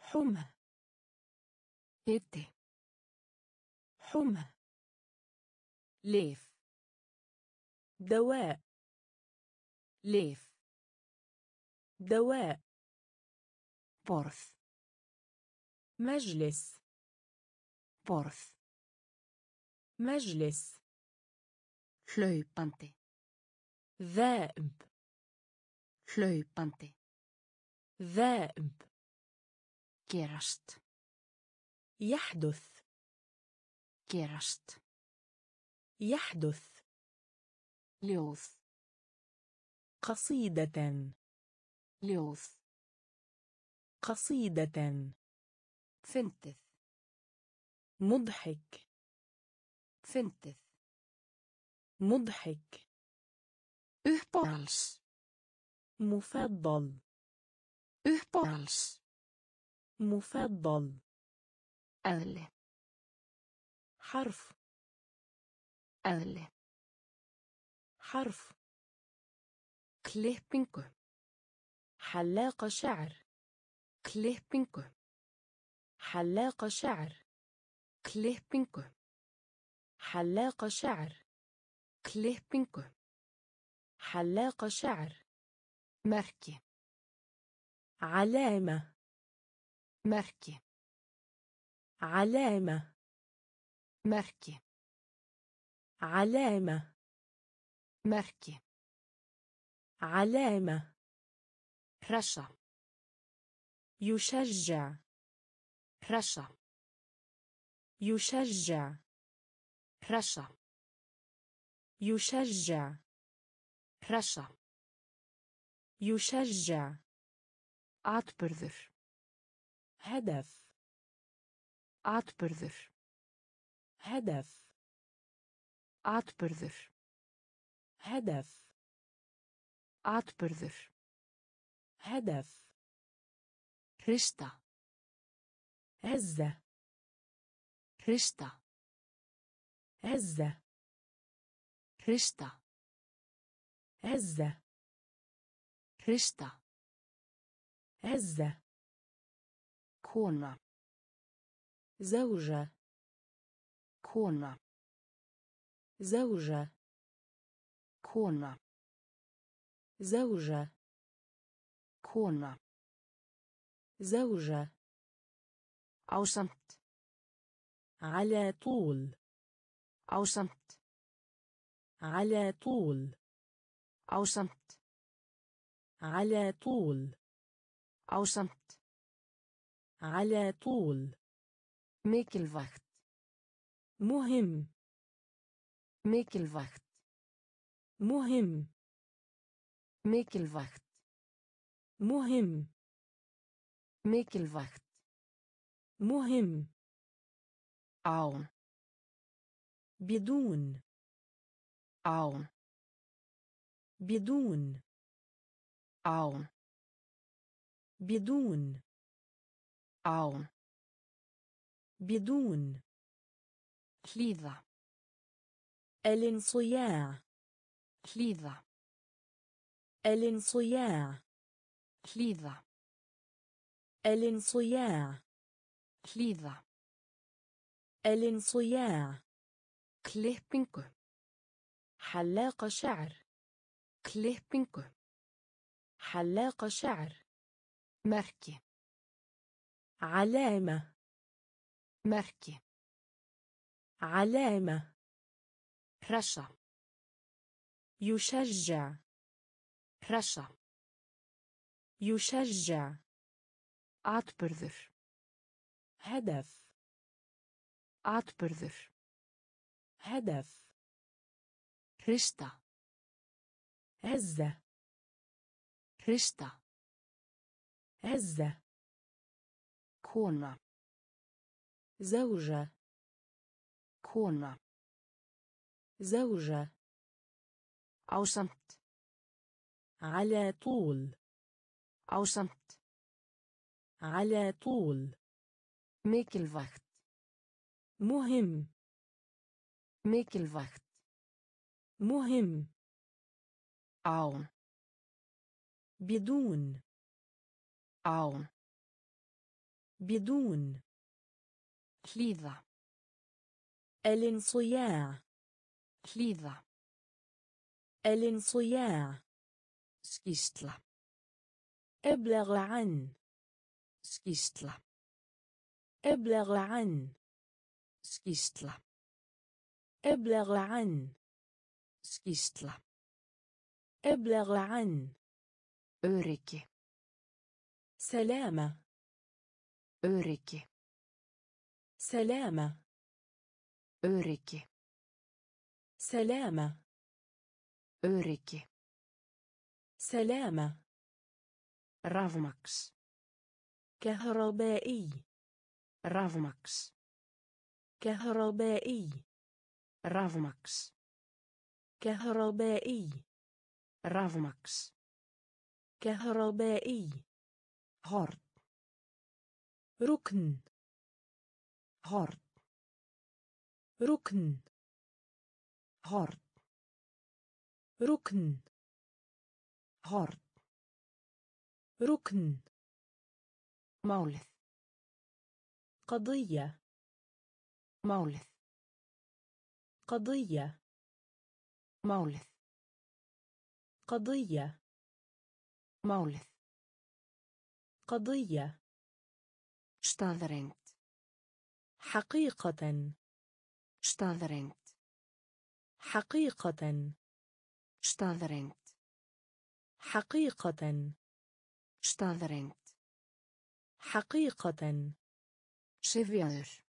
حمى هتي حمى ليف دواء ليف دواء بورث مجلس بورث مجلس hlaupandi ذائب hlaupandi ذائب gerast يحدث gerast يحدث ljóð قصيدة. لوث. قصيدة. فنتث. مضحك. فنتث. مضحك. أهبالس. مفضل. أهبالس. مفضل. أغلى. حرف. أغلى. حرف. كليبينكو حلاقة شعر كليبينكو حلاقة شعر كليبينكو حلاقة شعر كليبينكو حلاقة شعر ماركي علامة ماركي علامة ماركي علامة ماركي علامة رشا يشجع رشا يشجع رشا يشجع رشا يشجع أتبرذر هدف أتبرذر هدف أتبرذر هدف Atburður. Hedef. Hrista. Hezza. Hrista. Hezza. Hrista. Hezza. Hrista. Hezza. Kona. Zawja. Kona. Zawja. Kona. زوجة كونا زوجة عوصمت على طول عوصمت على طول عوصمت على طول عوصمت على طول ميك الوقت مهم ميك الوقت مهم Mikilvægt. مهم. Mikilvægt. مهم. عون. بدون. عون. بدون. عون. بدون. عون. بدون. hlýða. الانصياع. hlýða. الانصياع. hlýða. الانصياع. hlýða. الانصياع. klippingu. حلاق شعر. klippingu. حلاق شعر. merki. علامة. merki. علامة. رشا. يشجع. رشا. يشجع. atburður. هدف. atburður. هدف. رشتة. هزة. رشتة. هزة. كونا. زوجة. كونا. زوجة. عوشمت. على طول. عوشمت. على طول. ميكلفاخت. مهم. ميكلفاخت. مهم. عون. بدون. عون. بدون. hlýða. الانصياع. hlýða. الانصياع. skýrsla. ابلغ عن. skýrsla. ابلغ عن. skýrsla. ابلغ عن. skýrsla. ابلغ عن. öryggi. سلامة. öryggi. سلامة. öryggi. سلامة. öryggi. سلامة. رافماكس. كهربائي. رافماكس. كهربائي. رافماكس. كهربائي. رافماكس. كهربائي. هارد. ركن. هارد. ركن. هارد. ركن. هارد. ركن. مولث. قضية. مولث. قضية. مولث. قضية. مولث. قضية. staðreynd. حقيقة. staðreynd. حقيقة. staðreynd. حقيقة. staðreynd. حقيقة. شفياður.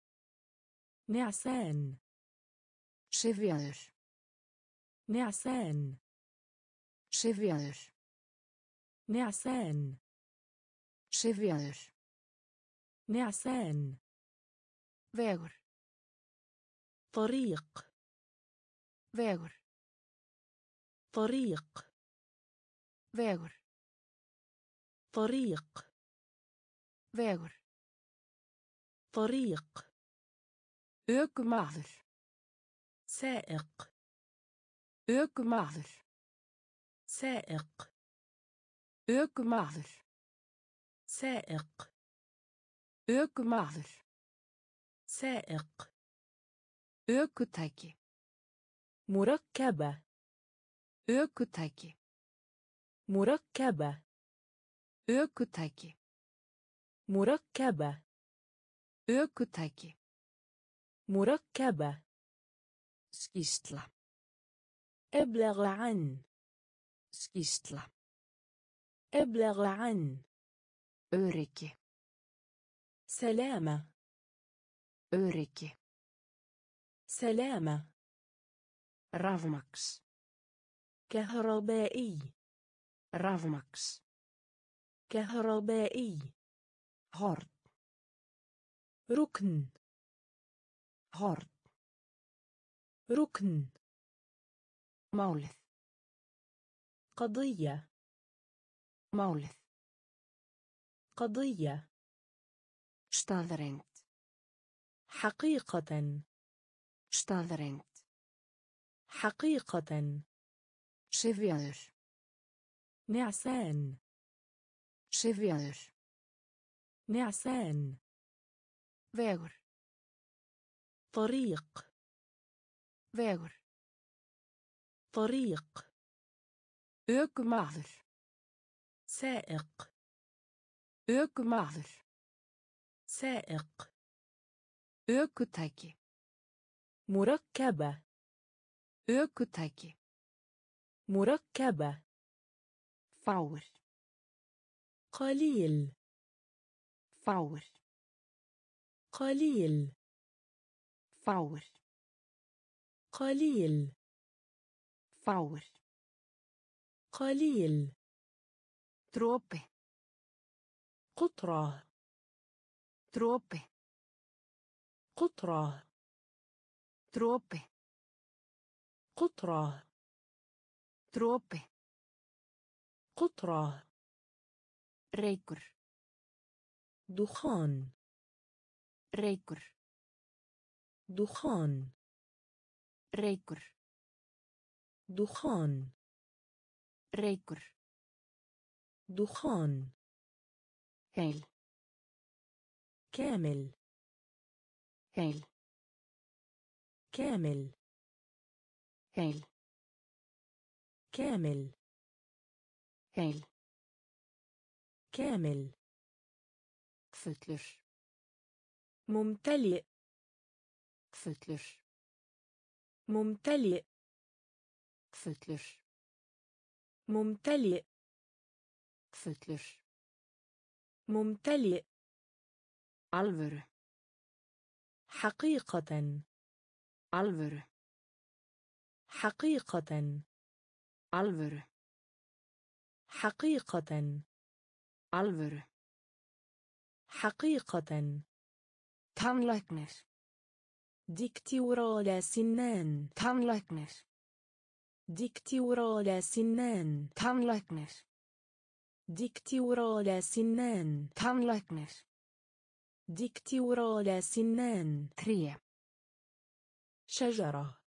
نعسان. شفياður. نعسان. شفياður. نعسان. شفياður. نعسان. vegur. طريق. vegur. طريق. vegur. طريق. vegur. طريق. ökumaður. سائق. ökumaður. سائق. ökumaður. سائق. ökumaður. سائق. ökutæki. مركبة. ökutæki. مركبة. ökutæki. مركبة. ökutæki. مركبة. skýrsla. ابلغ عن. skýrsla. ابلغ عن. öryggi. سلامة. öryggi. سلامة. رافماكس. كهربائي. رافماكس كهربائي هارد ركن هارد ركن مولث قضية مولث قضية staðreynd حقيقة staðreynd حقيقة شفياður نعسان شفياður نعسان vegur طريق vegur طريق ökumaður سائق ökumaður سائق ökutæki مركبة ökutæki مركبة فور قليل فور قليل فور قليل فور قليل تروبة قطرة تروبة قطرة تروبة قطرة تروبة قطرة ريكر دخان ريكر دخان ريكر دخان ريكر دخان كامل كامل كامل كامل كامل كامل كامل كامل فتلر ممتلئ فتلر ممتلئ فتلر ممتلئ فتلر ممتلئ alvöru حقيقة alvöru حقيقة alvöru حقيقة alvöru حقيقة tandlæknir دكتورة سنان tandlæknir دكتورة سنان tandlæknir دكتورة سنان tandlæknir دكتورة سنان تري شجرة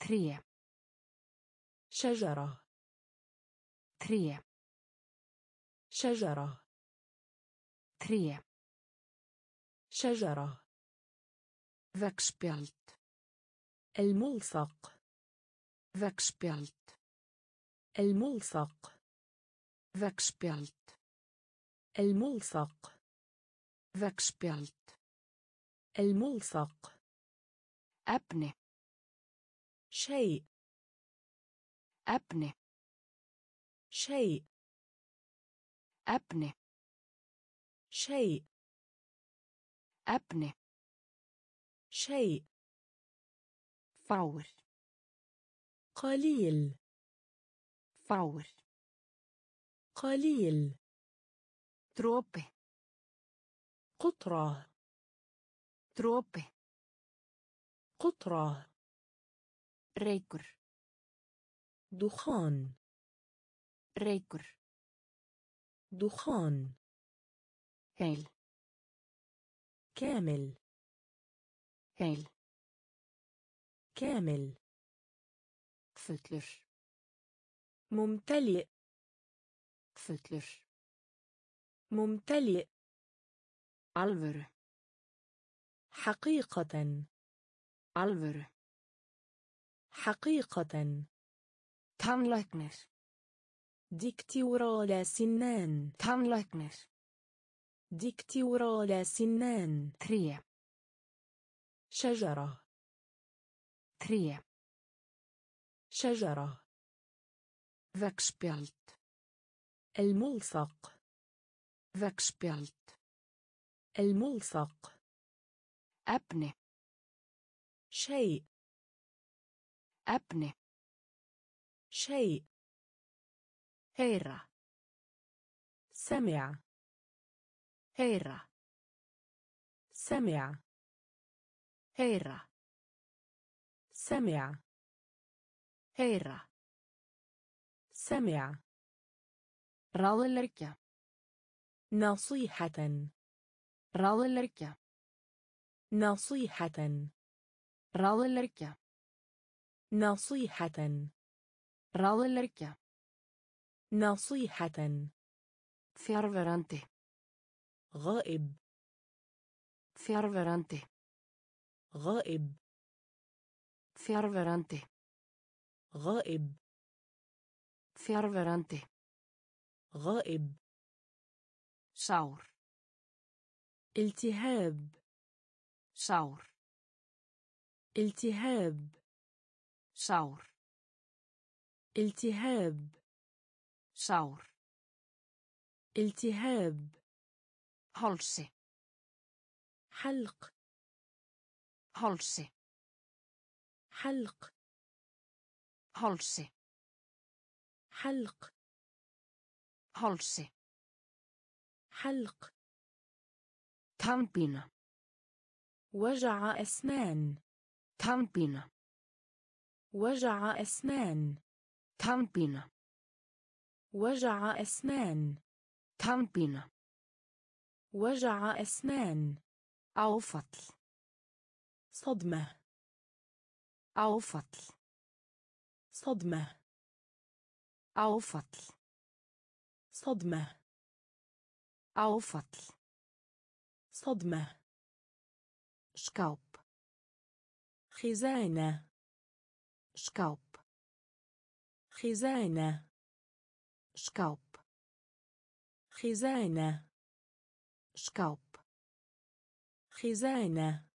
تري شجرة تري شجرة تري شجرة växtspjält الملصق växtspjält الملصق växtspjält الملصق växtspjält الملصق أبني شيء أبني شيء أبني شيء أبني شيء فور قليل فور قليل تروبة قطرة تروبة قطرة ريكر دخان ريكر دخان كامل كامل كامل كامل فتلر ممتلئ فتلر ممتلئ alvöru حقيقة alvöru حقيقة tandlæknir دكتورة سنان tandlæknir دكتورة سنان تري شجرة تري شجرة växtspjält الملصق växtspjält الملصق أبني شيء هيرة. سمع. هيرة. سمع. هيرة. سمع. هيرة. سمع. راللركة. نصيحة. راللركة. نصيحة. راللركة. نصيحة. راللركة. نصيحة. فيرفرانتي. غائب. فيرفرانتي. غائب. فيرفرانتي. غائب. فيرفرانتي. غائب. شعور. التهاب. شعور. التهاب. شعور. التهاب. شعور. التهاب. هلسي. حلق. هلسي. حلق. هلسي. حلق. هلسي. حلق. تنبينا. وجع أسنان. تنبينا. وجع أسنان. تنبينا. وجع أسنان. تنبينا. وجع أسنان. أو فطل. صدمة. أو فطل. صدمة. أو فطل. صدمة. أو فطل. صدمة. شكوب. خزانة. شكوب. خزانة. شكوب. خزانة. شكوب. خزانة.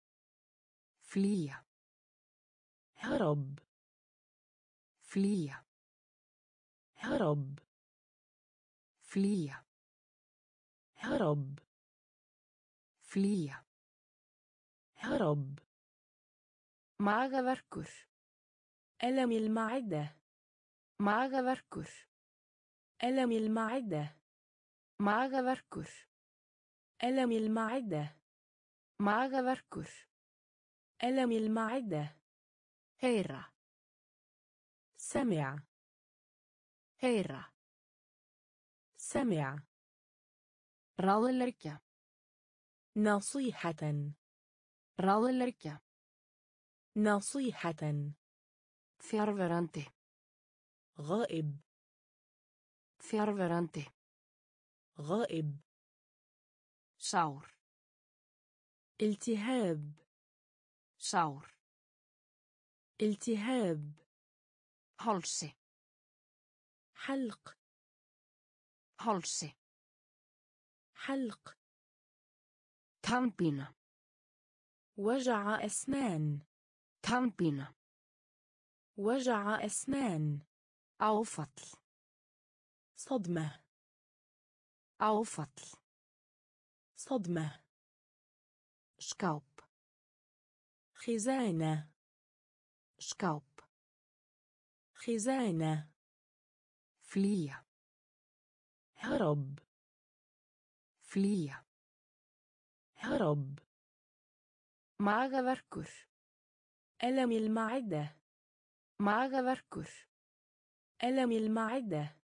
فلية. هرب. فلية. هرب. فلية. هرب. فلية. هرب. معغفركر. ألم المعدة. معغفركر. ألم المعدة. معغفركر. ألم المعدة. معغفركر. ألم المعدة. هيرة. سمع. هيرة. سمع. راللركة. نصيحة. راللركة. نصيحة. فيرفرانتي. غائب. فيرفرانتي. غائب. شعور. التهاب. شعور. التهاب. هلسي. حلق. هلسي. حلق. تنبينا. وجع أسنان. تنبينا. وجع أسنان. أو فطل. صدمة. أو فطل. صدمة. شكوب. خزانة. شكوب. خزانة. فلية. هرب. فلية. هرب. معغفركر. ألم المعدة. معغفركر. ألم المعدة.